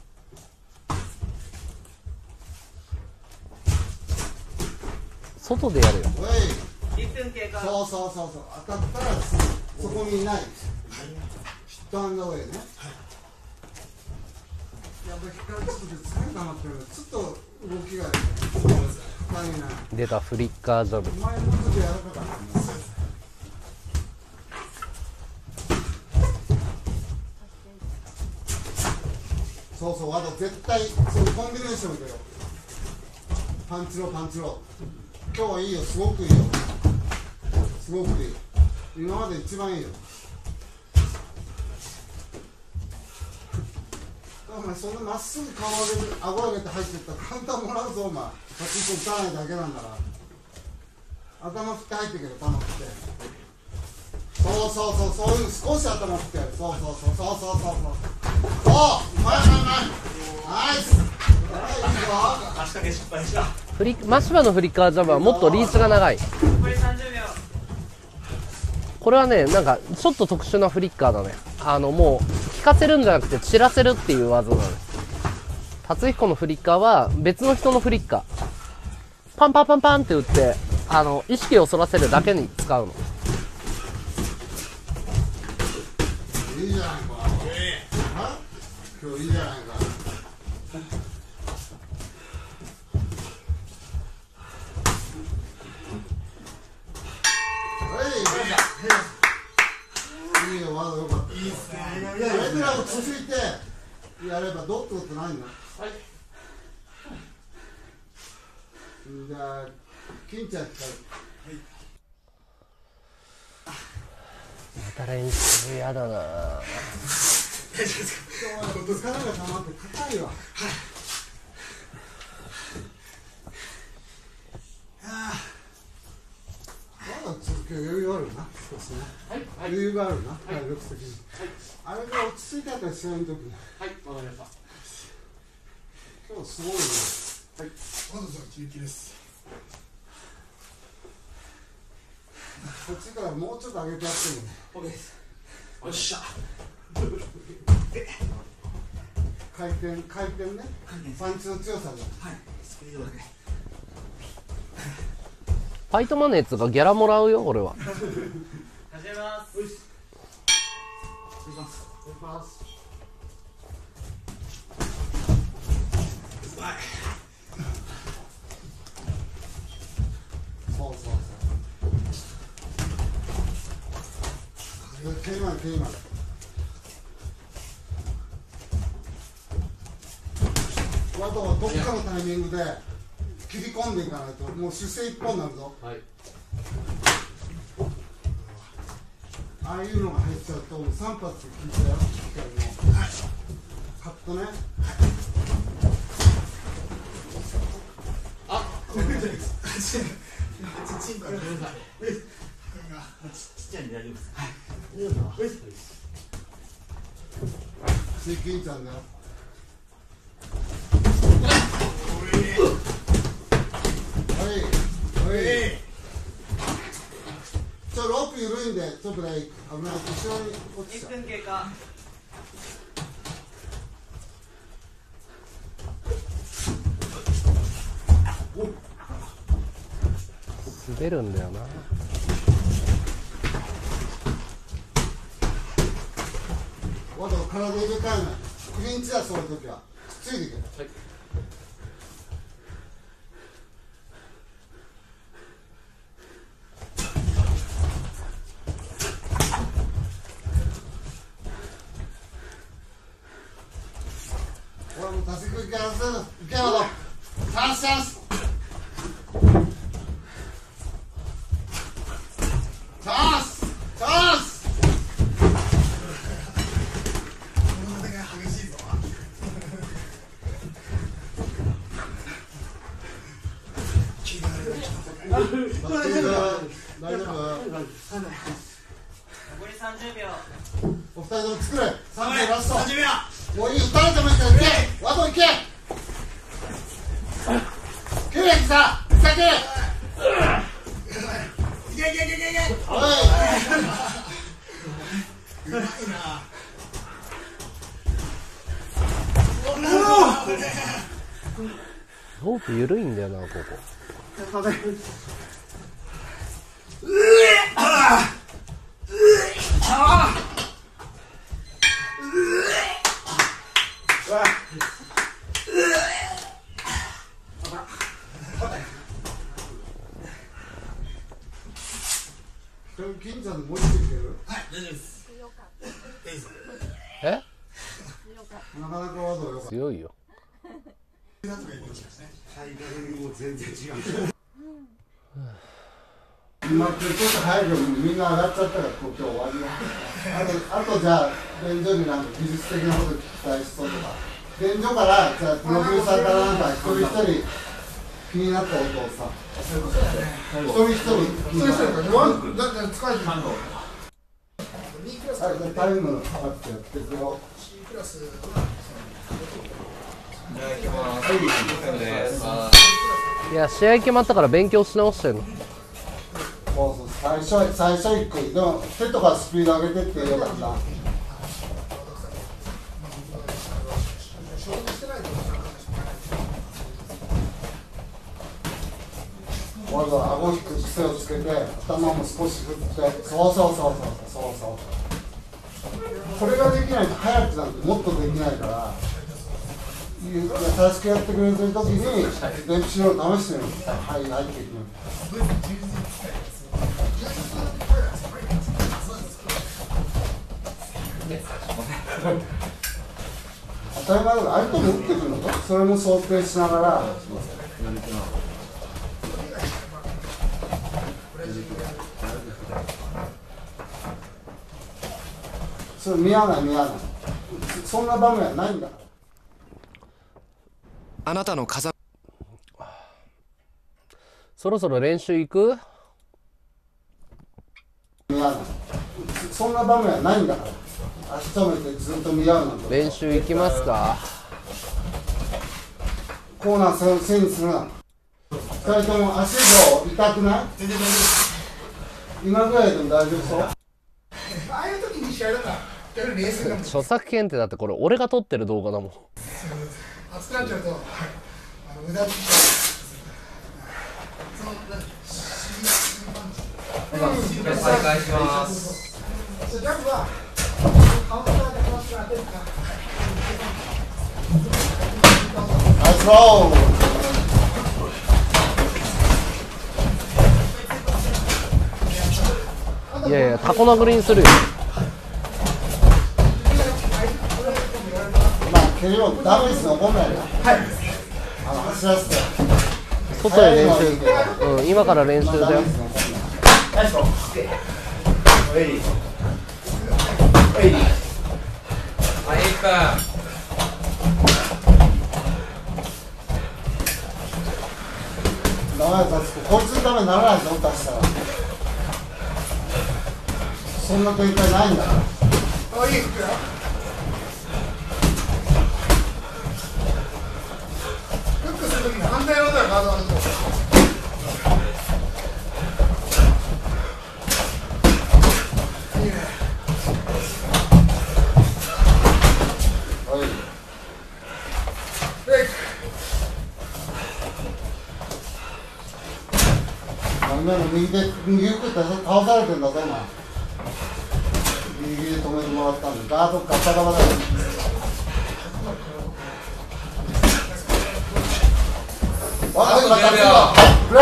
外でやるよ。いっぷん経過。そうそうそうそう、当たったらそこにいない。ヒットアンドウェイね。やっぱり光るちょっと疲れたなってるの。ちょっと動きが出たフリッカージャブ。前もちょっとやらかったんですよ。そうそう、あと絶対そのコンビネーションだよ。パンチローパンチロー。今日はいいよ、すごくいいよ、すごくいい、今まで一番いいよ。お前そんなまっすぐ顔上げて、顎上げて入っていったらカウンターもらうぞお前。パチンコ打たないだけなんだから、頭振って入ってくる、頭振って。そうそうそう、そういう少し頭振ってやる。そうそうそうそうそうそうそう、おうまいうまいうまい、ナイス、はい、いいぞ。足掛け失敗した。マシュマのフリッカージャブはもっとリーチが長い。これはね、なんかちょっと特殊なフリッカーだね。あのもう効かせるんじゃなくて散らせるっていう技だね。達彦のフリッカーは別の人のフリッカー、パンパンパンパンって打って、あの意識をそらせるだけに使うの。いいじゃないか今日、いいじゃないか。落ち着いてやればどうってことないんだ。はい。じゃあ金ちゃん使う。はい。また練習やだな。大丈夫ですか。疲れが溜まって硬いわ。はい。ああ。まだ続きは余裕あるな。そうですね。はい。余裕があるな。体力的に。はい。あれが落ち着いたから試合の時に。はい、わかりました。今日すごいね。はい。まずじゃあ休憩です。こっちからもうちょっと上げてやってるね。OK です。よっしゃ。回転回転ね。パンチの強さが。はい。スピードだけ。ファイトマネーズがギャラもらうよ、俺は。始めます。います。います。うまい。そうそうそう。ケイマンケイマン。あとはどっかのタイミングで切り込んでいかないと、もう姿勢一本になるぞ。はい。ああいうのが入っちゃうとさん発で効いちゃう。カットね。あっ、ごめんなさい。ちんこ、ごめんなさい。ちっちゃいんで大丈夫です。はい。次、金ちゃんだよ。えー、ちょっとロープ緩いんで、ちょっとね、危ない、後ろに落ちた。いっぷん経過。滑るんだよな。わざわざ体入れ替えない。クリンチだ、そういう時は。ついていけ。はい、ロープ緩いんだよな、ここ。え？なかなか技が良かった。強いよ。体格も全然違う。今ちょっと入るよ、みんな上がっちゃったから今日終わりだ。あと、あとじゃあ便所になんか技術的なこと聞きたい人とか、便所からじゃあプロデューサーからなんか一人一人気になったことをさ、そういうことだね。一人一人一人一人だから疲れてるの。はい、タイムを測ってやっていくよ。いや、試合決まったから勉強し直してんの。そうそう、最初、最初一個、でも手とかスピード上げてってよかった。わざわざ顎引く癖をつけて、頭も少し振って、そうそうそうそうそうそう。これができないと、早くなんてもっとできないから。優しくやってくれてるときに、練習を試してみる。はい、入っていく。当たり前だから、相手も打ってくるのか、それも想定しながら。それ見合わない、見合わない。そんな場面はないんだから。あなたの風。そろそろ練習行く？見合わない。そんな場面はないんだから。明日までずっと見合うなんて。練習行きますか？コーナーせいにするな。二人とも足以上痛くない？全然大丈夫。今ぐらいでも大丈夫そう？ああいう時に試合だから、冷静だもん。著作権ってだってこれ俺が撮ってる動画だもん。熱くなっちゃうと、あの無駄に。いやいや、タコ殴りにするよ。蹴りをダメージ残んないよ。はい、あの走らせて外で練習、うん、今から練習だよ。こいつのためにならないぞ、出したらそんな展開ないんだから。いい服よ。反対の方がガードがあると。 가면 이게 미국에 가서 다 살아야 된다잖아. 미국에 돈을 모았다는 나도 갔다가 받아. 와서 갔다. 그래,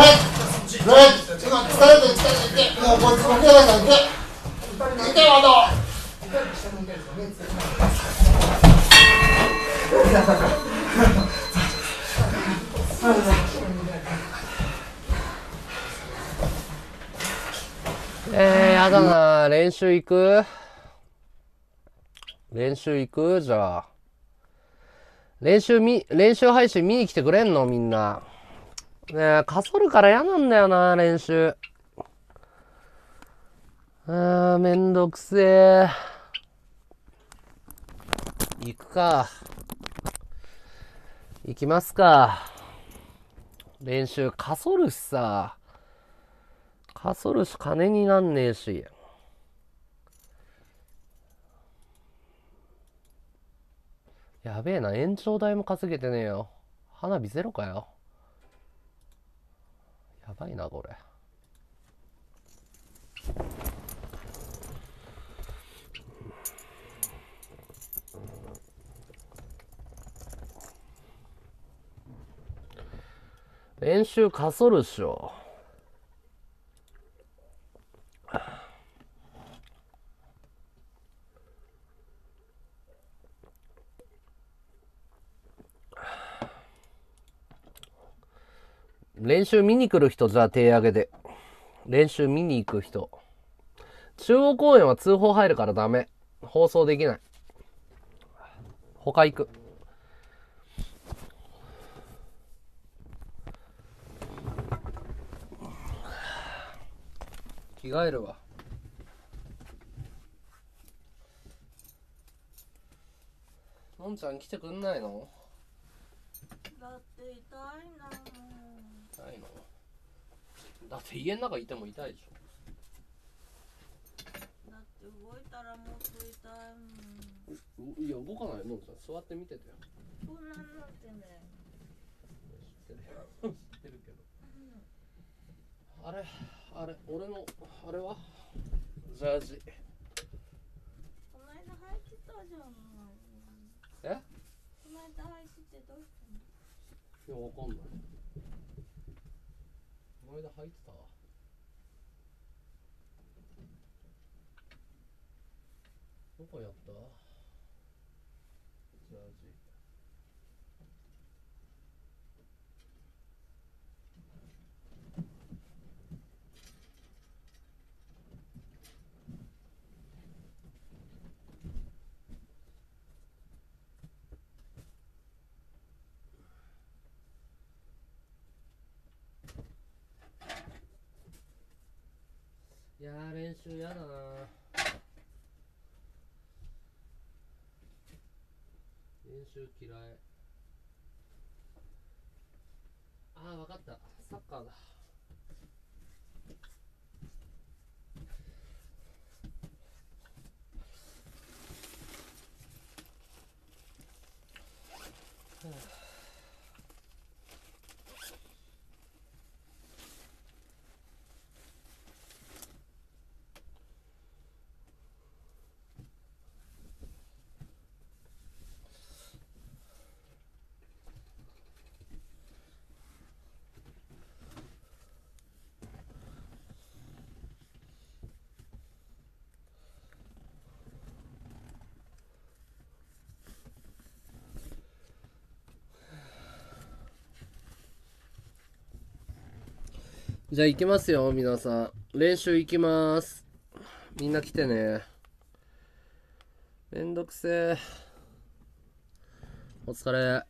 그래. 지금 살아야 돼, 살아야 돼. 뭐 뭐 해야 돼? 이제 와도.えー、やだなー。練習行く？練習行く？じゃあ。練習み、練習配信見に来てくれんのみんな。ねえ、かそるから嫌なんだよな、練習。あー、めんどくせー。行くか。行きますか。練習かそるしさ。かそるし金になんねえし。やべえな、延長代も稼げてねえよ。花火ゼロかよ。やばいな、これ。練習かそるっしょ。練習見に来る人、じゃあ手上げで。練習見に行く人。中央公園は通報入るからダメ。放送できない。他行く。着替えるわ。のんちゃん来てくんないの？だって痛いな。痛いの？だって家の中いても痛いでしょ。だって動いたらもっと痛いもん。いや動かないのんちゃん。座って見ててよ。こんなになってんだよ。知ってるよ。知ってるけど。あれあれ俺のあれはジャージ。この間履いてたじゃん。え？この間履いててどうしたの？いやわかんない。この間履いてた。どこやった？ジャージ。いやー練習やだなー。練習嫌い。あー分かった、サッカーだ。じゃあ行きますよ、皆さん。練習行きまーす。みんな来てね。めんどくせー。お疲れ。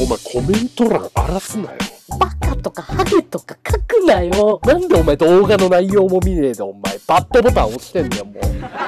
お前コメント欄荒らすなよ。バカとかハゲとか書くなよ。なんでお前動画の内容も見ねえでお前バッドボタン押してんだよもう。